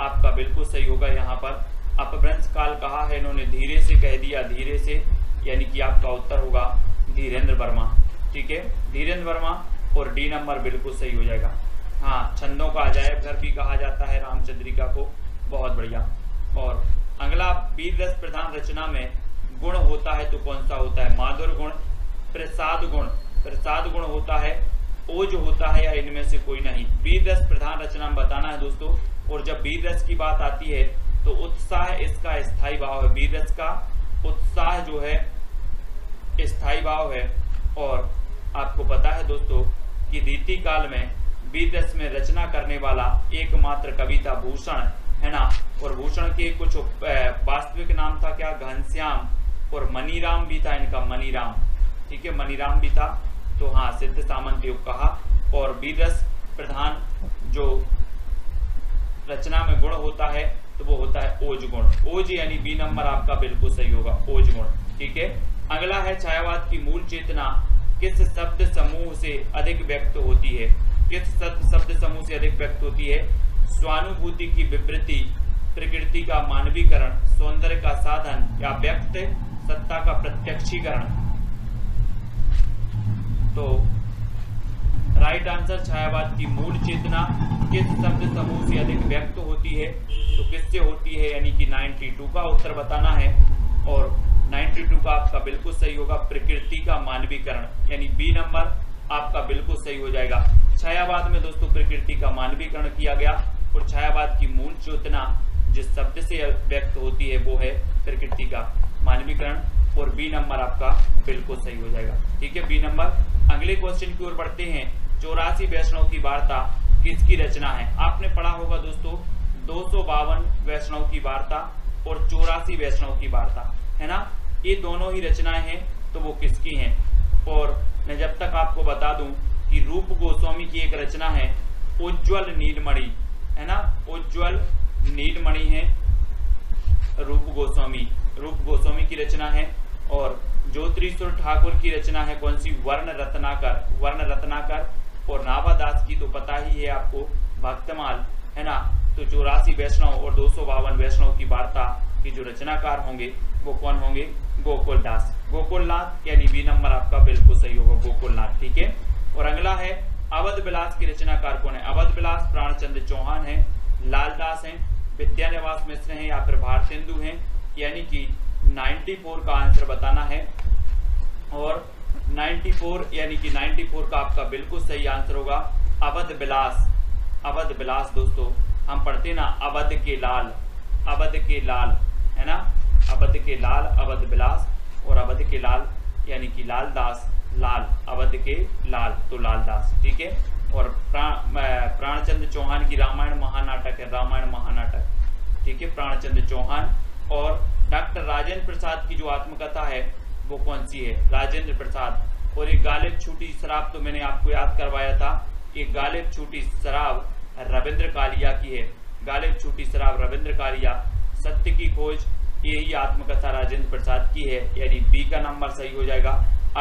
आपका बिल्कुल सही होगा यहाँ पर, अपभ्रंश काल कहा है इन्होंने, धीरे से कह दिया, धीरे से, यानी कि आपका उत्तर होगा धीरेन्द्र वर्मा, ठीक है, धीरेन्द्र वर्मा। और डी नंबर बिल्कुल सही हो जाएगा। हाँ, छंदों का अजायब घर भी कहा जाता है रामचंद्रिका को, बहुत बढ़िया। और अगला, वीर रस प्रधान रचना में गुण होता है तो कौन सा होता है, माधुर गुण, प्रसाद गुण, प्रसाद गुण होता है, ओज होता है, या इनमें से कोई नहीं। वीर रस प्रधान रचना में बताना है दोस्तों। और जब वीर रस की बात आती है तो उत्साह इसका स्थायी भाव है, वीर रस का उत्साह जो है स्थायी भाव है। और आपको पता है दोस्तों कि रीति काल में वीर रस में रचना करने वाला एकमात्र कवि था भूषण, है ना। और भूषण के कुछ वास्तविक नाम था क्या, घनश्याम, और मनीराम भी था इनका, मनीराम, ठीक है, मनीराम भी था, तो हाँ सिद्ध सामंत योग कहा। और बीरस प्रधान जो रचना में गुण होता है तो वो होता है ओज गुण। ओज यानी बी नंबर आपका बिल्कुल सही होगा, ओज गुण। ठीक है, अगला है छायावाद की मूल चेतना किस शब्द समूह से अधिक व्यक्त होती है, किस शब्द समूह से अधिक व्यक्त होती है। स्वानुभूति की विवृत्ति, प्रकृति का मानवीकरण, सौंदर्य का साधन या व्यक्त सत्ता का प्रत्यक्षीकरण। तो राइट आंसर छायावाद की मूल चेतना किस शब्द समूह से अधिक व्यक्त होती है, तो किससे होती है यानी कि बानवे का उत्तर बताना है। और बानवे का आपका बिल्कुल सही होगा प्रकृति का मानवीकरण, यानी बी नंबर आपका बिल्कुल सही हो जाएगा। छायावाद में दोस्तों प्रकृति का मानवीकरण किया गया, और छायावाद की मूल चेतना जिस शब्द से व्यक्त होती है वो है प्रकृति का मानवीकरण, और बी नंबर आपका बिल्कुल सही हो जाएगा। ठीक है बी नंबर। अगले क्वेश्चन की ओर बढ़ते हैं। चौरासी वैष्णव की वार्ता किसकी रचना है? आपने पढ़ा होगा दोस्तों दो सौ बावन वैष्णव की वार्ता और चौरासी वैष्णव की वार्ता, है ना, ये दोनों ही रचनाएं हैं, तो वो किसकी हैं? और मैं जब तक आपको बता दूं कि रूप गोस्वामी की एक रचना है उज्ज्वल नीलमणि, है ना, उज्ज्वल नीलमणि है रूप गोस्वामी, रूप गोस्वामी की रचना है। और ज्योतिरीश्वर ठाकुर की रचना है कौन सी? वर्ण रत्नाकर, वर्ण रत्नाकर। और नाभादास की तो पता ही है आपको भक्तमाल, है ना। तो चौरासी वैष्णव और दो सौ बावन वैष्णव की वार्ता की जो रचनाकार होंगे वो कौन होंगे? गोकुलदास, गोकुलनाथ, यानी बी नंबर आपका बिल्कुल सही होगा गोकुलनाथ। ठीक है, और अगला है अवध विलास के रचनाकार कौन है? अवध विलास प्राणचंद्र चौहान है, लालदास हैं, विद्यानिवास मिश्र हैं, या फिर भारतेंदु हैं, यानी कि चौरानवे का आंसर बताना है। और चौरानवे यानी कि चौरानवे का आपका बिल्कुल सही आंसर होगा अवध विलास, अवध विलास। दोस्तों हम पढ़ते ना अवध के लाल, अवध के लाल, है ना, अवध के लाल, अवध विलास। और अवध के लाल यानी कि लालदास, लाल, अवध के लाल, तो लालदास। ठीक है, और प्राण प्राणचंद्र चौहान की रामायण महानाटक है, रामायण महानाटक। ठीक है, प्राणचंद्र चौहान। और डॉक्टर राजेंद्र प्रसाद की जो आत्मकथा है वो कौन सी है? राजेंद्र प्रसाद। और एक गालिब छूटी शराब तो मैंने आपको याद करवाया था, एक गालिब छूटी शराब रविंद्र कालिया की है, गालिब छूटी शराब रविंद्र कालिया, सत्य की खोज, यही आत्मकथा राजेंद्र प्रसाद की है, यानी बी का नंबर सही हो जाएगा।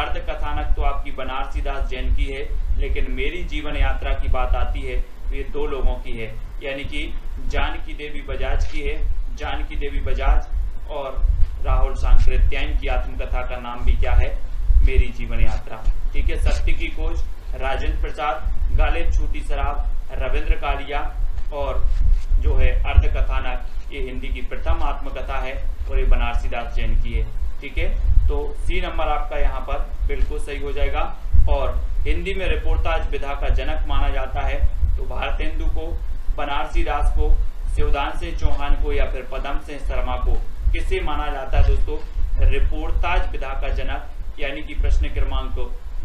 अर्ध कथानक तो आपकी बनारसी दास जैन की है, लेकिन मेरी जीवन यात्रा की बात आती है तो ये दो लोगों की है, यानी कि जानकी देवी बजाज की है, जानकी देवी बजाज। और राहुल सांकृत्यायन की आत्मकथा का नाम भी क्या है? मेरी जीवन यात्रा। ठीक है, सत्य की खोज राजेंद्र प्रसाद, गालिब छूटी शराब रविंद्र कालिया, और जो है अर्ध कथानक ये हिंदी की प्रथम आत्मकथा है, और ये बनारसी दास जैन की है। ठीक है, तो सी नंबर आपका यहाँ पर बिल्कुल सही हो जाएगा। और हिंदी में रिपोर्टाज विधा का जनक माना जाता है, तो भारतेंदु को, बनारसी दास को, शिवदान सिंह चौहान को, या फिर पदम सिंह शर्मा को किसे माना जाता है दोस्तों? रिपोर्टाज विधा का जनक, यानी कि प्रश्न क्रमांक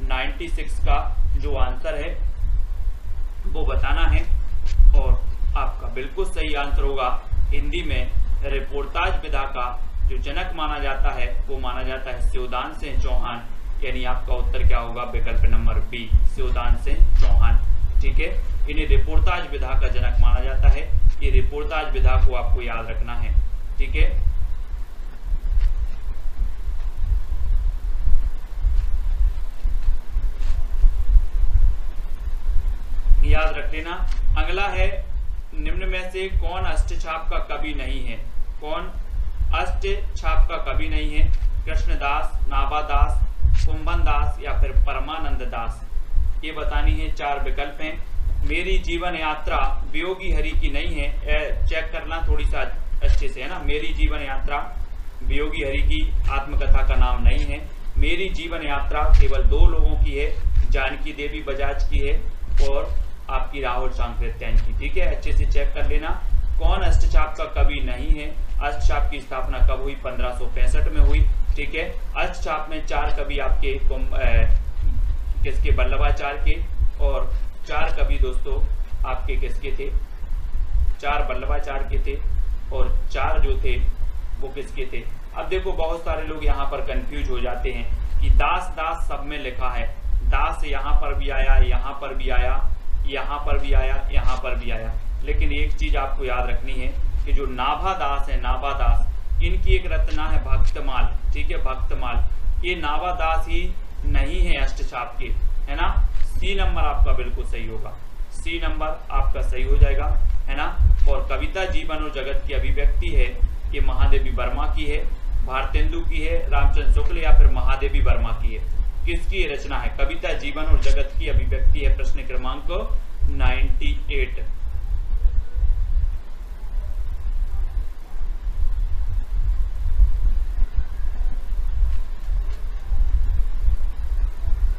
नाइन्टी सिक्स का जो आंसर है वो बताना है। और आपका बिल्कुल सही आंसर होगा हिंदी में रिपोर्टाज विधा का जो जनक माना जाता है वो माना जाता है शिवदान सिंह चौहान, यानी आपका उत्तर क्या होगा? विकल्प नंबर बी, शिवदान सिंह चौहान। ठीक है, इन्हें रिपोर्टाज विधा का जनक माना जाता है, ये रिपोर्टाज विधा को आपको याद रखना है। ठीक है, याद रख लेना। अगला है निम्न में से कौन अष्टछाप का कवि नहीं है? कौन अष्टछाप का कवि नहीं है? कृष्णदास, नाभादास, कुंभन दास, या फिर परमानंद दास, ये बतानी है। चार विकल्प हैं। मेरी जीवन यात्रा वियोगी हरि की नहीं है, चेक करना थोड़ी सा अच्छे से, है ना। मेरी जीवन यात्रा वियोगी हरि की आत्मकथा का नाम नहीं है। मेरी जीवन यात्रा केवल दो लोगों की है, जानकी देवी बजाज की है और आपकी राहुल सांकृत्यायन की। ठीक है, अच्छे से चेक कर लेना। कौन अष्टछाप का कवि नहीं है? अष्टछाप की स्थापना कब हुई? पंद्रह सौ पैंसठ में हुई। ठीक है, अष्टछाप में चार कवि आपके ए, किसके? बल्लभाचार्य के। और चार कवि दोस्तों आपके किसके थे? चार बल्लभाचार्य के थे, और चार जो थे वो किसके थे? अब देखो बहुत सारे लोग यहाँ पर कंफ्यूज हो जाते हैं कि कि दास दास सब में लिखा है। दास यहाँ पर भी आया, यहाँ पर भी आया, यहाँ पर भी आया, यहाँ पर भी आया। लेकिन एक चीज आपको याद रखनी है कि जो नाभा दास है, नाभा दास, इनकी एक रचना है भक्तमाल, ठीक है, भक्तमाल। ये नाभा दास ही नहीं है अष्टछाप के, है ना। सी नंबर आपका बिल्कुल सही होगा, सी नंबर आपका सही हो जाएगा, है ना। और कविता जीवन और जगत की अभिव्यक्ति है कि महादेवी वर्मा की है, भारतेंदु की है, रामचंद्र शुक्ल या फिर महादेवी वर्मा की है। किसकी रचना है? कविता जीवन और जगत की अभिव्यक्ति है, प्रश्न क्रमांक अट्ठानवे।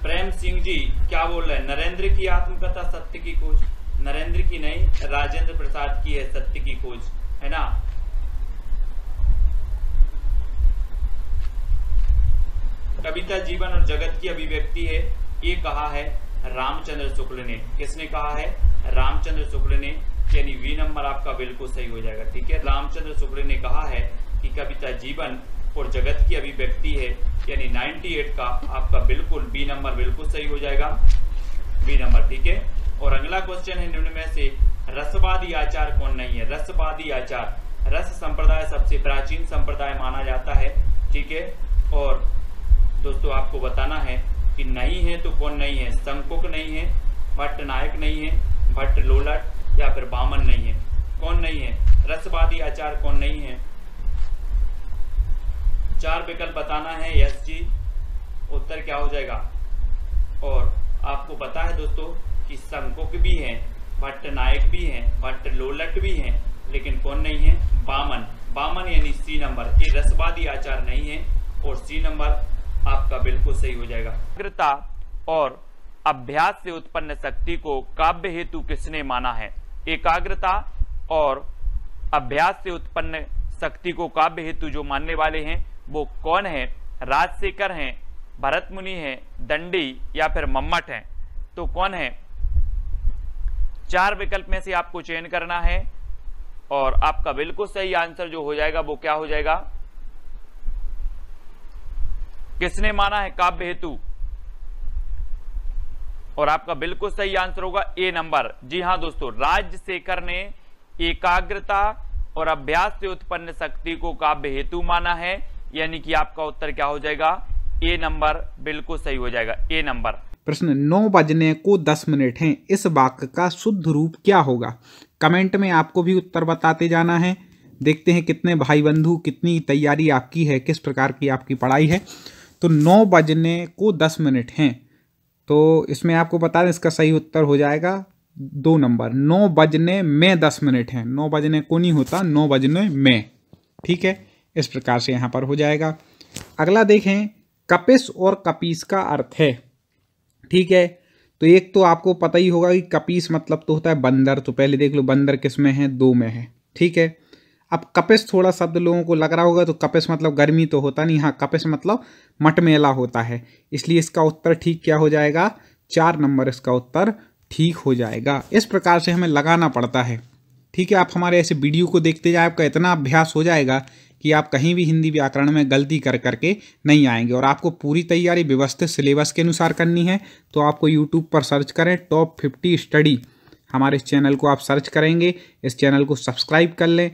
प्रेम सिंह जी क्या बोल रहे हैं? नरेंद्र की आत्मकथा सत्य की खोज, नरेंद्र की नहीं, राजेंद्र प्रसाद की है सत्य की खोज, है ना। कविता जीवन और जगत की अभिव्यक्ति है, ये कहा है रामचंद्र शुक्ल ने। किसने कहा है? रामचंद्र शुक्ल ने, यानी वी नंबर आपका बिल्कुल सही हो जाएगा, ठीक है। रामचंद्र शुक्ल ने कहा है कि कविता जीवन और जगत की अभिव्यक्ति है, यानी अट्ठानवे का आपका बिल्कुल बी नंबर बिल्कुल सही हो जाएगा, बी नंबर, ठीक है। और अगला क्वेश्चन है, निम्न में से रसवादी आचार कौन नहीं है? रसवादी आचार, रस संप्रदाय सबसे प्राचीन संप्रदाय माना जाता है, ठीक है। और दोस्तों आपको बताना है कि नहीं है तो कौन नहीं है? शंकुक नहीं है, भट्ट नायक नहीं है, भट्ट लोलट या फिर बामन नहीं है। कौन नहीं है? रसवादी आचार कौन नहीं है? चार विकल्प बताना है यस जी, उत्तर क्या हो जाएगा। और आपको पता है दोस्तों कि शंकुक भी हैं, भट्ट नायक भी हैं, भट्ट लोलट भी हैं, लेकिन कौन नहीं है? बामन, बामन यानी सी नंबर। ये रसवादी आचार नहीं है और सी नंबर आपका बिल्कुल सही हो जाएगा। एकाग्रता और अभ्यास से उत्पन्न शक्ति को काव्य हेतु किसने माना है? एकाग्रता और अभ्यास से उत्पन्न शक्ति को काव्य हेतु जो मानने वाले हैं वो कौन है? राजशेखर हैं, भरत मुनि हैं, दंडी या फिर मम्मट हैं। तो कौन है? चार विकल्प में से आपको चयन करना है और आपका बिल्कुल सही आंसर जो हो जाएगा वो क्या हो जाएगा? किसने माना है काव्य हेतु? और आपका बिल्कुल सही आंसर होगा ए नंबर। जी हाँ दोस्तों, राजशेखर ने एकाग्रता और अभ्यास से उत्पन्न शक्ति को काव्य हेतु माना है, यानी कि आपका उत्तर क्या हो जाएगा? ए नंबर बिल्कुल सही हो जाएगा, ए नंबर। प्रश्न, नौ बजने को दस मिनट हैं, इस वाक्य का शुद्ध रूप क्या होगा? कमेंट में आपको भी उत्तर बताते जाना है। देखते हैं कितने भाई बंधु, कितनी तैयारी आपकी है, किस प्रकार की आपकी पढ़ाई है। तो नौ बजने को दस मिनट हैं, तो इसमें आपको बता दें इसका सही उत्तर हो जाएगा दो नंबर। नौ बजने में दस मिनट हैं, नौ बजने को नहीं होता, नौ बजने में, ठीक है। इस प्रकार से यहाँ पर हो जाएगा। अगला देखें, कपिस और कपीस का अर्थ है, ठीक है। तो एक तो आपको पता ही होगा कि कपीस मतलब तो होता है बंदर, तो पहले देख लो बंदर किस में है? दो में है, ठीक है। अब कपिस थोड़ा शब्द लोगों को लग रहा होगा, तो कपिस मतलब गर्मी तो होता नहीं, हाँ कपिस मतलब मटमेला होता है, इसलिए इसका उत्तर ठीक क्या हो जाएगा? चार नंबर इसका उत्तर ठीक हो जाएगा। इस प्रकार से हमें लगाना पड़ता है, ठीक है। आप हमारे ऐसे वीडियो को देखते जाए, आपका इतना अभ्यास हो जाएगा कि आप कहीं भी हिंदी व्याकरण में गलती कर करके नहीं आएंगे। और आपको पूरी तैयारी व्यवस्थित सिलेबस के अनुसार करनी है, तो आपको यूट्यूब पर सर्च करें टॉप फिफ्टी स्टडी, हमारे चैनल को आप सर्च करेंगे, इस चैनल को सब्सक्राइब कर लें,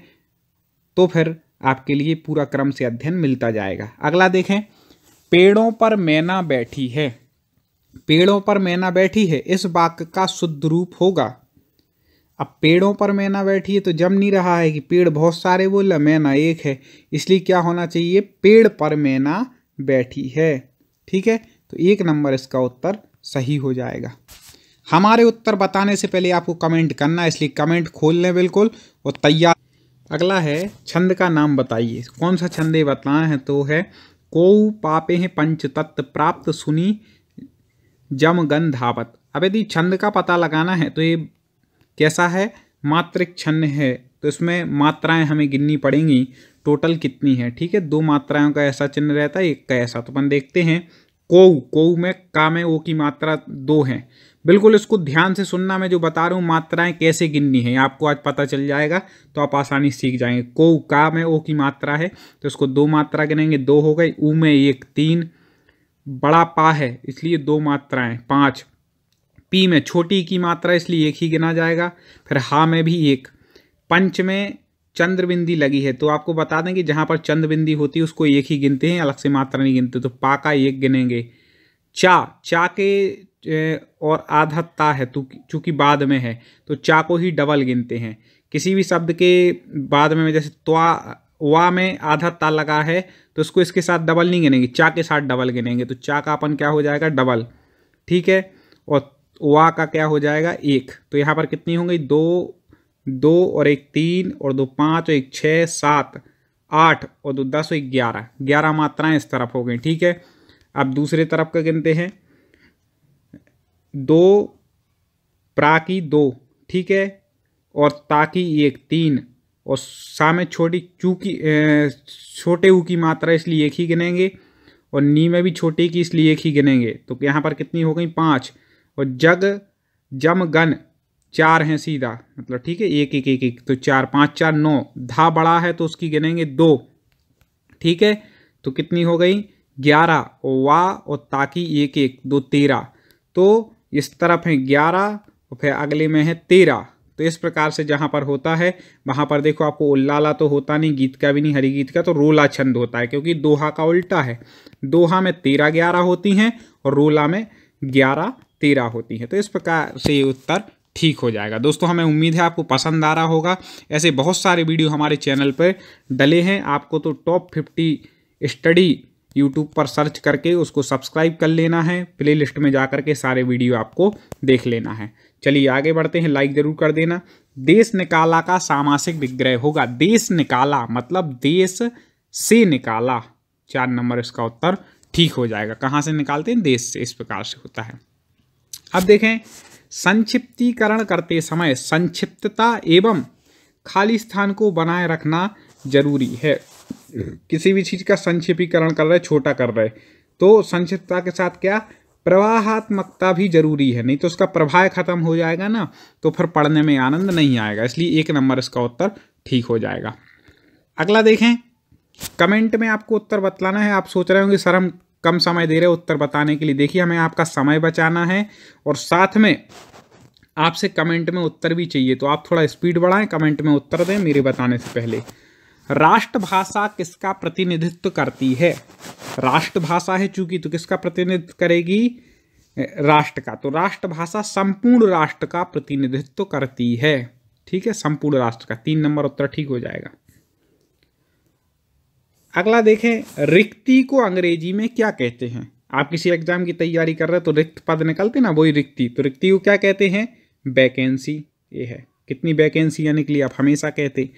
तो फिर आपके लिए पूरा क्रम से अध्ययन मिलता जाएगा। अगला देखें, पेड़ों पर मैना बैठी है, पेड़ों पर मैना बैठी है, इस वाक्य का शुद्ध रूप होगा। अब पेड़ों पर मैना बैठी है तो जम नहीं रहा है कि पेड़ बहुत सारे बोला, मैना एक है, इसलिए क्या होना चाहिए? पेड़ पर मैना बैठी है, ठीक है। तो एक नंबर इसका उत्तर सही हो जाएगा। हमारे उत्तर बताने से पहले आपको कमेंट करना, इसलिए कमेंट खोल लें बिल्कुल और तैयार। अगला है, छंद का नाम बताइए, कौन सा छंद ये बताना है? तो है को पापे हैं पंच तत्व प्राप्त सुनी जम गन धावत। अब यदि छंद का पता लगाना है तो ये कैसा है? मात्रिक छंद है, तो इसमें मात्राएं हमें गिननी पड़ेंगी, टोटल कितनी है, ठीक है। दो मात्राओं का ऐसा चिन्ह रहता है, एक का ऐसा। तो अपन देखते हैं, कोऊ, कोऊ में का में ओ की मात्रा दो है। बिल्कुल इसको ध्यान से सुनना, मैं जो बता रहा हूँ मात्राएं कैसे गिननी है आपको आज पता चल जाएगा, तो आप आसानी से सीख जाएंगे। कोऊ, का में ओ की मात्रा है, तो इसको दो मात्रा गिनेंगे, दो हो गई। ऊ में एक, तीन। बड़ा पा है इसलिए दो मात्राएं पाँच, पी में छोटी की मात्रा इसलिए एक ही गिना जाएगा। फिर हा में भी एक। पंच में चंद्रबिंदी लगी है तो आपको बता दें कि जहाँ पर चंद्रबिंदी होती है उसको एक ही गिनते हैं, अलग से मात्रा नहीं गिनते, तो पा का एक गिनेंगे। चा, चा के और आधा ता है तो चूँकि बाद में है तो चा को ही डबल गिनते हैं। किसी भी शब्द के बाद में जैसे त्वा, वा में आधा ता लगा है तो उसको इसके साथ डबल नहीं गिनेंगे, चा के साथ डबल गिनेंगे, तो चा का अपन क्या हो जाएगा डबल, ठीक है। और वा का क्या हो जाएगा एक। तो यहाँ पर कितनी होंगी दो, दो और एक तीन और दो पाँच और एक छः, सात आठ और दो दस और ग्यारह, ग्यारह मात्राएं इस तरफ हो गई, ठीक है। अब दूसरे तरफ का गिनते हैं, दो प्रा की दो, ठीक है, और ता की एक तीन, और सा में छोटी चू की छोटे ऊ की मात्रा इसलिए एक ही गिनेंगे, और नी में भी छोटी की इसलिए एक ही गिनेंगे, तो यहाँ पर कितनी हो गई पाँच। और जग जम गन चार हैं सीधा, मतलब ठीक है एक एक एक एक, तो चार पाँच चार नौ। धा बड़ा है तो उसकी गिनेंगे दो, ठीक है, तो कितनी हो गई ग्यारह। और वा और ता की एक एक, दो तेरह। तो इस तरफ है ग्यारह और फिर अगले में है तेरह। तो इस प्रकार से जहाँ पर होता है वहाँ पर देखो आपको उल्लाला तो होता नहीं, गीत का भी नहीं, हरी गीत का, तो रोला छंद होता है क्योंकि दोहा का उल्टा है। दोहा में तेरह ग्यारह होती हैं और रोला में ग्यारह तेरह होती हैं। तो इस प्रकार से ये उत्तर ठीक हो जाएगा। दोस्तों हमें उम्मीद है आपको पसंद आ रहा होगा। ऐसे बहुत सारे वीडियो हमारे चैनल पर डले हैं, आपको तो टॉप फिफ्टी स्टडी यूट्यूब पर सर्च करके उसको सब्सक्राइब कर लेना है, प्लेलिस्ट में जा करके सारे वीडियो आपको देख लेना है। चलिए आगे बढ़ते हैं, लाइक ज़रूर कर देना। देश निकाला का सामासिक विग्रह होगा देश निकाला, मतलब देश से निकाला। चार नंबर इसका उत्तर ठीक हो जाएगा। कहाँ से निकालते हैं? देश से, इस प्रकार से होता है। अब देखें, संक्षिप्तीकरण करते समय संक्षिप्तता एवं खाली स्थान को बनाए रखना जरूरी है। किसी भी चीज़ का संक्षिप्तीकरण कर रहे, छोटा कर रहे, तो संक्षिप्तता के साथ क्या प्रवाहात्मकता भी जरूरी है, नहीं तो उसका प्रभाव खत्म हो जाएगा ना, तो फिर पढ़ने में आनंद नहीं आएगा। इसलिए एक नंबर इसका उत्तर ठीक हो जाएगा। अगला देखें, कमेंट में आपको उत्तर बतलाना है। आप सोच रहे होंगे सर हम कम समय दे रहे हैं उत्तर बताने के लिए, देखिए हमें आपका समय बचाना है और साथ में आपसे कमेंट में उत्तर भी चाहिए, तो आप थोड़ा स्पीड बढ़ाएं, कमेंट में उत्तर दें मेरे बताने से पहले। राष्ट्रभाषा किसका प्रतिनिधित्व करती है? राष्ट्रभाषा है चूंकि, तो किसका प्रतिनिधित्व करेगी? राष्ट्र का। तो राष्ट्रभाषा संपूर्ण राष्ट्र का प्रतिनिधित्व करती है, ठीक है, संपूर्ण राष्ट्र का। तीन नंबर उत्तर ठीक हो जाएगा। अगला देखें, रिक्ति को अंग्रेजी में क्या कहते हैं? आप किसी एग्जाम की तैयारी कर रहे हैं तो रिक्त पद निकलते ना, वही रिक्ति, तो रिक्ति को क्या कहते हैं? वैकेंसी। ये है कितनी वैकेंसियाँ निकली, आप हमेशा कहते।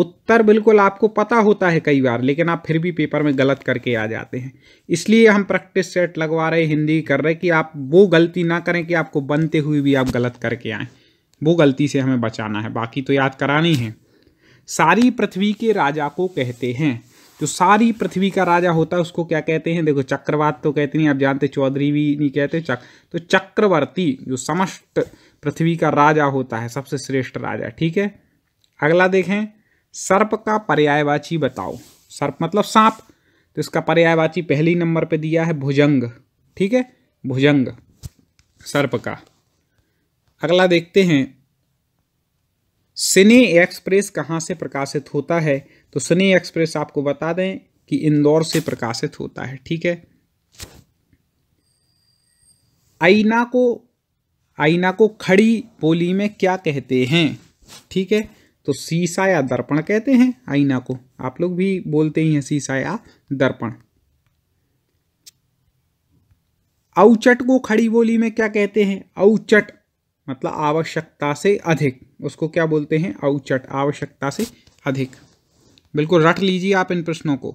उत्तर बिल्कुल आपको पता होता है कई बार, लेकिन आप फिर भी पेपर में गलत करके आ जाते हैं। इसलिए हम प्रैक्टिस सेट लगवा रहे, हिंदी कर रहे, कि आप वो गलती ना करें कि आपको बनते हुए भी आप गलत करके आएँ, वो गलती से हमें बचाना है, बाकी तो याद करानी है। सारी पृथ्वी के राजा को कहते हैं, जो सारी पृथ्वी का राजा होता है उसको क्या कहते हैं? देखो चक्रवात तो कहते नहीं, आप जानते, चौधरी भी नहीं कहते, चक तो चक्रवर्ती, जो समस्त पृथ्वी का राजा होता है, सबसे श्रेष्ठ राजा, ठीक है। अगला देखें, सर्प का पर्यायवाची बताओ। सर्प मतलब सांप, तो इसका पर्यायवाची पहली नंबर पे दिया है भुजंग, ठीक है, भुजंग सर्प का। अगला देखते हैं, सिने एक्सप्रेस कहाँ से प्रकाशित होता है? तो सिने एक्सप्रेस आपको बता दें कि इंदौर से प्रकाशित होता है, ठीक है। आईना को आईना को खड़ी बोली में क्या कहते हैं? ठीक है, तो शीशा या दर्पण कहते हैं आईना को, आप लोग भी बोलते ही हैं शीशा या दर्पण। औचट को खड़ी बोली में क्या कहते हैं? औचट मतलब आवश्यकता से अधिक, उसको क्या बोलते हैं? औचट, आवश्यकता से अधिक। बिल्कुल रट लीजिए आप इन प्रश्नों को।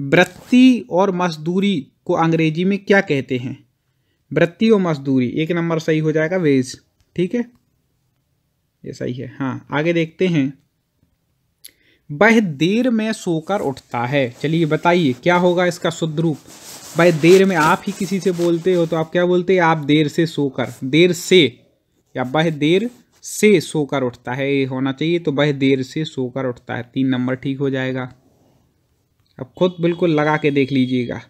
वृत्ति और मजदूरी को अंग्रेजी में क्या कहते हैं? वृत्ति और मजदूरी, एक नंबर सही हो जाएगा वेज, ठीक है, ये सही है। हाँ आगे देखते हैं, वह देर में सोकर उठता है। चलिए बताइए क्या होगा इसका शुद्ध रूप? वह देर में आप ही किसी से बोलते हो तो आप क्या बोलते हैं? आप देर से सोकर, देर से, या वह देर से सोकर उठता है, ये होना चाहिए, तो वह देर से सोकर उठता है। तीन नंबर ठीक हो जाएगा। अब खुद बिल्कुल लगा के देख लीजिएगा।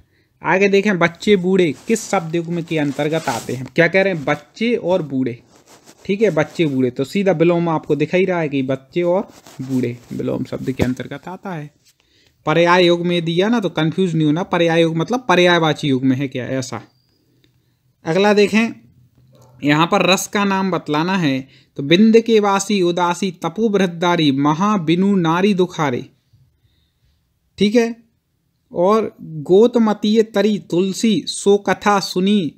आगे देखें बच्चे बूढ़े किस शब्द के अंतर्गत आते हैं। क्या कह रहे हैं, बच्चे और बूढ़े। ठीक है, बच्चे बूढ़े तो सीधा विलोम आपको दिखाई रहा है कि बच्चे और बूढ़े विलोम शब्द के अंतर्गत आता है। पर्याय युग में दिया ना तो कंफ्यूज नहीं होना, पर्याय युग मतलब पर्यायवाची युग में है क्या, ऐसा। अगला देखें, यहाँ पर रस का नाम बतलाना है तो बिंद के वासी उदासी तपोवृद्धारी महाबिनु नारी दुखारे। ठीक है, और गोतमतीय तरी तुलसी सो कथा सुनी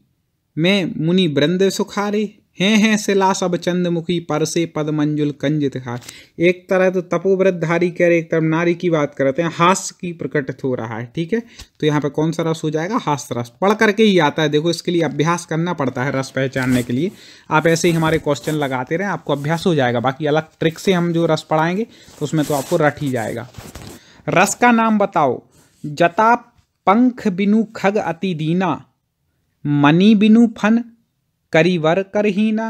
में मुनि वृंद सुखारे। हैं हैं शिला सब चंद्रमुखी पर से पद मंजुल कंजित हार। एक तरह तो तपोवृद्धारी कह रहे, एक तरफ नारी की बात करते हैं, हास्य की प्रकट हो रहा है। ठीक है, तो यहाँ पे कौन सा रस हो जाएगा, हास्य रस। पढ़ करके ही आता है, देखो इसके लिए अभ्यास करना पड़ता है रस पहचानने के लिए। आप ऐसे ही हमारे क्वेश्चन लगाते रहें, आपको अभ्यास हो जाएगा। बाकी अलग ट्रिक से हम जो रस पढ़ाएंगे तो उसमें तो आपको रट ही जाएगा। रस का नाम बताओ, जता पंख बिनु खग अति दीना, मनी बिनु फन करीवर करहीना,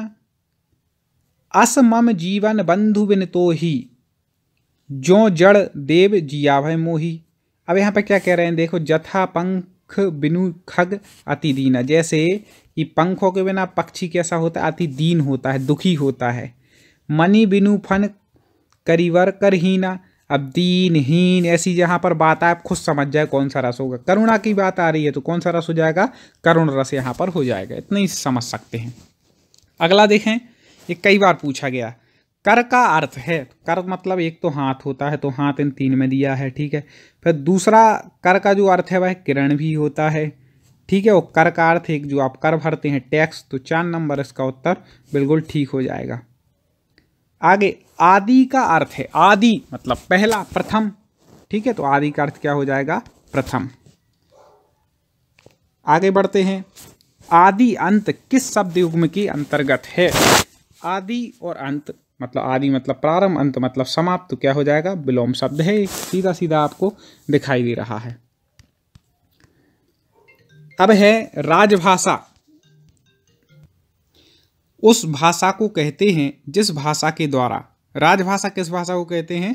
अस मम जीवन बंधु बिन तो ही, जो जड़ देव जिया भय मोही। अब यहाँ पे क्या कह रहे हैं, देखो जथा पंख बिनु खग अति दीना, जैसे कि पंखों के बिना पक्षी कैसा होता है, अति दीन होता है, दुखी होता है। मनी बिनु फन करीवर करहीना, अब दीनहीन ऐसी जहाँ पर बात आए आप खुद समझ जाए कौन सा रस होगा। करुणा की बात आ रही है तो कौन सा रस हो जाएगा, करुण रस यहाँ पर हो जाएगा। इतना ही समझ सकते हैं। अगला देखें, ये कई बार पूछा गया, कर का अर्थ है, कर मतलब एक तो हाथ होता है, तो हाथ इन तीन में दिया है। ठीक है, फिर दूसरा कर का जो अर्थ है वह किरण भी होता है। ठीक है, वो कर का अर्थ एक जो आप कर भरते हैं, टैक्स। तो चार नंबर इसका उत्तर बिल्कुल ठीक हो जाएगा। आगे आदि का अर्थ है, आदि मतलब पहला, प्रथम। ठीक है, तो आदि का अर्थ क्या हो जाएगा, प्रथम। आगे बढ़ते हैं, आदि अंत किस शब्द युग्म के अंतर्गत है। आदि और अंत मतलब, आदि मतलब प्रारंभ, अंत मतलब समाप्त, तो क्या हो जाएगा, विलोम शब्द है। सीधा सीधा आपको दिखाई दे रहा है। अब है राजभाषा, उस भाषा को कहते हैं जिस भाषा के द्वारा, राजभाषा किस भाषा को कहते हैं,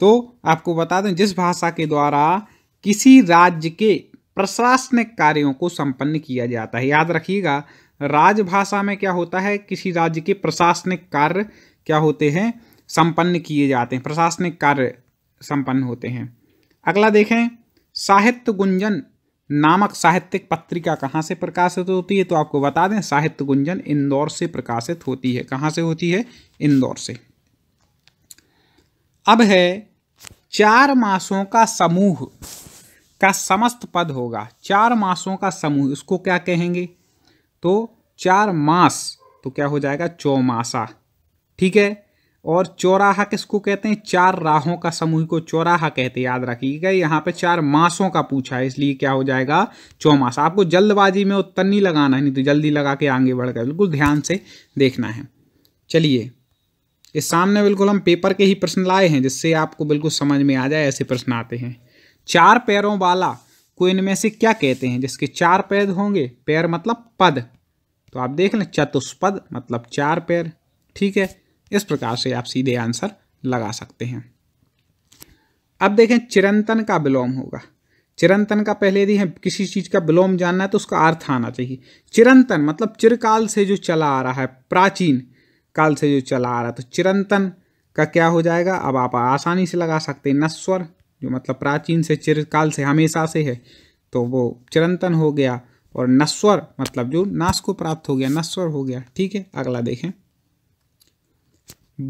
तो आपको बता दें जिस भाषा के द्वारा किसी राज्य के प्रशासनिक कार्यों को संपन्न किया जाता है। याद रखिएगा, राजभाषा में क्या होता है, किसी राज्य के प्रशासनिक कार्य क्या होते हैं, संपन्न किए जाते हैं, प्रशासनिक कार्य संपन्न होते हैं। अगला देखें, साहित्य गुंजन नामक साहित्यिक पत्रिका कहाँ से प्रकाशित होती है, तो आपको बता दें साहित्य गुंजन इंदौर से प्रकाशित होती है। कहाँ से होती है, इंदौर से। अब है चार मासों का समूह का समस्त पद होगा। चार मासों का समूह इसको क्या कहेंगे, तो चार मास तो क्या हो जाएगा, चौमासा। ठीक है, और चौराहा किसको कहते हैं, चार राहों का समूह को चौराहा कहते हैं। याद रखिएगा, यहाँ पे चार मासों का पूछा है, इसलिए क्या हो जाएगा, चौमासा। आपको जल्दबाजी में उत्तर नहीं लगाना है, नहीं तो जल्दी लगा के आगे बढ़कर बिल्कुल ध्यान से देखना है। चलिए, इस सामने बिल्कुल हम पेपर के ही प्रश्न लाए हैं जिससे आपको बिल्कुल समझ में आ जाए, ऐसे प्रश्न आते हैं। चार पैरों वाला को इनमें से क्या कहते हैं, जिसके चार पैर होंगे, पैर मतलब पद, तो आप देख लें चतुष्पद मतलब चार पैर। ठीक है, इस प्रकार से आप सीधे आंसर लगा सकते हैं। अब देखें चिरंतन का विलोम होगा। चिरंतन का पहले यदि है किसी चीज का विलोम जानना है तो उसका अर्थ आना चाहिए। चिरंतन मतलब चिरकाल से जो चला आ रहा है, प्राचीन काल से जो चला आ रहा है, तो चिरंतन का क्या हो जाएगा, अब आप आसानी से लगा सकते हैं, नश्वर जो मतलब प्राचीन से, चिरकाल से, हमेशा से है, तो वो चिरंतन हो गया। और नश्वर मतलब जो नाश को प्राप्त हो गया, नश्वर हो गया। ठीक है, अगला देखें,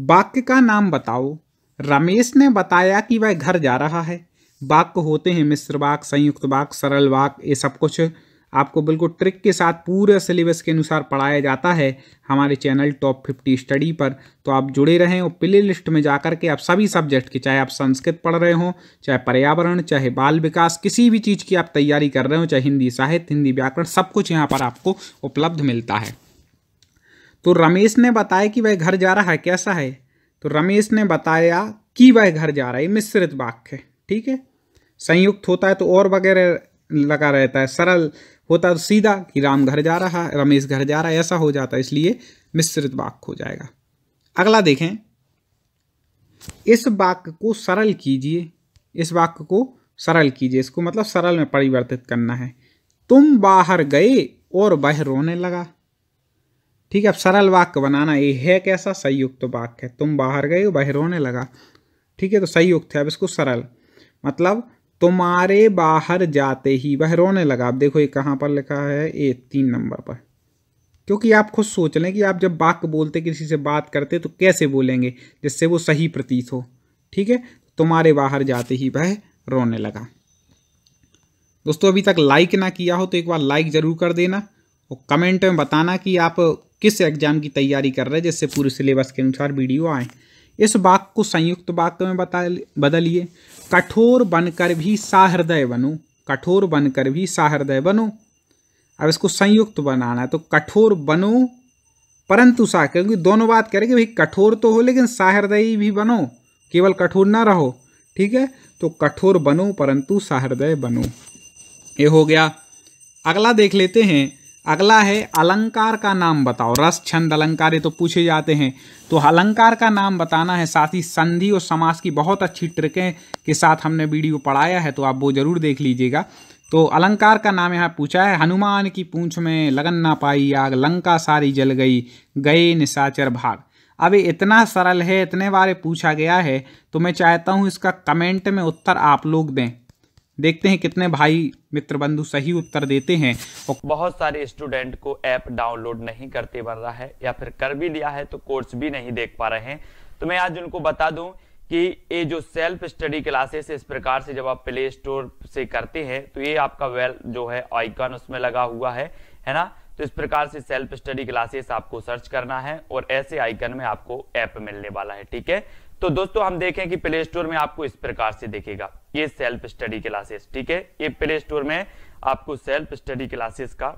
वाक्य का नाम बताओ, रमेश ने बताया कि वह घर जा रहा है। वाक्य होते हैं मिश्र वाक्य, संयुक्त वाक्य, सरल वाक्य, ये सब कुछ आपको बिल्कुल ट्रिक के साथ पूरे सिलेबस के अनुसार पढ़ाया जाता है हमारे चैनल टॉप फिफ्टी स्टडी पर। तो आप जुड़े रहें और प्ले लिस्ट में जाकर के आप सभी सब्जेक्ट के, चाहे आप संस्कृत पढ़ रहे हों, चाहे पर्यावरण, चाहे बाल विकास, किसी भी चीज़ की आप तैयारी कर रहे हो, चाहे हिंदी साहित्य, हिंदी व्याकरण, सब कुछ यहाँ पर आपको उपलब्ध मिलता है। तो रमेश ने बताया कि वह घर जा रहा है, कैसा है, तो रमेश ने बताया कि वह घर जा रहा है, मिश्रित वाक्य है। ठीक है, संयुक्त होता है तो और वगैरह लगा रहता है, सरल होता है तो सीधा कि राम घर जा रहा है, रमेश घर जा रहा है, ऐसा हो जाता है, इसलिए मिश्रित वाक्य हो जाएगा। अगला देखें, इस वाक्य को सरल कीजिए, इस वाक्य को सरल कीजिए, इसको मतलब सरल में परिवर्तित करना है। तुम बाहर गए और वह रोने लगा। ठीक है, अब सरल वाक्य बनाना ये है कैसा, संयुक्त वाक्य है। तुम बाहर गए वह रोने लगा, ठीक है, तो संयुक्त है। अब इसको सरल मतलब तुम्हारे बाहर जाते ही वह रोने लगा। अब देखो ये कहाँ पर लिखा है, ये तीन नंबर पर, क्योंकि आप खुद सोच लें कि आप जब वाक्य बोलते किसी से बात करते तो कैसे बोलेंगे जिससे वो सही प्रतीत हो। ठीक है, तुम्हारे बाहर जाते ही वह रोने लगा। दोस्तों अभी तक लाइक ना किया हो तो एक बार लाइक ज़रूर कर देना और कमेंट में बताना कि आप किस एग्ज़ाम की तैयारी कर रहे हैं जिससे पूरे सिलेबस के अनुसार वीडियो आए। इस वाक्य को संयुक्त वाक्य में बता बदलिए। कठोर बनकर भी सहृदय बनो, कठोर बनकर भी सहृदय बनो। अब इसको संयुक्त बनाना है तो कठोर बनो परंतु सा, क्योंकि दोनों बात करेंगे भाई, कठोर तो हो लेकिन सहृदयी भी बनो, केवल कठोर ना रहो। ठीक है, तो कठोर बनो परंतु सहृदय बनो, ये हो गया। अगला देख लेते हैं। अगला है अलंकार का नाम बताओ। रस छंद अलंकार ये तो पूछे जाते हैं, तो अलंकार का नाम बताना है। साथ ही संधि और समास की बहुत अच्छी ट्रिकें के साथ हमने वीडियो पढ़ाया है, तो आप वो जरूर देख लीजिएगा। तो अलंकार का नाम यहाँ पूछा है। हनुमान की पूंछ में लगन ना पाई आग, लंका सारी जल गई, गए निशाचर भाग। अब ये इतना सरल है, इतने बारे पूछा गया है, तो मैं चाहता हूँ इसका कमेंट में उत्तर आप लोग दें। देखते हैं कितने भाई मित्र बंधु सही उत्तर देते हैं। बहुत सारे स्टूडेंट को ऐप डाउनलोड नहीं करते बन रहा है, या फिर कर भी लिया है तो कोर्स भी नहीं देख पा रहे हैं। तो मैं आज उनको बता दूं कि ये जो सेल्फ स्टडी क्लासेस इस प्रकार से जब आप प्ले स्टोर से करते हैं तो ये आपका वेल जो है आइकन उसमें लगा हुआ है, है ना। तो इस प्रकार से सेल्फ स्टडी क्लासेस आपको सर्च करना है और ऐसे आइकन में आपको ऐप मिलने वाला है। ठीक है, तो दोस्तों हम देखें कि प्ले स्टोर में आपको इस प्रकार से देखेगा ये सेल्फ स्टडी क्लासेस। ठीक है, ये प्ले स्टोर में आपको सेल्फ स्टडी क्लासेस का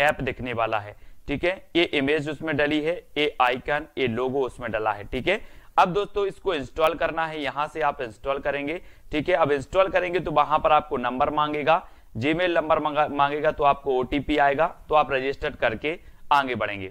ऐप दिखने वाला है। ठीक है, ये इमेज उसमें डली है, ये आइकन, ये लोगो उसमें डला है। ठीक है, अब दोस्तों इसको इंस्टॉल करना है, यहाँ से आप इंस्टॉल करेंगे। ठीक है, अब इंस्टॉल करेंगे तो वहां पर आपको नंबर मांगेगा, जीमेल नंबर मांगेगा, तो आपको ओटीपी आएगा, तो आप रजिस्टर करके आगे बढ़ेंगे।